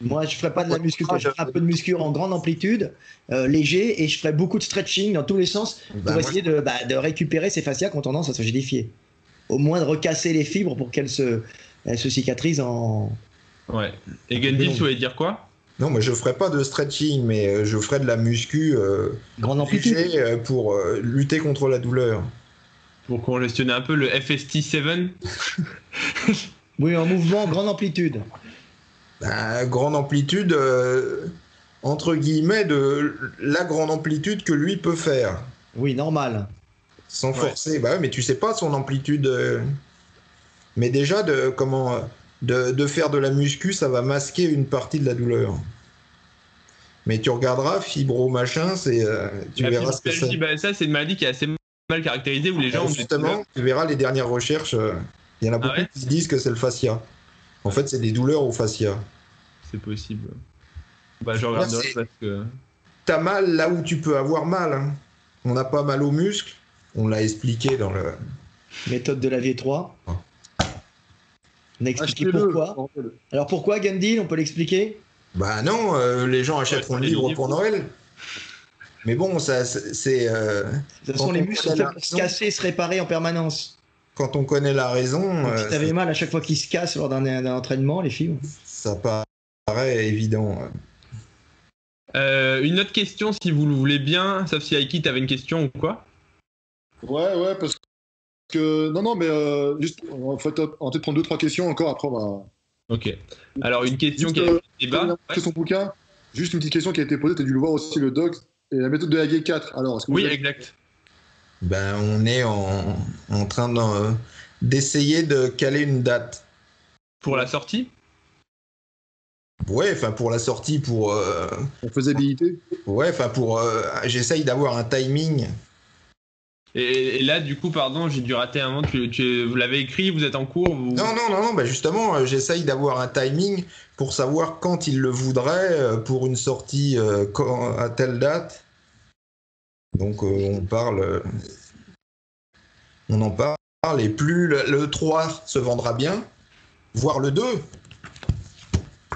Moi, je ferais pas de la muscu, je ferais un peu de muscu en grande amplitude, euh, léger, et je ferais beaucoup de stretching dans tous les sens pour bah essayer de, bah, de récupérer ces fascias qui ont tendance à se gélifier. Au moins de recasser les fibres pour qu'elles se, se cicatrisent en. Ouais. Et Gundill, tu voulais dire quoi? Non, mais je ferais pas de stretching, mais je ferais de la muscu euh, grande amplitude pour euh, lutter contre la douleur. Pour congestionner un peu le F S T sept. Oui, en mouvement grande amplitude. Bah, grande amplitude, euh, entre guillemets, de la grande amplitude que lui peut faire. Oui, normal. Sans ouais. forcer, bah, mais tu sais pas son amplitude. Euh... Mais déjà, de, comment, de, de faire de la muscu, ça va masquer une partie de la douleur. Mais tu regarderas, fibro machin, c'est, euh, tu la verras ce que c'est. Bah, ça, c'est une maladie qui est assez mal caractérisée où les gens. Ah, justement, ont tu verras les dernières recherches, il euh, y en a ah, beaucoup ouais. qui disent que c'est le fascia. En fait, c'est des douleurs au fascia. C'est possible. Bah, je regarderai parce que... T'as mal là où tu peux avoir mal. Hein. On n'a pas mal aux muscles. On l'a expliqué dans le... Méthode de la V trois. Oh. On a expliqué pourquoi. Alors pourquoi, Gundill, on peut l'expliquer? Bah non, euh, les gens achèteront ouais, le livre pour Noël. Mais bon, ça, c'est... Euh, de toute façon, les muscles sont faits pour se casser et se réparer en permanence. Quand on connaît la raison... Donc, si t'avais euh, mal à chaque fois qu'il se casse lors d'un entraînement, les filles... Ça paraît évident. Euh, une autre question, si vous le voulez bien, sauf si Aiki, t'avais une question ou quoi? Ouais, ouais, parce que... Non, non, mais euh, juste, on va peut-être prendre deux, trois questions encore, après on va... Ok. Alors, une question juste, qui a été débat... Son bouquin, juste une petite question qui a été posée, t'as dû le voir aussi, le doc, et la méthode de la G quatre. Alors, est-ce que vous oui, avez... exact. Ben, on est en, en train d'essayer de caler une date. Pour la sortie? Ouais, enfin pour la sortie, pour... Euh, la faisabilité? Ouais, enfin pour... Euh, j'essaye d'avoir un timing. Et, et là, du coup, pardon, j'ai dû rater un moment. Tu, tu, vous l'avez écrit, vous êtes en cours vous... Non, non, non, non ben justement, euh, j'essaye d'avoir un timing pour savoir quand il le voudrait euh, pour une sortie euh, quand, à telle date. Donc euh, on parle, euh, on en parle, et plus le, le trois se vendra bien, voire le deux,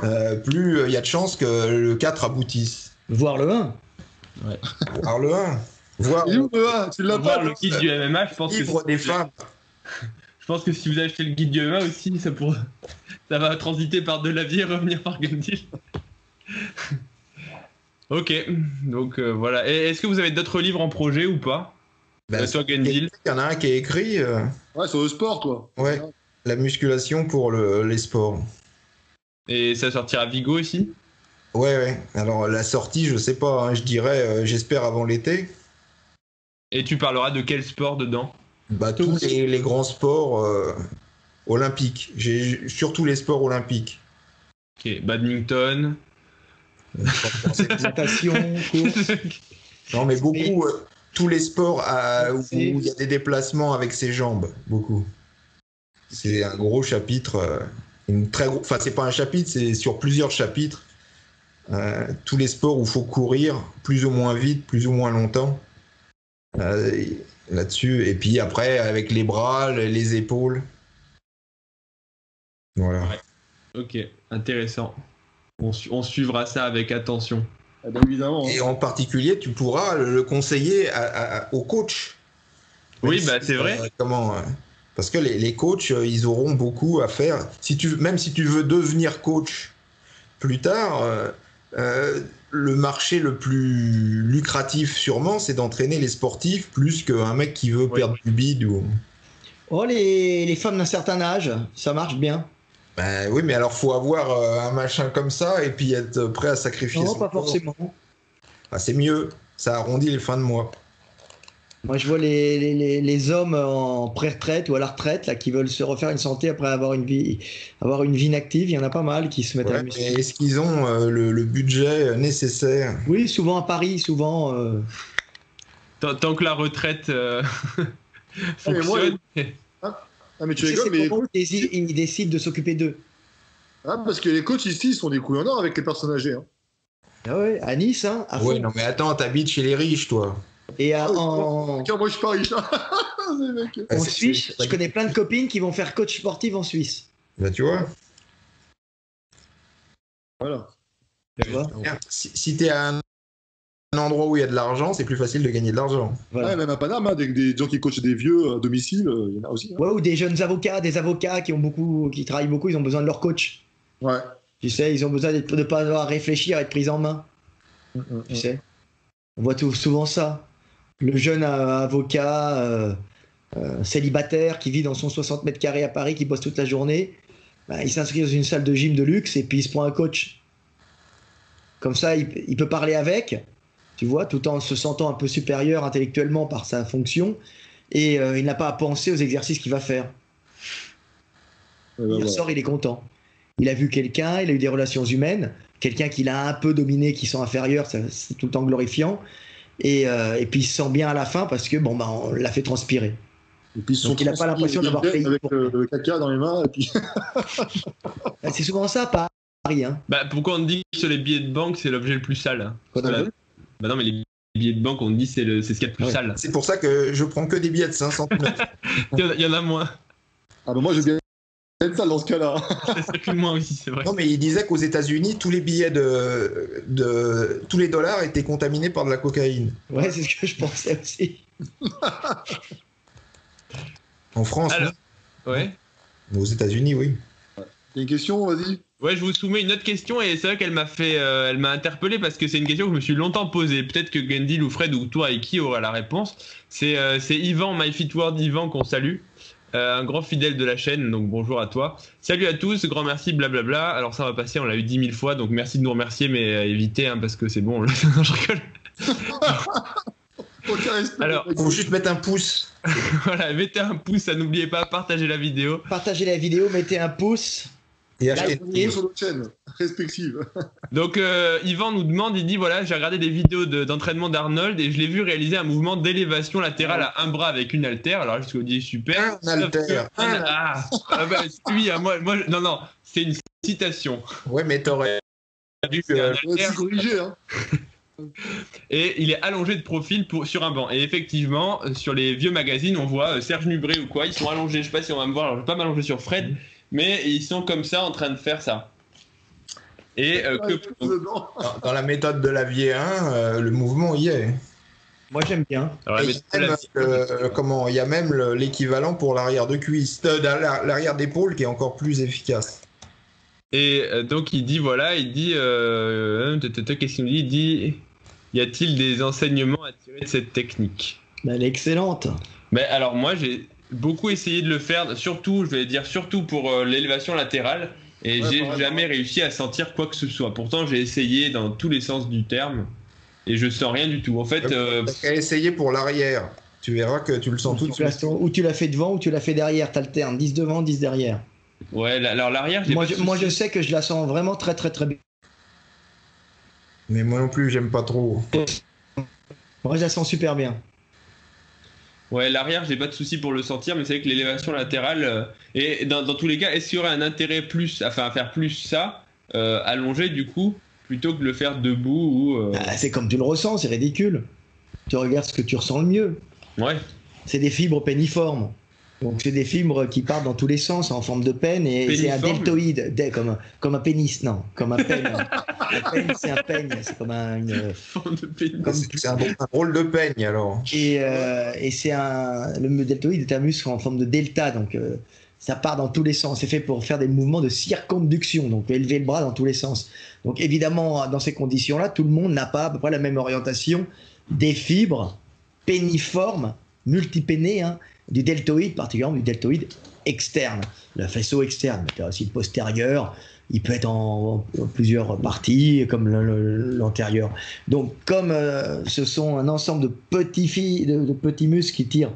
euh, plus il euh, y a de chances que le quatre aboutisse. Voire le un. Ouais. Voire le un. Voire le, un. Tu l'as pas, voir le guide du M M A, je pense livre que des femmes. Je pense que si vous achetez le guide du M M A aussi, ça, pour... ça va transiter par Delavier et revenir par Gundill. Ok, donc euh, voilà. Est-ce que vous avez d'autres livres en projet ou pas? Ben, toi, Gundill. Il y en a un qui est écrit. Euh... Ouais, sur le sport, quoi. Ouais, ouais. La musculation pour le, les sports. Et ça sortira Vigo aussi? Ouais, ouais. Alors la sortie, je sais pas. Hein, je dirais, euh, j'espère avant l'été. Et tu parleras de quel sport dedans? Bah tous les, les grands sports euh, olympiques. J'ai surtout les sports olympiques. Ok, badminton. Natation, course. Non mais beaucoup euh, tous les sports à, où il y a des déplacements avec ses jambes, beaucoup. C'est un gros chapitre, euh, une très gros. Enfin c'est pas un chapitre, c'est sur plusieurs chapitres. Euh, tous les sports où il faut courir plus ou moins vite, plus ou moins longtemps. Euh, Là-dessus et puis après avec les bras, les épaules. Voilà. Ouais. Ok, intéressant. On, su on suivra ça avec attention. Ah ben évidemment, hein. Et en particulier, tu pourras le conseiller à, à, au coach. Même oui, si bah c'est vrai. Comment, euh, Parce que les, les coachs, ils auront beaucoup à faire. Si tu, même si tu veux devenir coach plus tard, euh, euh, le marché le plus lucratif sûrement, c'est d'entraîner les sportifs plus qu'un mec qui veut perdre du bide. Ou... Oh, les, les femmes d'un certain âge, ça marche bien. Ben oui, mais alors faut avoir un machin comme ça et puis être prêt à sacrifier. Non, son pas corps. Forcément. Ben, c'est mieux, ça arrondit les fins de mois. Moi, je vois les, les, les hommes en pré-retraite ou à la retraite là, qui veulent se refaire une santé après avoir une vie, avoir une vie inactive. Il y en a pas mal qui se mettent ouais, à la muscu. Est-ce qu'ils ont euh, le, le budget nécessaire? Oui, souvent à Paris, souvent. Euh... Tant, tant que la retraite euh... fonctionne. Ah, moi, ah, mais tu rigoles, mais. Coachs, ils, ils décident de s'occuper d'eux. Ah, parce que les coachs ici, ils sont des couilles en or avec les personnes âgées. Hein. Ah ouais, à Nice, hein. À ouais, fond. Non, mais attends, t'habites chez les riches, toi. Et à, ah, en... Moi je suis pas riche. En Suisse, je connais plein de copines qui vont faire coach sportive en Suisse. Bah tu vois. Voilà. Tu vois. Si, si t'es à un endroit où il y a de l'argent, c'est plus facile de gagner de l'argent. Voilà. Ouais, même à Paname, hein, des, des gens qui coachent des vieux à domicile, il y en a aussi. Hein. Ouais, ou des jeunes avocats, des avocats qui ont beaucoup, qui travaillent beaucoup, ils ont besoin de leur coach. Ouais. Tu sais, ils ont besoin de ne pas avoir à réfléchir, à être pris en main. Mmh, mmh. Tu sais. On voit tout, souvent ça. Le jeune euh, avocat euh, euh, célibataire qui vit dans son soixante mètres carrés à Paris, qui bosse toute la journée, bah, il s'inscrit dans une salle de gym de luxe et puis il se prend un coach. Comme ça, il, il peut parler avec, tu vois, tout en se sentant un peu supérieur intellectuellement par sa fonction, et euh, il n'a pas à penser aux exercices qu'il va faire. Et ben il ressort, voilà. Il est content. Il a vu quelqu'un, il a eu des relations humaines, quelqu'un qu'il a un peu dominé, qui sent inférieur, c'est tout le temps glorifiant. Et, euh, et puis il se sent bien à la fin parce que bon bah on l'a fait transpirer. Et puis donc il n'a pas l'impression d'avoir payé avec pour... le caca dans les mains. Et puis... c'est souvent ça, pas Paris. Hein. Bah pourquoi on dit que les billets de banque c'est l'objet le plus sale hein. La... Bah non mais les billets de banque on dit c'est le c'est ce qu'il y a de plus ouais. sale. C'est pour ça que je prends que des billets de cinq cents neuf. Il y en a moins. Ah bah moi je bien. C'est ça dans ce cas-là. C'est moins aussi, c'est vrai. Non, mais il disait qu'aux États-Unis, tous les billets de, de. Tous les dollars étaient contaminés par de la cocaïne. Ouais, c'est ce que je pensais aussi. En France. Alors, non ouais. Aux États-Unis, oui. T'as une question, vas-y. Ouais, je vous soumets une autre question et c'est vrai qu'elle m'a fait. Euh, elle m'a interpellé parce que c'est une question que je me suis longtemps posée. Peut-être que Gundill ou Fred ou toi et qui aura la réponse. C'est euh, Yvan, MyFitWord Yvan, qu'on salue. Euh, un grand fidèle de la chaîne, donc bonjour à toi. Salut à tous, grand merci, blablabla. Alors ça va passer, on l'a eu dix mille fois, donc merci de nous remercier, mais euh, évitez, hein, parce que c'est bon, je rigole. Alors, faut juste mettre un pouce. Voilà, mettez un pouce, ça n'oubliez pas, partagez la vidéo. Partagez la vidéo, mettez un pouce. Et achetez sur nos chaînes respectives. Donc euh, Yvan nous demande, il dit voilà, j'ai regardé des vidéos d'entraînement de, d'Arnold et je l'ai vu réaliser un mouvement d'élévation latérale à un bras avec une haltère. Alors je te dis super. Un haltère. Un... Ah, ah bah, oui, moi, moi, non non, c'est une citation. Ouais, mais t'aurais. Euh, hein. Et il est allongé de profil pour, sur un banc. Et effectivement, sur les vieux magazines, on voit Serge Nubré ou quoi, ils sont allongés. Je sais pas si on va me voir. Alors je vais pas m'allonger sur Fred. Mm. Mais ils sont comme ça en train de faire ça. Et euh, que... dans, dans la méthode de Delavier un, euh, le mouvement y est. Moi j'aime bien. Il y, la... euh, y a même l'équivalent pour l'arrière de cuisse, euh, l'arrière d'épaule qui est encore plus efficace. Et euh, donc il dit voilà, il dit euh, qu'est-ce qu'il dit, il dit y a-t-il des enseignements à tirer de cette technique? Elle est excellente. Mais alors moi j'ai beaucoup essayé de le faire, surtout, je vais dire surtout pour euh, l'élévation latérale, et ouais, j'ai jamais réussi à sentir quoi que ce soit. Pourtant, j'ai essayé dans tous les sens du terme, et je sens rien du tout. En fait, euh, t'as qu'à essayer pour l'arrière. Tu verras que tu le sens tout de suite. Ou tu l'as fait devant, ou tu l'as fait derrière. T'alternes, dix devant, dix derrière. Ouais, alors l'arrière. Moi, moi, je sais que je la sens vraiment très, très, très bien. Mais moi non plus, j'aime pas trop. Moi, je la sens super bien. Ouais, l'arrière, j'ai pas de souci pour le sentir, mais c'est vrai que l'élévation latérale. Euh, et dans, dans tous les cas, est-ce qu'il y aurait un intérêt plus, enfin, à faire plus ça, euh, allongé du coup, plutôt que de le faire debout ou. Euh... Ah, c'est comme tu le ressens, c'est ridicule. Tu regardes ce que tu ressens le mieux. Ouais. C'est des fibres péniformes. Donc c'est des fibres qui partent dans tous les sens en forme de penne et c'est un deltoïde, de, comme, comme un pénis, non, comme un peigne. Un peigne, c'est un peigne, c'est comme un, une forme de peigne. C'est un, un rôle de peigne alors. Et, euh, et c'est un, le deltoïde est un muscle en forme de delta, donc euh, ça part dans tous les sens. C'est fait pour faire des mouvements de circonduction, donc élever le bras dans tous les sens. Donc évidemment, dans ces conditions-là, tout le monde n'a pas à peu près la même orientation des fibres péniformes, multipénées, hein, du deltoïde, particulièrement du deltoïde externe, le faisceau externe, mais tu as aussi le postérieur, il peut être en, en plusieurs parties, comme l'antérieur. Donc, comme euh, ce sont un ensemble de petits, de, de petits muscles qui tirent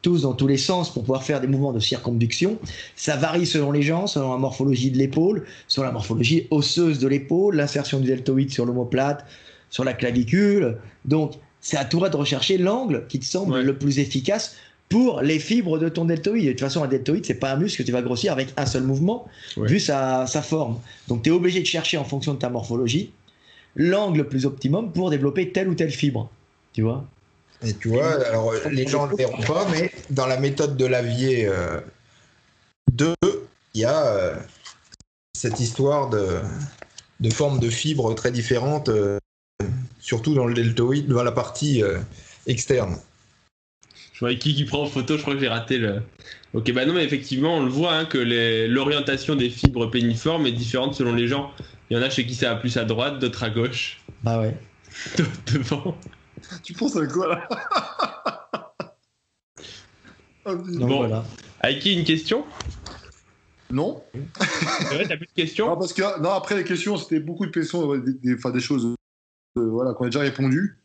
tous dans tous les sens pour pouvoir faire des mouvements de circonduction, ça varie selon les gens, selon la morphologie de l'épaule, selon la morphologie osseuse de l'épaule, l'insertion du deltoïde sur l'omoplate, sur la clavicule. Donc, c'est à toi de rechercher l'angle qui te semble ouais. le plus efficace pour les fibres de ton deltoïde. De toute façon, un deltoïde, c'est pas un muscle que tu vas grossir avec un seul mouvement, ouais. vu sa, sa forme. Donc, tu es obligé de chercher en fonction de ta morphologie l'angle le plus optimum pour développer telle ou telle fibre. Tu vois ? Et tu vois, Et alors les gens ne le verront pas, mais dans la méthode de Delavier euh, deux, il y a euh, cette histoire de, de formes de fibres très différentes, euh, surtout dans le deltoïde, dans la partie euh, externe. Je vois qui qui prend en photo, je crois que j'ai raté le... Ok, bah non, mais effectivement, on le voit hein, que les... l'orientation des fibres péniformes est différente selon les gens. Il y en a chez qui ça va plus à droite, d'autres à gauche. Bah ouais. D'autres devant. Tu penses à quoi, là? Oh, donc, bon, voilà. Aiki, une question? Non. C'est vrai, t'as plus de questions? Non, parce que, non, après les questions, c'était beaucoup de questions, des, des, des, des choses euh, voilà, qu'on a déjà répondu.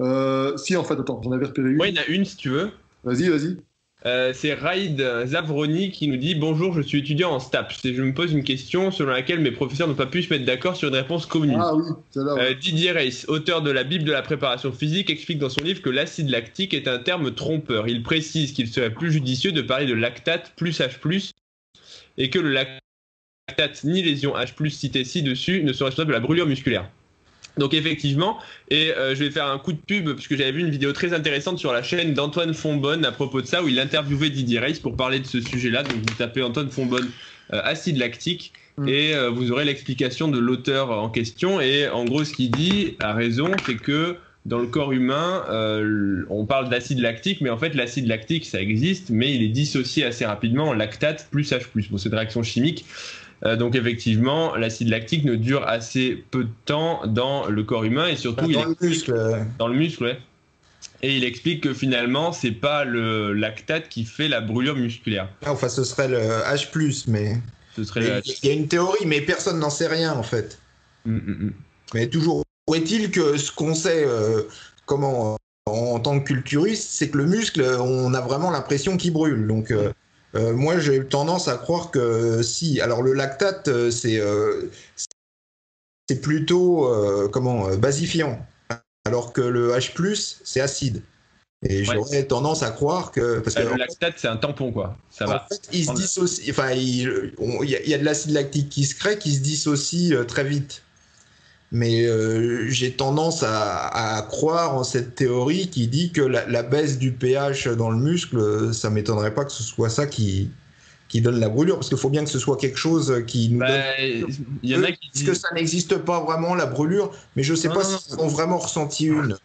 Euh, si en fait, attends, j'en avais repéré une. Ouais, il y en a une si tu veux. Vas-y, vas-y. Euh, c'est Raïd Zavroni qui nous dit « Bonjour, je suis étudiant en STAPS et je me pose une question selon laquelle mes professeurs n'ont pas pu se mettre d'accord sur une réponse commune. Ah, oui, là, ouais. euh, Didier Reiss, auteur de la Bible de la préparation physique, explique dans son livre que l'acide lactique est un terme trompeur. Il précise qu'il serait plus judicieux de parler de lactate plus H+, et que le lactate ni lésion H+, cité ci-dessus, ne sont responsables de la brûlure musculaire. » Donc effectivement, et euh, je vais faire un coup de pub parce que j'avais vu une vidéo très intéressante sur la chaîne d'Antoine Fonbonne à propos de ça, où il interviewait Didier Reiss pour parler de ce sujet-là. Donc vous tapez Antoine Fonbonne euh, acide lactique mmh. et euh, vous aurez l'explication de l'auteur en question. Et en gros, ce qu'il dit, à raison, c'est que dans le corps humain, euh, on parle d'acide lactique, mais en fait l'acide lactique ça existe, mais il est dissocié assez rapidement en lactate plus H plus. Bon, c'est une réaction chimique. Donc effectivement, l'acide lactique ne dure assez peu de temps dans le corps humain et surtout dans, il le, muscle. dans le muscle. Ouais. Et il explique que finalement, c'est pas le lactate qui fait la brûlure musculaire. Ah, enfin, ce serait le H+, mais ce serait le H. Il y a une théorie, mais personne n'en sait rien en fait. Mm, mm, mm. Mais toujours est-il que ce qu'on sait, euh, comment euh, en tant que culturiste, c'est que le muscle, on a vraiment l'impression qu'il brûle. Donc euh, Euh, moi, j'ai tendance à croire que euh, si. Alors, le lactate, euh, c'est euh, c'est plutôt euh, comment euh, basifiant, alors que le H+, c'est acide. Et ouais. j'aurais tendance à croire que parce euh, que le lactate, c'est un tampon, quoi. Ça en va. Fait, il se dissocie. Enfin, il, on, il y a de l'acide lactique qui se crée, qui se dissocie euh, très vite. Mais euh, j'ai tendance à, à croire en cette théorie qui dit que la, la baisse du pH dans le muscle, ça ne m'étonnerait pas que ce soit ça qui, qui donne la brûlure, parce qu'il faut bien que ce soit quelque chose qui nous bah, donne... Y en a qui disent que ça n'existe pas vraiment, la brûlure, mais je ne sais non, pas s'ils ont vraiment ressenti une.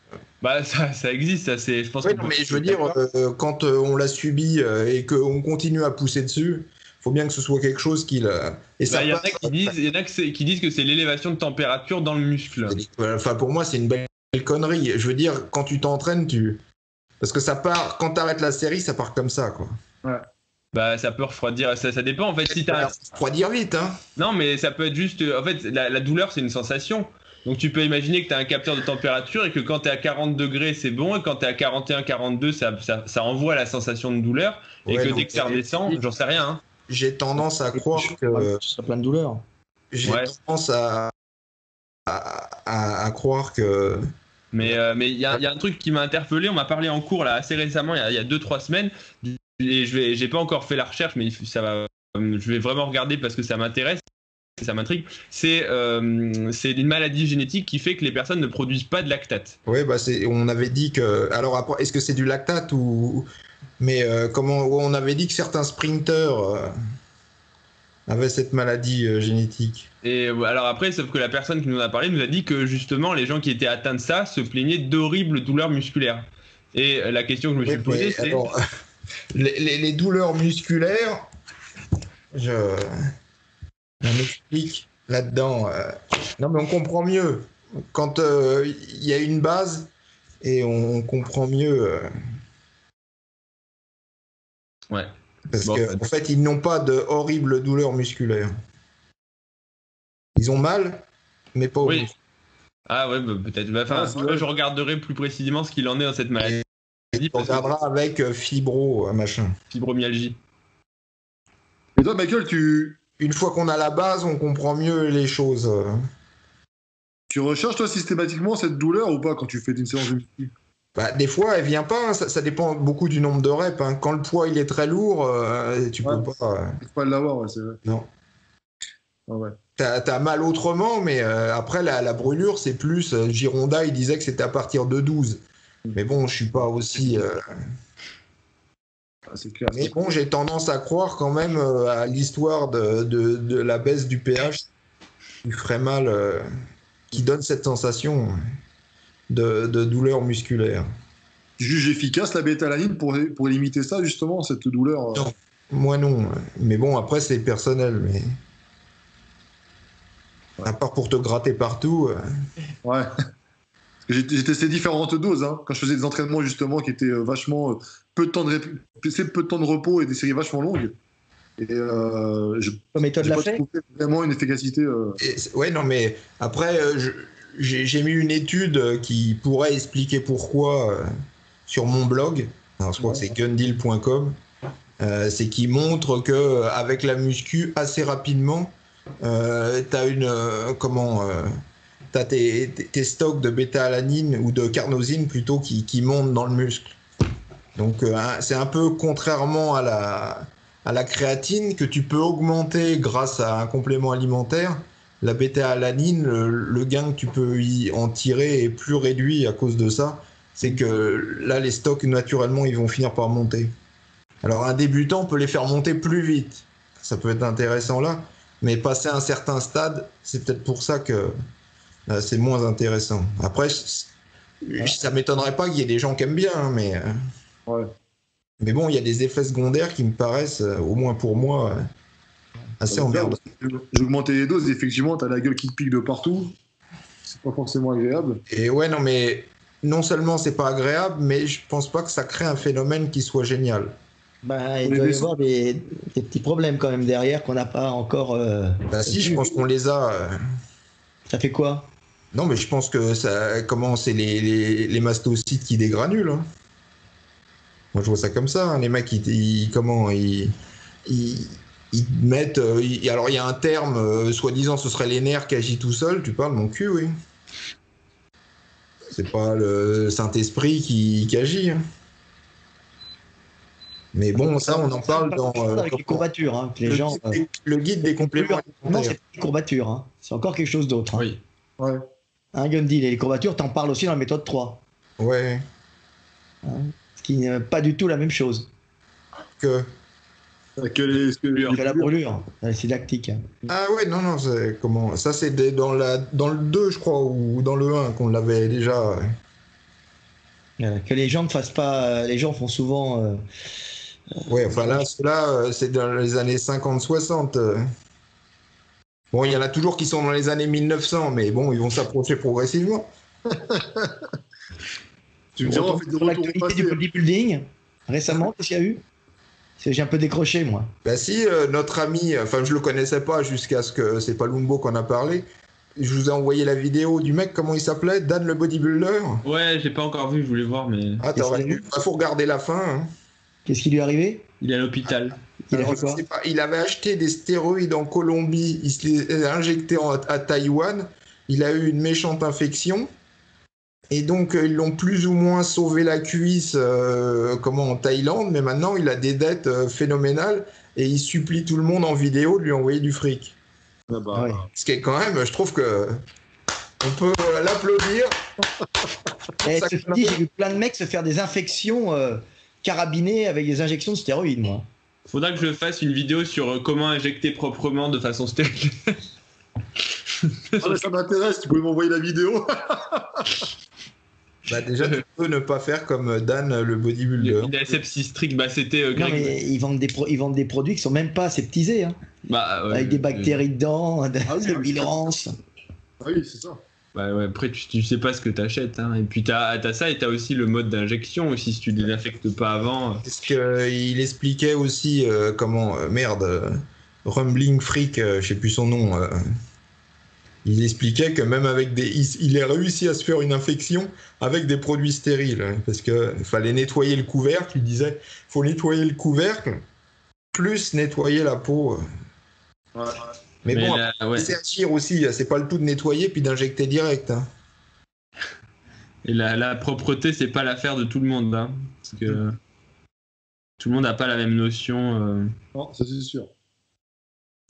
Bah, ça, ça existe, ça, c'est... Je pense ouais, que non, mais je veux dire, euh, quand euh, on l'a subi euh, et qu'on continue à pousser dessus... faut bien que ce soit quelque chose qui... Là, et ça bah, y en a qui disent, y en a qui disent que c'est l'élévation de température dans le muscle. Enfin, pour moi, c'est une belle connerie. Je veux dire, quand tu t'entraînes, tu... Parce que ça part... Quand t'arrêtes la série, ça part comme ça, quoi. Ouais. Bah, ça peut refroidir, ça, ça dépend, en fait, si t'as... Ça peut refroidir vite, hein. Non, mais ça peut être juste... En fait, la, la douleur, c'est une sensation. Donc, tu peux imaginer que t'as un capteur de température et que quand t'es à quarante degrés, c'est bon, et quand t'es à quarante et un, quarante-deux, ça, ça, ça envoie la sensation de douleur, et ouais, que non, dès que ça redescend, j'en sais rien, hein. J'ai tendance à croire que ça plein de douleurs. J'ai ouais. tendance à, à, à, à croire que. Mais euh, mais il y, y a un truc qui m'a interpellé. On m'a parlé en cours là assez récemment, il y a deux trois semaines. Et je vais, j'ai pas encore fait la recherche, mais ça va. Je vais vraiment regarder parce que ça m'intéresse, ça m'intrigue. C'est euh, c'est une maladie génétique qui fait que les personnes ne produisent pas de lactate. Oui, bah c'est. On avait dit que. Alors, est-ce que c'est du lactate ou Mais euh, comme on, on avait dit que certains sprinteurs euh, avaient cette maladie euh, génétique. Et alors après, sauf que la personne qui nous en a parlé nous a dit que justement les gens qui étaient atteints de ça se plaignaient d'horribles douleurs musculaires. Et la question que je me suis oui, posée, c'est... Alors, les, les, les douleurs musculaires, je, je m'explique là-dedans. Euh, non mais on comprend mieux quand il euh, y a une base et on, on comprend mieux... Euh, Ouais. Parce bon, qu'en fait. En fait, ils n'ont pas de horribles douleurs musculaires. Ils ont mal, mais pas horribles. Oui. Ah ouais, bah, peut-être. Bah, ah, là, je regarderai plus précisément ce qu'il en est dans cette maladie. Et on regardera que... avec fibro, machin. Fibromyalgie. Et toi, Michael, tu... une fois qu'on a la base, on comprend mieux les choses. Tu recherches, toi, systématiquement cette douleur ou pas quand tu fais une séance de muscu? Bah, des fois, elle vient pas. Hein. Ça, ça dépend beaucoup du nombre de reps. Hein. Quand le poids il est très lourd, euh, tu ouais, peux pas. Euh... Tu peux pas l'avoir, ouais, c'est vrai. Non. Ah ouais. T'as, t'as mal autrement, mais euh, après la, la brûlure, c'est plus. Euh, Gironda, il disait que c'était à partir de douze. Mmh. Mais bon, je suis pas aussi. Euh... Ah, c'est clair. Mais bon, j'ai tendance à croire quand même euh, à l'histoire de, de, de la baisse du pH qui ferait mal, euh, qui donne cette sensation. De, de douleurs musculaires. Tu juges efficace la bétalanine pour, pour limiter ça, justement, cette douleur? Non, moi non. Mais bon, après, c'est personnel. Mais... Ouais. À part pour te gratter partout. Ouais. J'ai, j'ai testé différentes doses. Hein. Quand je faisais des entraînements, justement, qui étaient vachement. Peu de temps de, ré... peu de, temps de repos et des séries vachement longues. Et euh, je n'ai pas trouvé vraiment une efficacité. Euh... Et, ouais, non, mais après. Euh, je... J'ai, j'ai mis une étude qui pourrait expliquer pourquoi euh, sur mon blog. Alors, je crois que c'est gundill point com. Euh, c'est qui montre qu'avec la muscu, assez rapidement, euh, tu as une, euh, comment, euh, t'as tes, tes stocks de bêta-alanine ou de carnosine plutôt qui, qui montent dans le muscle. Donc, euh, c'est un peu contrairement à la, à la créatine que tu peux augmenter grâce à un complément alimentaire. La bêta-alanine, le, le gain que tu peux y en tirer est plus réduit à cause de ça. C'est que là, les stocks, naturellement, ils vont finir par monter. Alors, un débutant peut les faire monter plus vite. Ça peut être intéressant là. Mais passer à un certain stade, c'est peut-être pour ça que là, c'est moins intéressant. Après, ouais. Ça ne m'étonnerait pas qu'il y ait des gens qui aiment bien. Hein, mais... Ouais. Mais bon, il y a des effets secondaires qui me paraissent, au moins pour moi... Assez emmerdant. J'ai augmenté les doses, effectivement, t'as la gueule qui te pique de partout. C'est pas forcément agréable. Et ouais, non, mais non seulement c'est pas agréable, mais je pense pas que ça crée un phénomène qui soit génial. Bah, il doit y avoir des, des petits problèmes quand même derrière qu'on n'a pas encore. Euh, bah, si, je pense qu'on les a. Euh... Ça fait quoi? Non, mais je pense que ça. Comment c'est les, les, les mastocytes qui dégranulent. Hein. Moi, je vois ça comme ça. Hein. Les mecs, ils. ils comment Ils. ils... Ils mettent. Euh, ils, alors, il y a un terme, euh, soi-disant, ce serait les nerfs qui agit tout seul. Tu parles, mon cul, oui. C'est pas le Saint-Esprit qui, qui agit. Hein. Mais bon, ça, on en parle dans. Euh, avec les courbatures. Hein, les le, gens, guide, euh, le guide des compléments. Non, c'est les courbatures. Hein. C'est encore quelque chose d'autre. Hein. Oui. Ouais. Hein, Gundy, les courbatures, t'en parles aussi dans la méthode trois. Ouais. Hein, ce qui n'est pas du tout la même chose. Que. Que les, que les la brûlure, la sydactique. Ah ouais, non, non, c'est, comment, ça c'est des, dans, la, dans le deux, je crois, ou dans le un qu'on l'avait déjà. Ouais. Que les gens ne fassent pas. Les gens font souvent. Euh, oui, euh, enfin là, là, c'est dans les années cinquante soixante. Bon, il y en a toujours qui sont dans les années mille neuf cents, mais bon, ils vont s'approcher progressivement. Tu me diras, on fait des retours au passé. Du bodybuilding, récemment, qu'est-ce qu'il y a eu? J'ai un peu décroché, moi. Ben si, euh, notre ami, enfin je le connaissais pas jusqu'à ce que c'est Palumbo qu'on a parlé. Je vous ai envoyé la vidéo du mec, comment il s'appelait? Dan le bodybuilder? Ouais, j'ai pas encore vu, je voulais voir, mais... Ah, t'aurais dû. Il faut regarder la fin. Hein. Qu'est-ce qui lui est arrivé? Il est à l'hôpital. Il, Alors, a pas, il avait acheté des stéroïdes en Colombie, il se les a injectés en, à Taïwan, il a eu une méchante infection. Et donc, ils l'ont plus ou moins sauvé la cuisse euh, comment, en Thaïlande, mais maintenant, il a des dettes euh, phénoménales et il supplie tout le monde en vidéo de lui envoyer du fric. Ah bah, ouais. Ce qui est quand même, je trouve que on peut euh, l'applaudir. Et ceci dit, j'ai vu plein de mecs se faire des infections euh, carabiné avec des injections de stéroïdes, moi. Faudra que je fasse une vidéo sur comment injecter proprement de façon stérile. Ah, ça m'intéresse, tu peux m'envoyer la vidéo. Bah déjà, tu peux ne pas faire comme Dan le bodybuilder. La sepsis strict, bah c'était euh, Greg. Non, mais ils vendent des pro- ils vendent des produits qui sont même pas aseptisés, hein. Bah, euh, avec des bactéries euh... dedans, de ah, oui, la bilirance. Ah oui, c'est ça. Bah ouais, après tu, tu sais pas ce que t'achètes, hein. Et puis t'as, t'as ça et t'as aussi le mode d'injection aussi si tu désinfectes pas avant. Parce que euh, il expliquait aussi euh, comment euh, merde euh, Rumbling Freak, euh, je sais plus son nom. Euh, il expliquait que même avec des, il, il a réussi à se faire une infection avec des produits stériles, hein, parce que fallait nettoyer le couvercle. Il disait, faut nettoyer le couvercle plus nettoyer la peau. Ouais. Mais, mais bon, là, après, ouais. c'est agir aussi, c'est pas le tout de nettoyer puis d'injecter direct. Hein. Et la, la propreté, c'est pas l'affaire de tout le monde, hein, parce que mmh. tout le monde n'a pas la même notion. Euh... Non, ça c'est sûr.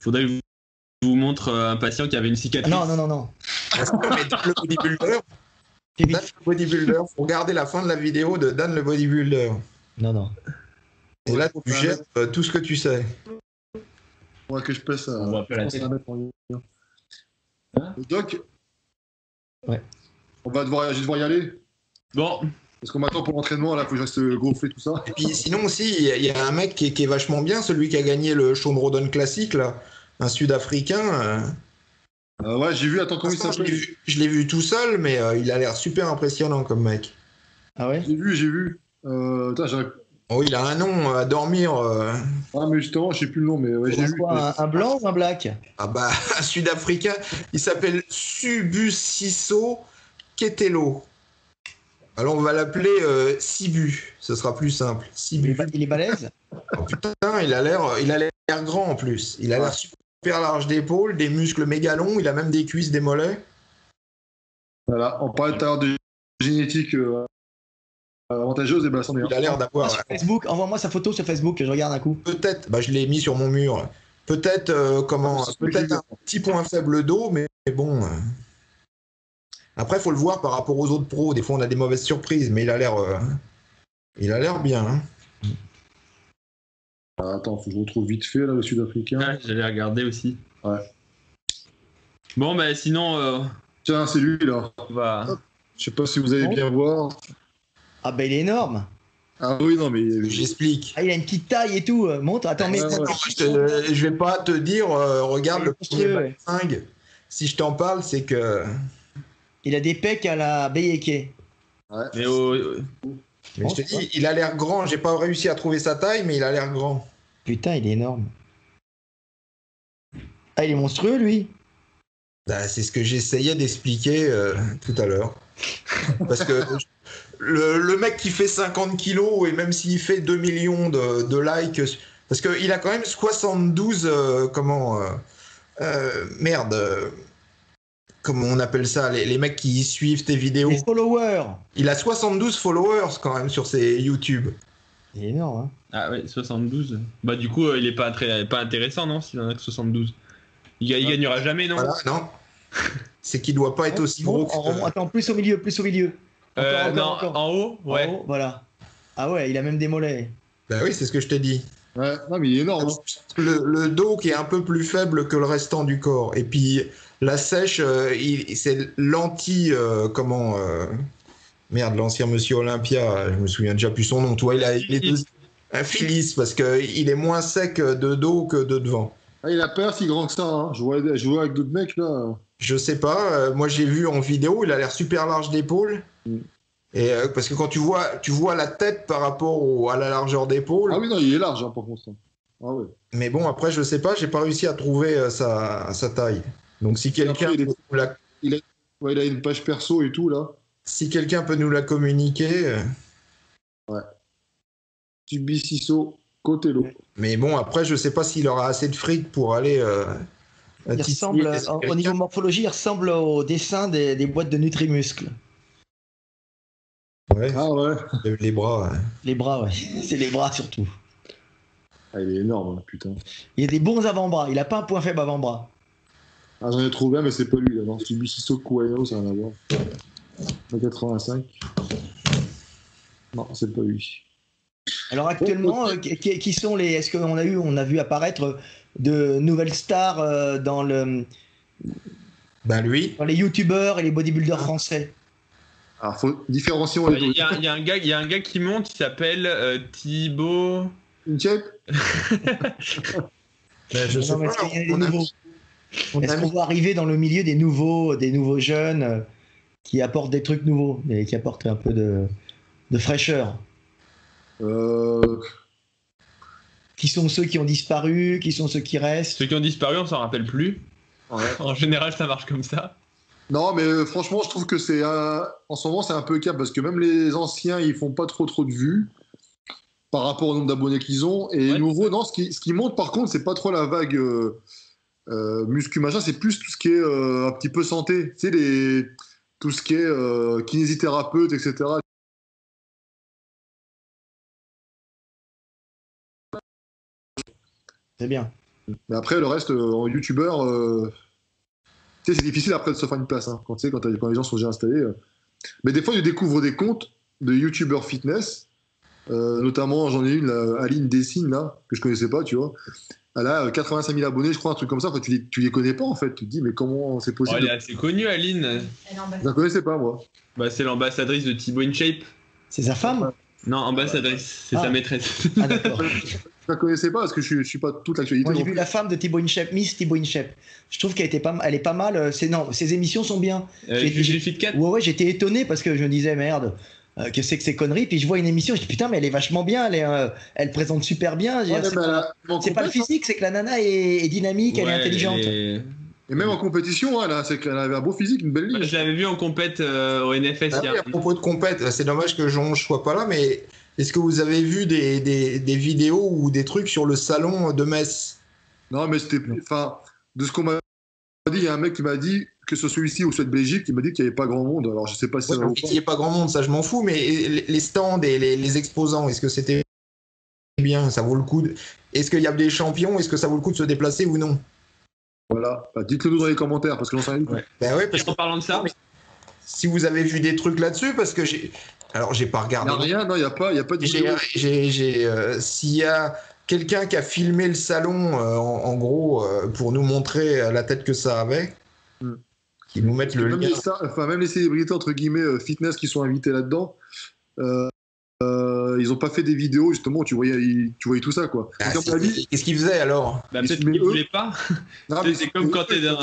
Faudrait que je vous montre un patient qui avait une cicatrice. Ah non, non, non, non. Parce que Dan le bodybuilder, Dan le bodybuilder, faut regarder la fin de la vidéo de Dan le bodybuilder. Non, non. Et là, tu jettes euh, tout ce que tu sais. Ouais, que je passe à, on je pense à la mettre en lien. Hein? Le doc, ouais. On va devoir, je vais devoir y aller. Bon. Parce qu'on m'attend pour l'entraînement, là, faut que je reste gonflé, tout ça. Et puis sinon aussi, il y, y a un mec qui est, qui est vachement bien, celui qui a gagné le Shawn Rodon classique, là, un Sud-Africain. Euh... Euh, ouais, j'ai vu, attends, comment il s'appelle. Je l'ai vu tout seul, mais euh, il a l'air super impressionnant comme mec. Ah ouais? J'ai vu, j'ai vu. Euh, tain, j'ai... Oh, il a un nom à dormir. Euh... Ah, mais justement, je sais plus le nom, mais ouais, j'ai vu. Un, un blanc ou un black? Ah bah, un Sud-Africain. Il s'appelle Sibusiso Ketelo. Alors, on va l'appeler euh, Sibu. Ce sera plus simple. Sibu. Il est, ba- il est balèze. Oh, putain, il a l'air, il a l'air grand en plus. Il a l'air super large d'épaule, des muscles méga longs. Il a même des cuisses, des mollets. Voilà, on parle tout à l'heure de génétique. Euh... avantageuse et ben sans il a l'air d'avoir sur Facebook, envoie-moi sa photo sur Facebook, je regarde un coup. Peut-être, bah je l'ai mis sur mon mur. Peut-être euh, comment, ah, peut-être un petit point faible d'eau, mais bon. Après, faut le voir par rapport aux autres pros. Des fois, on a des mauvaises surprises, mais il a l'air, euh, il a l'air bien. Hein. Ah, attends, faut que je retrouve vite fait là le Sud-Africain. Ah, j'allais regarder aussi. Ouais. Bon, ben bah, sinon, euh... tiens, c'est lui là. Bah... Je sais pas si vous allez bon. bien voir. Ah ben bah, il est énorme. Ah oui, non mais j'explique. Ah, il a une petite taille et tout. Montre, attends, mais... Attends, je, te, je vais pas te dire, euh, regarde le premier backswing. Si je t'en parle, c'est que... Il a des pecs à la Beyeke. Ouais. Mais, au... mais je te dis, il a l'air grand. J'ai pas réussi à trouver sa taille, mais il a l'air grand. Putain, il est énorme. Ah, il est monstrueux, lui. Bah, c'est ce que j'essayais d'expliquer euh, tout à l'heure. Parce que... Le, le mec qui fait cinquante kilos et même s'il fait deux millions de, de likes, parce qu'il a quand même soixante-douze euh, comment euh, euh, merde euh, comment on appelle ça, les, les mecs qui suivent tes vidéos, les followers. Il a soixante-douze followers quand même sur ses YouTube. C'est énorme, hein. Ah ouais, soixante-douze. Bah du coup euh, il est pas, très, pas intéressant, non, s'il en a que soixante-douze. Il, il ah, gagnera jamais, non, voilà, non. C'est qu'il doit pas être aussi gros que... en, attends, plus au milieu, plus au milieu. Encore, euh, encore, non, encore. En haut, ouais. En haut, voilà. Ah ouais, il a même des mollets. Bah oui, c'est ce que je t'ai dit. Ouais, non, mais il est énorme. Le, le dos qui est un peu plus faible que le restant du corps. Et puis la sèche, euh, il, c'est l'anti. Euh, comment euh... Merde, l'ancien monsieur Olympia, je me souviens déjà plus son nom. Toi, il a, il est deux... un Phyllis, parce qu'il est moins sec de dos que de devant. Ah, il a peur si grand que ça. Hein. Je vois, je vois avec d'autres mecs là. Je sais pas. Euh, moi, j'ai vu en vidéo, il a l'air super large d'épaule. Et euh, parce que quand tu vois, tu vois la tête par rapport au, à la largeur d'épaule. Ah oui, non, il est large, hein, par contre. Ah ouais. Mais bon, après, je sais pas, j'ai pas réussi à trouver euh, sa, sa taille. Donc si quelqu'un après, il, est... peut la... il, a... Ouais, il a une page perso et tout là. Si quelqu'un peut nous la communiquer. Euh... Ouais. Sibusiso Ketelo. Mais bon, après, je sais pas s'il aura assez de fric pour aller. Euh... Il ressemble, au niveau morphologie, il ressemble au dessin des, des boîtes de Nutrimuscle. Ouais. Ah ouais. Les bras. Ouais. Les bras, ouais. C'est les bras surtout. Ah, il est énorme, putain. Il a des bons avant-bras. Il a pas un point faible avant-bras. Ah, j'en ai trouvé un, mais c'est pas lui. Non, c'est Sibusiso Ketelo, ça n'a rien à voir. quatre-vingt-cinq. Non, c'est pas lui. Alors actuellement, euh, qui, qui sont les est-ce qu'on a eu on a vu apparaître de nouvelles stars euh, dans le ben lui dans les youtubeurs et les bodybuilders français? Alors faut différencier. Il ouais, y, y a un gars, il y a un gars qui monte, il s'appelle euh, Thibault InShape. Ben, je non, sais non, pas. Est-ce qu'il y a des nouveaux? Est-ce qu'on voit arriver dans le milieu des nouveaux, des nouveaux jeunes euh, qui apportent des trucs nouveaux et qui apportent un peu de, de fraîcheur? Euh... Qui sont ceux qui ont disparu? Qui sont ceux qui restent? Ceux qui ont disparu, on s'en rappelle plus. Ouais. En général, ça marche comme ça. Non, mais euh, franchement, je trouve que c'est euh, en ce moment, c'est un peu cap parce que même les anciens, ils font pas trop trop de vues par rapport au nombre d'abonnés qu'ils ont. Et ouais, nouveau, non, ce qui, ce qui monte, par contre, c'est pas trop la vague euh, euh, muscu machin, c'est plus tout ce qui est euh, un petit peu santé. Tu sais, les, tout ce qui est euh, kinésithérapeute, et cetera. C'est bien. Mais après, le reste, euh, en youtubeur, euh, tu sais, c'est difficile après de se faire une place. Hein, quand, quand, quand les gens sont déjà installés. Euh. Mais des fois, je découvre des comptes de youtubeurs fitness. Euh, notamment, j'en ai une, là, Aline Dessine, là, que je connaissais pas, tu vois. Elle a euh, quatre-vingt-cinq mille abonnés, je crois, un truc comme ça. Enfin, tu, les, tu les connais pas, en fait. Tu te dis, mais comment c'est possible? Oh, elle est assez connue, Aline. Je la connaissais pas, moi. Bah, c'est l'ambassadrice de Thibault InShape. C'est sa femme? Non, ambassadrice, c'est ah. sa maîtresse. Ah, d'accord. Je la connaissais pas parce que je, je suis pas toute l'actualité. J'ai vu la femme de Thibault InShape, Miss Thibault InShape. Je trouve qu'elle était pas, elle est pas mal. C'est non, ses émissions sont bien. Euh, Julia Cagliarini. Ouais, ouais, j'étais étonné parce que je me disais merde, euh, que c'est que ces conneries. Puis je vois une émission, je dis putain, mais elle est vachement bien, elle, est, euh, elle présente super bien. Ouais, c'est bah, pas, pas le physique, c'est que la nana est, est dynamique, ouais, elle est intelligente. Et... Et même en compétition, elle, elle avait un beau physique, une belle ligne. Je l'avais vu en compète euh, au N F S. Ah oui, à propos de compète, c'est dommage que je ne sois pas là, mais est-ce que vous avez vu des, des, des vidéos ou des trucs sur le salon de Metz? Non, mais c'était... Enfin, de ce qu'on m'a dit, il y a un mec qui m'a dit que ce soit ici ou soit de Belgique, il m'a dit qu'il n'y avait pas grand monde. Alors, je ne sais pas si... Ouais, qu'il n'y ait pas grand monde, ça je m'en fous, mais les stands et les, les exposants, est-ce que c'était bien? Ça vaut le coup de... Est-ce qu'il y a des champions? Est-ce que ça vaut le coup de se déplacer ou non? Voilà, bah, dites-le nous dans les commentaires parce que j'en sais rien. Ouais. Ben ouais, parce qu'en parlant de ça, si vous avez vu des trucs là-dessus, parce que j'ai. Alors, j'ai pas regardé. Il n'y a rien, non, il n'y a pas, y a pas de vidéo. Euh, S'il y a quelqu'un qui a filmé le salon, euh, en, en gros, euh, pour nous montrer euh, la tête que ça avait, mm. qui nous mettent le même lien. Les stars, enfin, même les célébrités, entre guillemets, euh, fitness qui sont invitées là-dedans, euh, euh, ils n'ont pas fait des vidéos, justement, où tu voyais, ils, tu voyais tout ça, quoi. Ah, qu'est-ce qu'ils faisaient alors? Bah, peut-être qu'ils ne voulaient pas. C'est comme quand t'es d'un...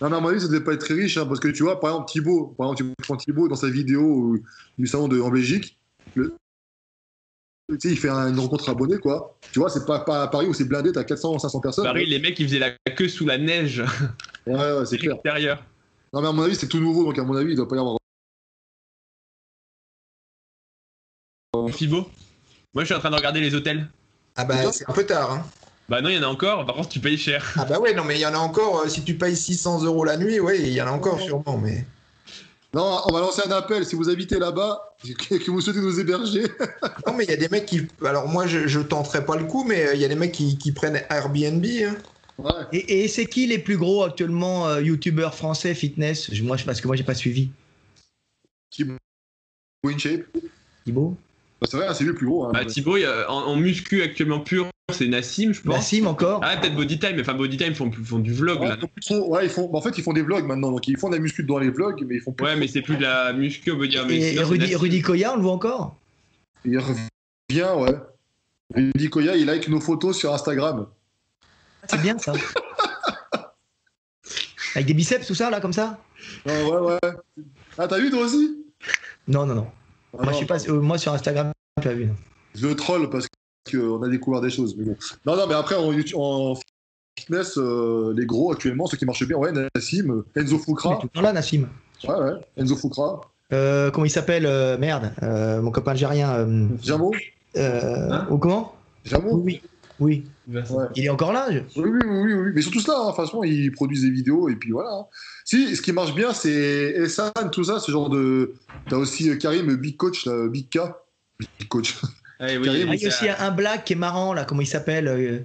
Non, non, à mon avis, ça devait pas être très riche, hein, parce que tu vois, par exemple, Thibault, par exemple, tu prends Thibault dans sa vidéo euh, du salon de, en Belgique, le... tu sais, il fait un, une rencontre abonnée, quoi. Tu vois, c'est pas, pas à Paris où c'est blindé, t'as quatre cents, cinq cents personnes. Paris, ouais. Les mecs, ils faisaient la queue sous la neige. Ouais, ouais, c'est clair. Extérieur. Non, mais à mon avis, c'est tout nouveau, donc à mon avis, il doit pas y avoir. Thibault, moi, je suis en train de regarder les hôtels. Ah, bah, c'est un peu tard, hein. Bah non, il y en a encore, par contre tu payes cher. Ah bah ouais, non mais il y en a encore, euh, si tu payes six cents euros la nuit, ouais, il y en a encore sûrement, mais... Non, on va lancer un appel, si vous habitez là-bas, que vous souhaitez nous héberger. Non mais il y a des mecs qui... Alors moi je, je tenterai pas le coup, mais il y a des mecs qui, qui prennent Airbnb. Hein. Ouais. Et, et c'est qui les plus gros actuellement euh, youtubeurs français fitness? Moi, parce que moi j'ai pas suivi. Thibault InShape. Thibault bah, c'est vrai, c'est lui le plus gros. Hein, bah, Thibault, y a, en, en muscu actuellement pur. C'est Nassim, je pense. Nassim encore. Ah, peut-être Bodytime, mais enfin Bodytime font, font du vlog. Ouais, là. Ils font, ouais, ils font, en fait, ils font des vlogs maintenant, donc ils font de la muscu dans les vlogs, mais ils font. Plus ouais, mais c'est plus de la muscu, on peut dire. Mais et sinon, Rudy, Rudy Koya, on le voit encore. Il revient, ouais. Rudy Koya, il like nos photos sur Instagram. C'est bien ça. Avec des biceps, tout ça, là, comme ça. Ouais, ouais, ouais. Ah, t'as vu toi aussi? Non, non, non. Ah, moi, non, je suis pas, euh, moi, sur Instagram, tu as vu. Je troll parce que. On a découvert des choses, mais bon. Non, non, mais après en, en fitness, euh, les gros actuellement, ceux qui marchent bien, ouais, Nassim, Enzo Foukra. Tout le temps là, Nassim. Ouais, ouais, Enzo Foukra. Euh, comment il s'appelle euh, Merde, euh, mon copain algérien. Euh, Jameau. Euh, hein ou comment Jameau. Oui, oui. Ouais. Il est encore là je... oui, oui, oui, oui, mais surtout cela, hein, franchement, ils produisent des vidéos et puis voilà. Hein. Si, ce qui marche bien, c'est Essan, tout ça, ce genre de. T'as aussi euh, Karim, Big Coach, là, Big K, Big Coach. Ah, oui, Karim, il y a aussi un black qui est marrant, là, comment il s'appelle, euh,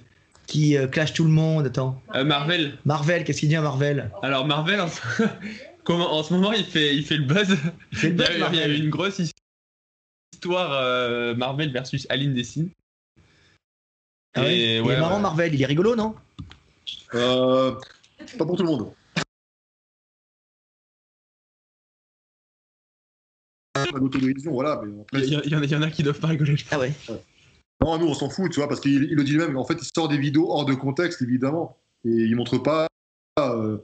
qui euh, clash tout le monde. Attends. Euh, Marvel. Marvel, qu'est-ce qu'il dit à Marvel? Alors, Marvel, en ce... en ce moment, il fait, il fait le buzz. Il, fait le buzz, il y a eu une grosse histoire victoire euh, Marvel versus Aline Dessine. Ah ouais. Et, il ouais, est marrant ouais. Marvel, il est rigolo, non? Euh, pas pour tout le monde. Pas d'autodérision, voilà. Mais après, il, y a, il, y en a, il y en a qui doivent pas rigoler. Je pense. Ah ouais. ouais. Non, nous on s'en fout, tu vois, parce qu'il il le dit lui-même. En fait, il sort des vidéos hors de contexte, évidemment, et il montre pas euh,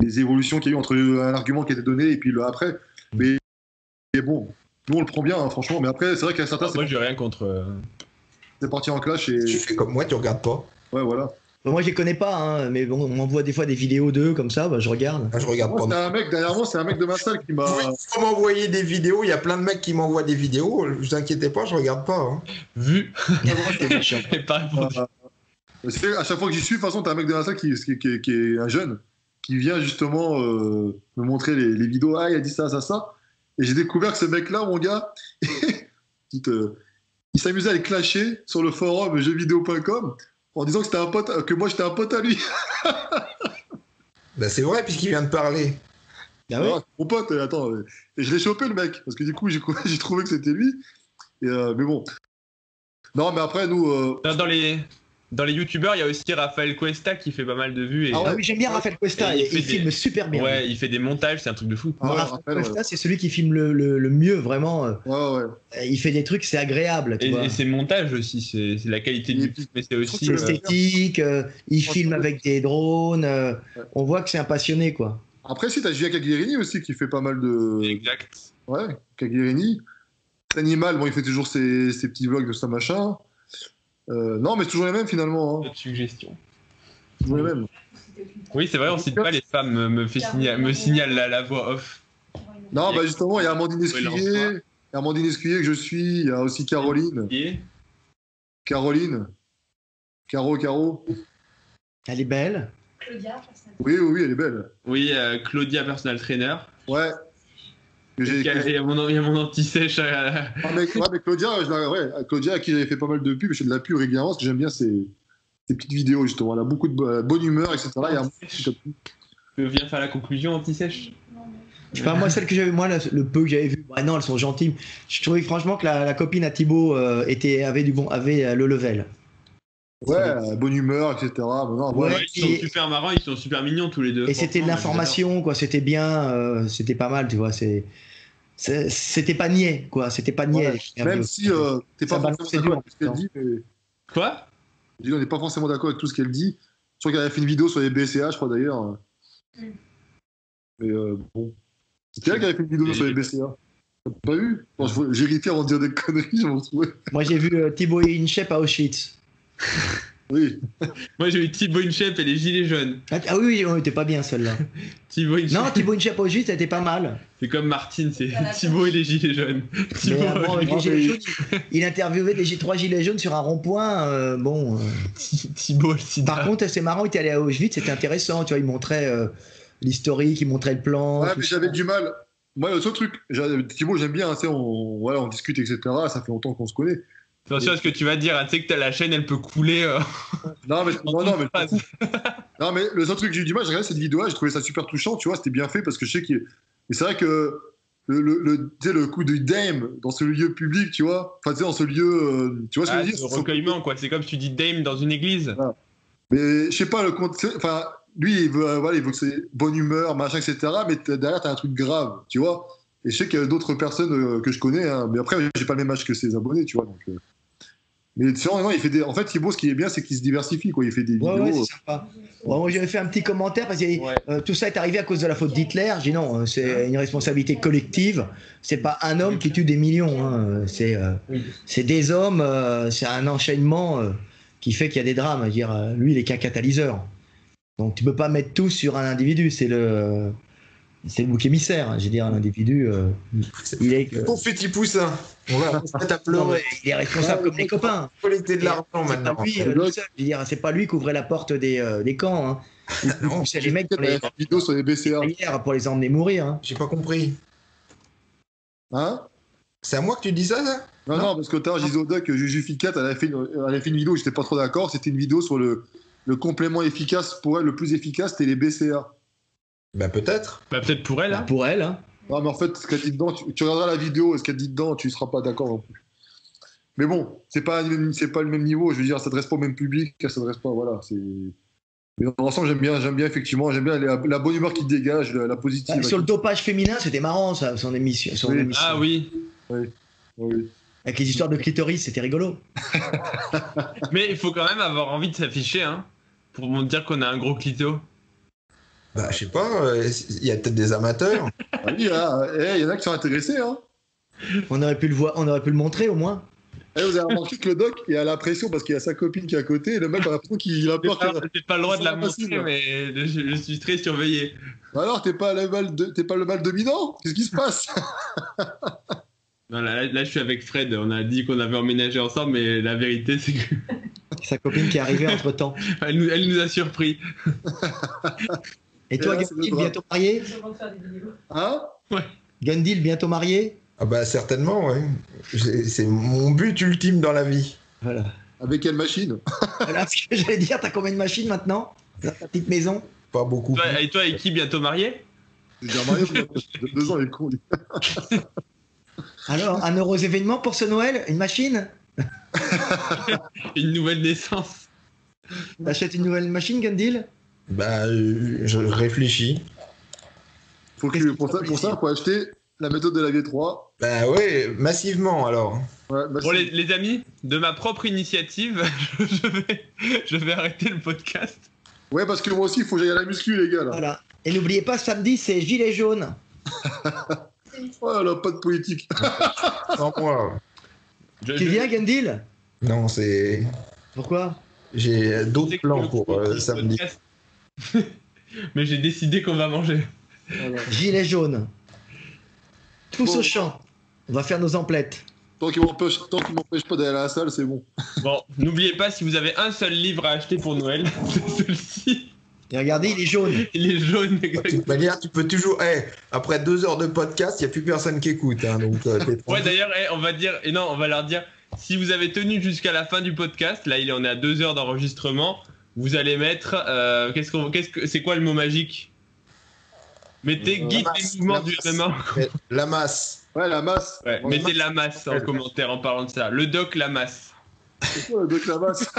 les évolutions qu'il y a eu entre un argument qui a été donné et puis le après. Mais et bon, nous on le prend bien, hein, franchement. Mais après, c'est vrai qu'à certains, moi j'ai rien contre. C'est parti en clash et. Tu fais comme moi, tu regardes pas. Ouais, voilà. Moi, je les connais pas, hein, mais bon, on m'envoie des fois des vidéos d'eux comme ça, bah, je regarde. Ah, je regarde moi, pas. C'est un mec, dernièrement, c'est un mec de ma salle qui m'a. Vous pouvez m'envoyer des vidéos, il y a plein de mecs qui m'envoient des vidéos, ne vous inquiétez pas, je regarde pas. Hein. Vu. Et pareil pour euh, euh, à chaque fois que j'y suis, de toute façon, t'as un mec de ma salle qui, qui, qui, qui est un jeune, qui vient justement euh, me montrer les, les vidéos. Ah, il a dit ça, ça, ça. Et j'ai découvert que ce mec-là, mon gars, euh, il s'amusait à les clasher sur le forum jeux vidéo point com. En disant que c'était un pote, que moi j'étais un pote à lui. Ben c'est vrai puisqu'il vient de parler. Ah ouais. Alors, mon pote, attends, et je l'ai chopé le mec parce que du coup j'ai trouvé que c'était lui. Et euh, mais bon. Non mais après nous. Euh... Dans les dans les youtubeurs il y a aussi Raphaël Cuesta qui fait pas mal de vues. Et... Ah ouais, oui j'aime bien Raphaël Cuesta, il, il, il des... filme super bien. Ouais, lui. Il fait des montages, c'est un truc de fou. Ah ouais, Raphaël Raphaël, Cuesta ouais. C'est celui qui filme le, le, le mieux vraiment. Ouais ouais. Il fait des trucs, c'est agréable. Tu et, vois. Et ses montages aussi, c'est, c'est la qualité du film, mais c'est aussi l'esthétique. Euh, il filme avec des drones. Euh, ouais. On voit que c'est un passionné, quoi. Après, si t'as Julia Cagliarini aussi qui fait pas mal de. Exact. Ouais, Cagliarini. Animal, bon, il fait toujours ses, ses petits vlogs de ça machin. Euh, non, mais c'est toujours les mêmes finalement. Hein. Suggestion. Toujours les mêmes. Oui, c'est vrai, on cite pas les femmes. Me fait signal, me signale la, la voix off. Non, bah justement, il y a Amandine Escuyer. Il y a Amandine Escuyer que je suis, il y a aussi Caroline. Et... Caroline. Caro, Caro. Elle est belle. Claudia, personal trainer. Oui, oui, oui, elle est belle. Oui, euh, Claudia, personal trainer. Ouais. Il y a mon anti-sèche. À... Ah, mais, ouais, mais Claudia, je ouais, Claudia, à qui j'avais fait pas mal de pubs, je fais de la pub régulièrement parce que j'aime bien ses, ses petites vidéos, justement. Elle a beaucoup de bonne humeur, et cetera. Et un... Tu peux venir faire la conclusion anti-sèche ? Je sais pas, moi, celle que j'avais, moi, le peu que j'avais vu, bah non, elles sont gentilles. Je trouvais franchement que la, la copine à Thibault euh, était, avait, du bon, avait euh, le level. Ouais, euh, bonne humeur, et cetera. Bon, non, ouais, ouais, ils et... sont super marrants, ils sont super mignons tous les deux. Et c'était de l'information, quoi, c'était bien, euh, c'était pas mal, tu vois, c'est, c'est, c'était pas niais, quoi, c'était pas niais. Ouais, même si euh, t'es pas forcément d'accord avec tout ce qu'elle dit. Mais... Quoi ? Je dis, on n'est pas forcément d'accord avec tout ce qu'elle dit. Je crois qu'elle a fait une vidéo sur les B C A, je crois d'ailleurs. Mm. Mais euh, bon. C'était elle qui avait fait une vidéo sur les B C A. T'as pas vu ? J'ai irrité avant de dire des conneries, je m'en retrouvais. Moi j'ai vu euh, Thibault InShape à Auschwitz. Oui. Moi j'ai eu Thibault InShape et les Gilets jaunes. Ah, ah oui, oui, on était pas bien celle-là. Thibault InShape. Non, Thibault InShape à Auschwitz, ça était pas mal. C'est comme Martine, c'est Thibault et les Gilets jaunes. Thibault mais avant, avec les Gilets jaunes, il interviewait les trois Gilets jaunes sur un rond-point. Euh, bon. Euh... Thibault, par contre, c'est marrant, il était allé à Auschwitz, c'était intéressant, tu vois, il montrait. Euh... l'historique, il montrait le plan. Ouais, mais j'avais du mal. Moi, le seul truc, Thibault, j'aime bien, hein, on, voilà, on discute, et cetera. Ça fait longtemps qu'on se connaît. Attention à ce que tu vas dire, hein, tu sais que t'as la chaîne, elle peut couler. Euh... Non, mais, non, non, mais... non, mais le seul truc que j'ai eu du mal, j'ai regardé cette vidéo-là, j'ai trouvé ça super touchant, tu vois, c'était bien fait parce que je sais qu'il. Mais c'est vrai que le, le, le, le coup de dame dans ce lieu public, tu vois, enfin, tu sais, dans ce lieu. Euh, tu vois ce que ah, je veux dire ? Le recueillement, quoi. C'est comme si tu dis dame dans une église. Voilà. Mais je sais pas, le contexte. Enfin. Lui, il veut, euh, voilà, il veut que c'est bonne humeur, machin, et cetera. Mais t'as, derrière, t'as un truc grave, tu vois. Et je sais qu'il y a d'autres personnes euh, que je connais, hein, mais après, j'ai pas le même âge que ses abonnés, tu vois. Donc, euh... Mais c'est vrai, non, il fait des. En fait, Thibault, ce qui est bien, c'est qu'il se diversifie, quoi. Il fait des ouais, vidéos. Ouais, c'est sympa. Ouais, moi, j'avais fait un petit commentaire parce que ouais. euh, tout ça est arrivé à cause de la faute d'Hitler. J'ai dit non, c'est une responsabilité collective. C'est pas un homme qui tue des millions. Hein. C'est, euh, c'est des hommes. Euh, c'est un enchaînement euh, qui fait qu'il y a des drames. Dire, euh, lui, il est qu'un catalyseur. Donc tu peux pas mettre tout sur un individu, c'est le c'est le bouc émissaire. Hein. J'ai dit un individu, euh, il est que... Pour petit poussin, on va se mettre à pleurer. Il est responsable ah, comme les copains. Collecter de l'argent maintenant. Lui, euh, dire, c'est pas lui qui ouvrait la porte des, euh, des camps. Hein. Non, c'est les mecs pour les vidéos sur les B C A pour les emmener mourir. Hein. J'ai pas compris. Hein? C'est à moi que tu dis ça, ça? Non, non, non, parce que tard, j'ai dit au doc, Juju Ficat, elle a fait une, elle a fait une vidéo, j'étais pas trop d'accord. C'était une vidéo sur le Le complément efficace pour elle, le plus efficace, c'était les B C A. Bah peut-être. Bah peut-être pour elle. Bah hein. Pour elle. Hein. Non mais en fait, ce qu'elle dit dedans, tu, tu regarderas la vidéo et ce qu'elle dit dedans, tu ne seras pas d'accord non plus. Mais bon, c'est pas, pas le même niveau. Je veux dire, ça s'adresse pas au même public, ça s'adresse pas. Voilà. Mais dans l'ensemble, j'aime bien, j'aime bien effectivement, j'aime bien la, la bonne humeur qui dégage, la, la positive. Ah, sur le dopage féminin, c'était marrant, ça, son émission. Son oui. émission. Ah oui. Oui. Oui. Avec les histoires de clitoris, c'était rigolo. Mais il faut quand même avoir envie de s'afficher, hein, pour me dire qu'on a un gros clito. Bah, je sais pas, il euh, y a peut-être des amateurs. Il ah, y, hey, y en a qui sont intéressés, hein. On aurait pu le voir, on aurait pu le montrer au moins. Et vous avez remarqué que le doc il a la pression parce qu'il y a sa copine qui est à côté et le mec a l'impression qu'il a peur. J'ai pas, pas le droit de la montrer, facile, mais je, je suis très surveillé. Alors, t'es pas le mal, de, t'es pas le mal dominant. Qu'est-ce qui se passe? Non, là, là, je suis avec Fred. On a dit qu'on avait emménagé ensemble, mais la vérité, c'est que. Sa copine qui est arrivée entre temps. elle, nous, elle nous a surpris. Et, et toi, Gundill, bientôt marié? Hein? Ouais. Gundill, bientôt marié? Ah bah certainement, oui. C'est mon but ultime dans la vie. Voilà. Avec quelle machine? Voilà ce que j'allais dire, t'as combien de machines maintenant dans ta petite maison? Pas beaucoup. Toi, et toi, et qui bientôt marié? Déjà marié, j'ai deux ans, les cons. Alors, un heureux événement pour ce Noël? Une machine? Une nouvelle naissance. T'achètes une nouvelle machine, Gundill? Bah, je réfléchis. Faut que, pour, ça, pour ça, faut acheter... La méthode de la V trois. Bah oui, massivement alors. Ouais, massivement. Bon, les, les amis, de ma propre initiative, je vais, je vais arrêter le podcast. Ouais, parce que moi aussi, il faut que j'aille à la muscu, les gars. Là. Voilà. Et n'oubliez pas, samedi, c'est gilet jaune. Oh là, pas de politique. Sans moi. Je, tu je... viens, Gundill? Non, c'est. Pourquoi? J'ai d'autres plans pour euh, samedi. Mais j'ai décidé qu'on va manger. Voilà. Gilet jaune. Tous bon. Au champ, on va faire nos emplettes. Tant qu'ils m'empêchent pas d'aller à la salle, c'est bon. Bon, n'oubliez pas, si vous avez un seul livre à acheter pour Noël, c'est celui-ci. Et regardez, il est jaune. Il est jaune, exactement. De toute manière, tu peux toujours... Hey, après deux heures de podcast, il n'y a plus personne qui écoute. Hein, donc, euh, ouais, d'ailleurs, hey, on va dire... Et non, on va leur dire, si vous avez tenu jusqu'à la fin du podcast, là, il en est à deux heures d'enregistrement, vous allez mettre... Euh, qu'est-ce qu'on, qu'est-ce que, c'est quoi le mot magique ? Mettez euh, guide masse, des mouvements du M M A. La masse. Ouais, la masse. Ouais, ouais, mettez la masse, la masse en commentaire en parlant de ça. Le doc, la masse. C'est quoi le doc, la masse?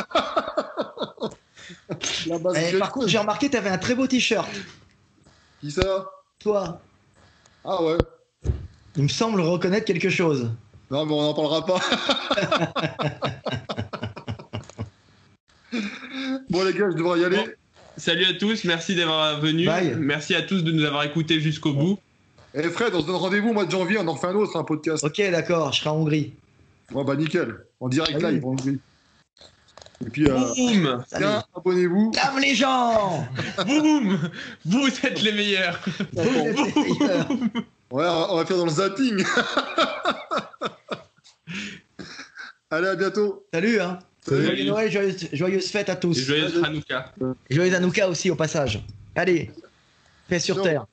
La masse. Eh, par contre, j'ai remarqué, t'avais un très beau t-shirt. Qui ça? Toi. Ah ouais. Il me semble reconnaître quelque chose. Non, mais on n'en parlera pas. Bon, les gars, je devrais y aller. Bon. Salut à tous, merci d'avoir venu. Bye. Merci à tous de nous avoir écoutés jusqu'au bout. Et Fred, on se donne rendez-vous au mois de janvier, on en refait un autre, un podcast. Ok, d'accord, je serai en Hongrie. Bon, bah nickel, en direct live en Hongrie. Et puis, euh, abonnez-vous. Lave les gens. Boum. Vous êtes les meilleurs. Vous êtes les meilleurs. Ouais, on va faire dans le zapping. Allez, à bientôt. Salut, hein. Joyeux Noël, joyeuse, joyeuse fête à tous. Et joyeuse Hanouka. Joyeuse Hanouka aussi au passage. Allez, paix sur terre.